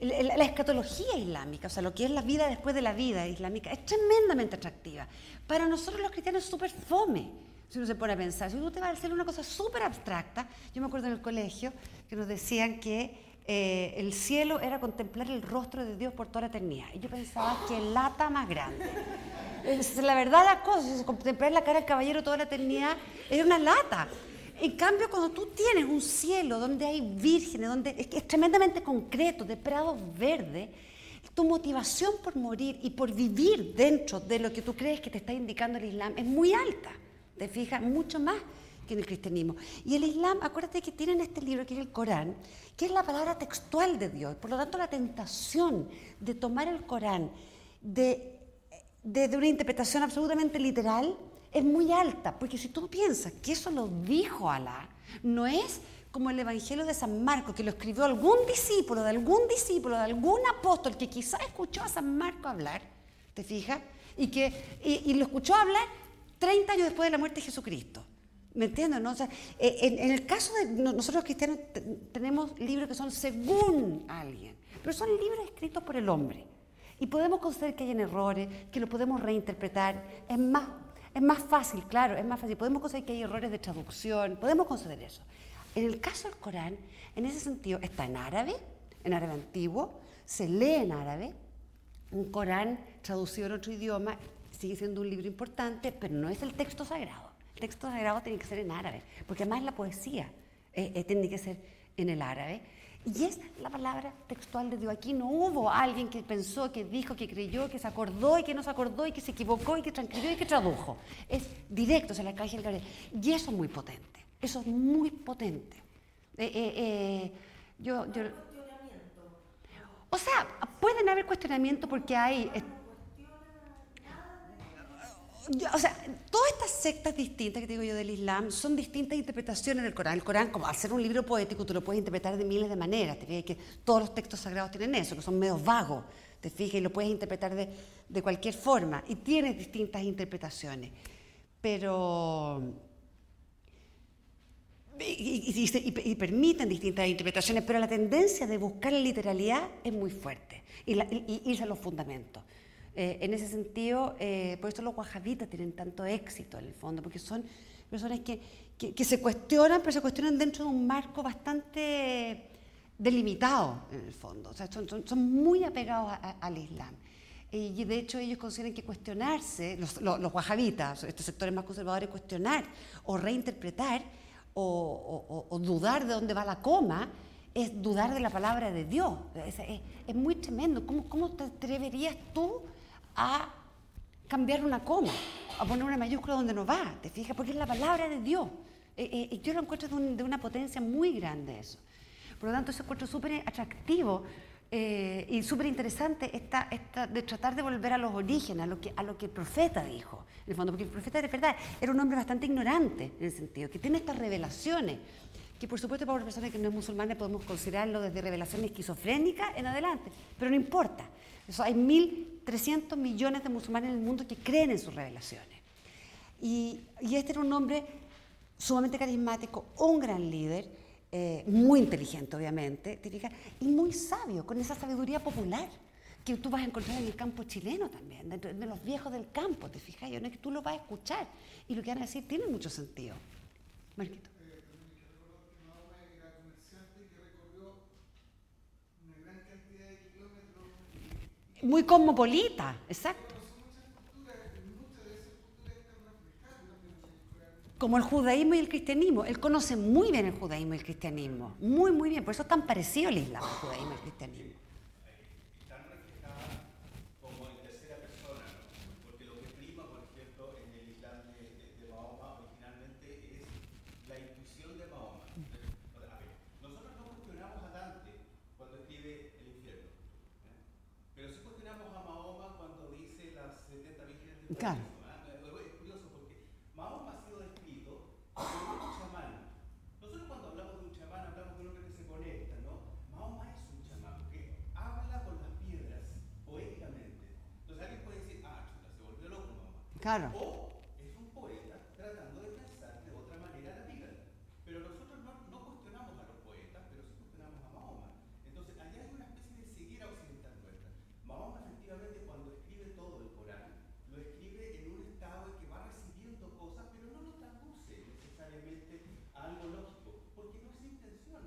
el, el, la escatología islámica, o sea, lo que es la vida después de la vida islámica, es tremendamente atractiva. Para nosotros los cristianos es súper fome, si uno se pone a pensar. Si uno te va al cielo, una cosa súper abstracta. Yo me acuerdo en el colegio que nos decían que Eh, el cielo era contemplar el rostro de Dios por toda la eternidad. Y yo pensaba, qué lata más grande. Es la verdad la cosa, contemplar la cara del caballero toda la eternidad era una lata. En cambio, cuando tú tienes un cielo donde hay vírgenes, donde es, es tremendamente concreto, de prados verdes, tu motivación por morir y por vivir dentro de lo que tú crees que te está indicando el Islam es muy alta. Te fijas, mucho más que en el cristianismo. Y el Islam, acuérdate que tienen este libro que es el Corán, que es la palabra textual de Dios. Por lo tanto, la tentación de tomar el Corán de, de, de una interpretación absolutamente literal es muy alta, porque si tú piensas que eso lo dijo Alá, no es como el Evangelio de San Marcos, que lo escribió algún discípulo, de algún discípulo, de algún apóstol, que quizás escuchó a San Marcos hablar, ¿te fijas? Y, que, y, y lo escuchó hablar treinta años después de la muerte de Jesucristo. ¿Me entiendes? ¿No? O sea, en, en el caso de nosotros los cristianos tenemos libros que son según alguien, pero son libros escritos por el hombre. Y podemos considerar que hay errores, que los podemos reinterpretar. Es más, es más fácil, claro, es más fácil. Podemos considerar que hay errores de traducción, podemos considerar eso. En el caso del Corán, en ese sentido, está en árabe, en árabe antiguo, se lee en árabe. Un Corán traducido en otro idioma sigue siendo un libro importante, pero no es el texto sagrado. El texto sagrado tiene que ser en árabe, porque además la poesía eh, eh, tiene que ser en el árabe. Y es la palabra textual de Dios. Aquí no hubo alguien que pensó, que dijo, que creyó, que se acordó y que no se acordó y que se equivocó y que transcribió y que tradujo. Es directo, se la caja del Gabriel. Y eso es muy potente. Eso es muy potente. Eh, eh, eh, yo, yo, o sea, pueden haber cuestionamientos porque hay... Eh, o sea, todas estas sectas distintas que te digo yo del Islam son distintas interpretaciones del Corán. El Corán, como al ser un libro poético, tú lo puedes interpretar de miles de maneras. Te fijas que todos los textos sagrados tienen eso, que son medio vagos. Te fijas y lo puedes interpretar de, de cualquier forma. Y tienes distintas interpretaciones. Pero... Y, y, y, y permiten distintas interpretaciones, pero la tendencia de buscar la literalidad es muy fuerte y, la, y, y irse a los fundamentos. Eh, en ese sentido, eh, por eso los wahabitas tienen tanto éxito en el fondo, porque son personas que, que, que se cuestionan, pero se cuestionan dentro de un marco bastante delimitado en el fondo. O sea, son, son, son muy apegados a, a, al Islam. Y de hecho ellos consideran que cuestionarse, los, los, los wahabitas, estos sectores más conservadores, cuestionar o reinterpretar O, o, o dudar de dónde va la coma es dudar de la palabra de Dios. Es, es, es muy tremendo. ¿Cómo, cómo te atreverías tú a cambiar una coma, a poner una mayúscula donde no va? ¿Te fijas? Porque es la palabra de Dios. Eh, eh, yo lo encuentro de, un, de una potencia muy grande eso. Por lo tanto, eso encuentro súper atractivo eh, y súper interesante esta, esta de tratar de volver a los orígenes, a lo que, a lo que el profeta dijo. En el fondo, porque el profeta de verdad era un hombre bastante ignorante, en el sentido que tiene estas revelaciones, que por supuesto para una persona que no es musulmana podemos considerarlo desde revelaciones esquizofrénicas en adelante, pero no importa. Eso, hay mil trescientos millones de musulmanes en el mundo que creen en sus revelaciones. Y, y este era un hombre sumamente carismático, un gran líder, eh, muy inteligente obviamente, y muy sabio, con esa sabiduría popular que tú vas a encontrar en el campo chileno también, de, de los viejos del campo, ¿te fijas? Yo no es que tú lo vas a escuchar y lo que van a decir tiene mucho sentido. Marquito. Eh, que era comerciante y que recorrió una gran cantidad de kilómetros. Muy cosmopolita, exacto. Como el judaísmo y el cristianismo. Él conoce muy bien el judaísmo y el cristianismo, muy, muy bien, por eso es tan parecido el Islam, el judaísmo y el cristianismo. Claro. Es curioso porque Mahoma ha sido descrito como un chamán. Nosotros cuando hablamos de un chamán hablamos de un hombre que se conecta, ¿no? Mahoma es un chamán que habla con las piedras poéticamente. Entonces alguien puede decir, ah, chuta, se volvió loco Mahoma. Claro. O es un poeta tratando de pensar de otra manera la vida. Pero nosotros no, no cuestionamos a los poetas, pero sí cuestionamos a Mahoma. Entonces allá hay una especie de ceguera occidental nuestra. Mahoma efectivamente cuando escribe todo el Corán, lo escribe en un estado en que va recibiendo cosas, pero no lo traduce necesariamente a algo lógico, porque no es intención.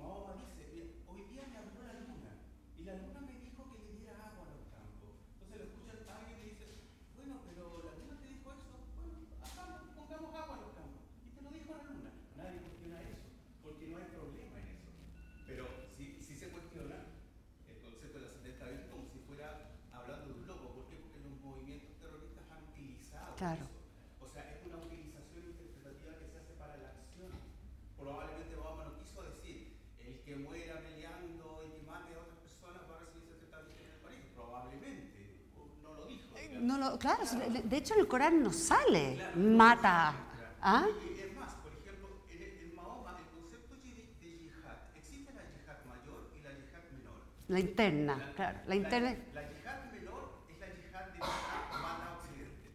Mahoma dice, mira, hoy día me habló la luna, y la luna me dijo que le diera agua a los campos. Entonces lo escuchan a alguien y dice, bueno, pero la luna te dijo eso, bueno, acá pongamos agua a los campos, y te lo dijo la luna. Nadie cuestiona eso, porque no hay problema en eso. Pero si, si se cuestiona el concepto de la sentencia de como si fuera hablando de un loco, ¿por qué? Porque los movimientos terroristas han utilizado claro. eso. O sea, es una utilización interpretativa que se hace para la acción. Probablemente Obama no quiso decir el que muera peleando, el que mate a otras personas va a recibir setenta millones en el país. Probablemente. No lo dijo. Eh, no lo, claro, claro, de hecho en el Corán no sale. Claro, mata. No sale, claro. ¿Ah? Y es más, por ejemplo, en, en Mahoma el concepto de yihad, existe la yihad mayor y la yihad menor. La interna, la, claro. La interna. La, la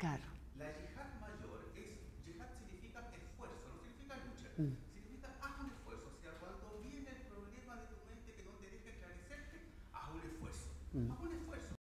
Claro. La yihad mayor es, yihad significa esfuerzo, no significa lucha, mm. significa haz un esfuerzo, o sea, cuando viene el problema de tu mente que no te deja esclarecerte, haz Mm.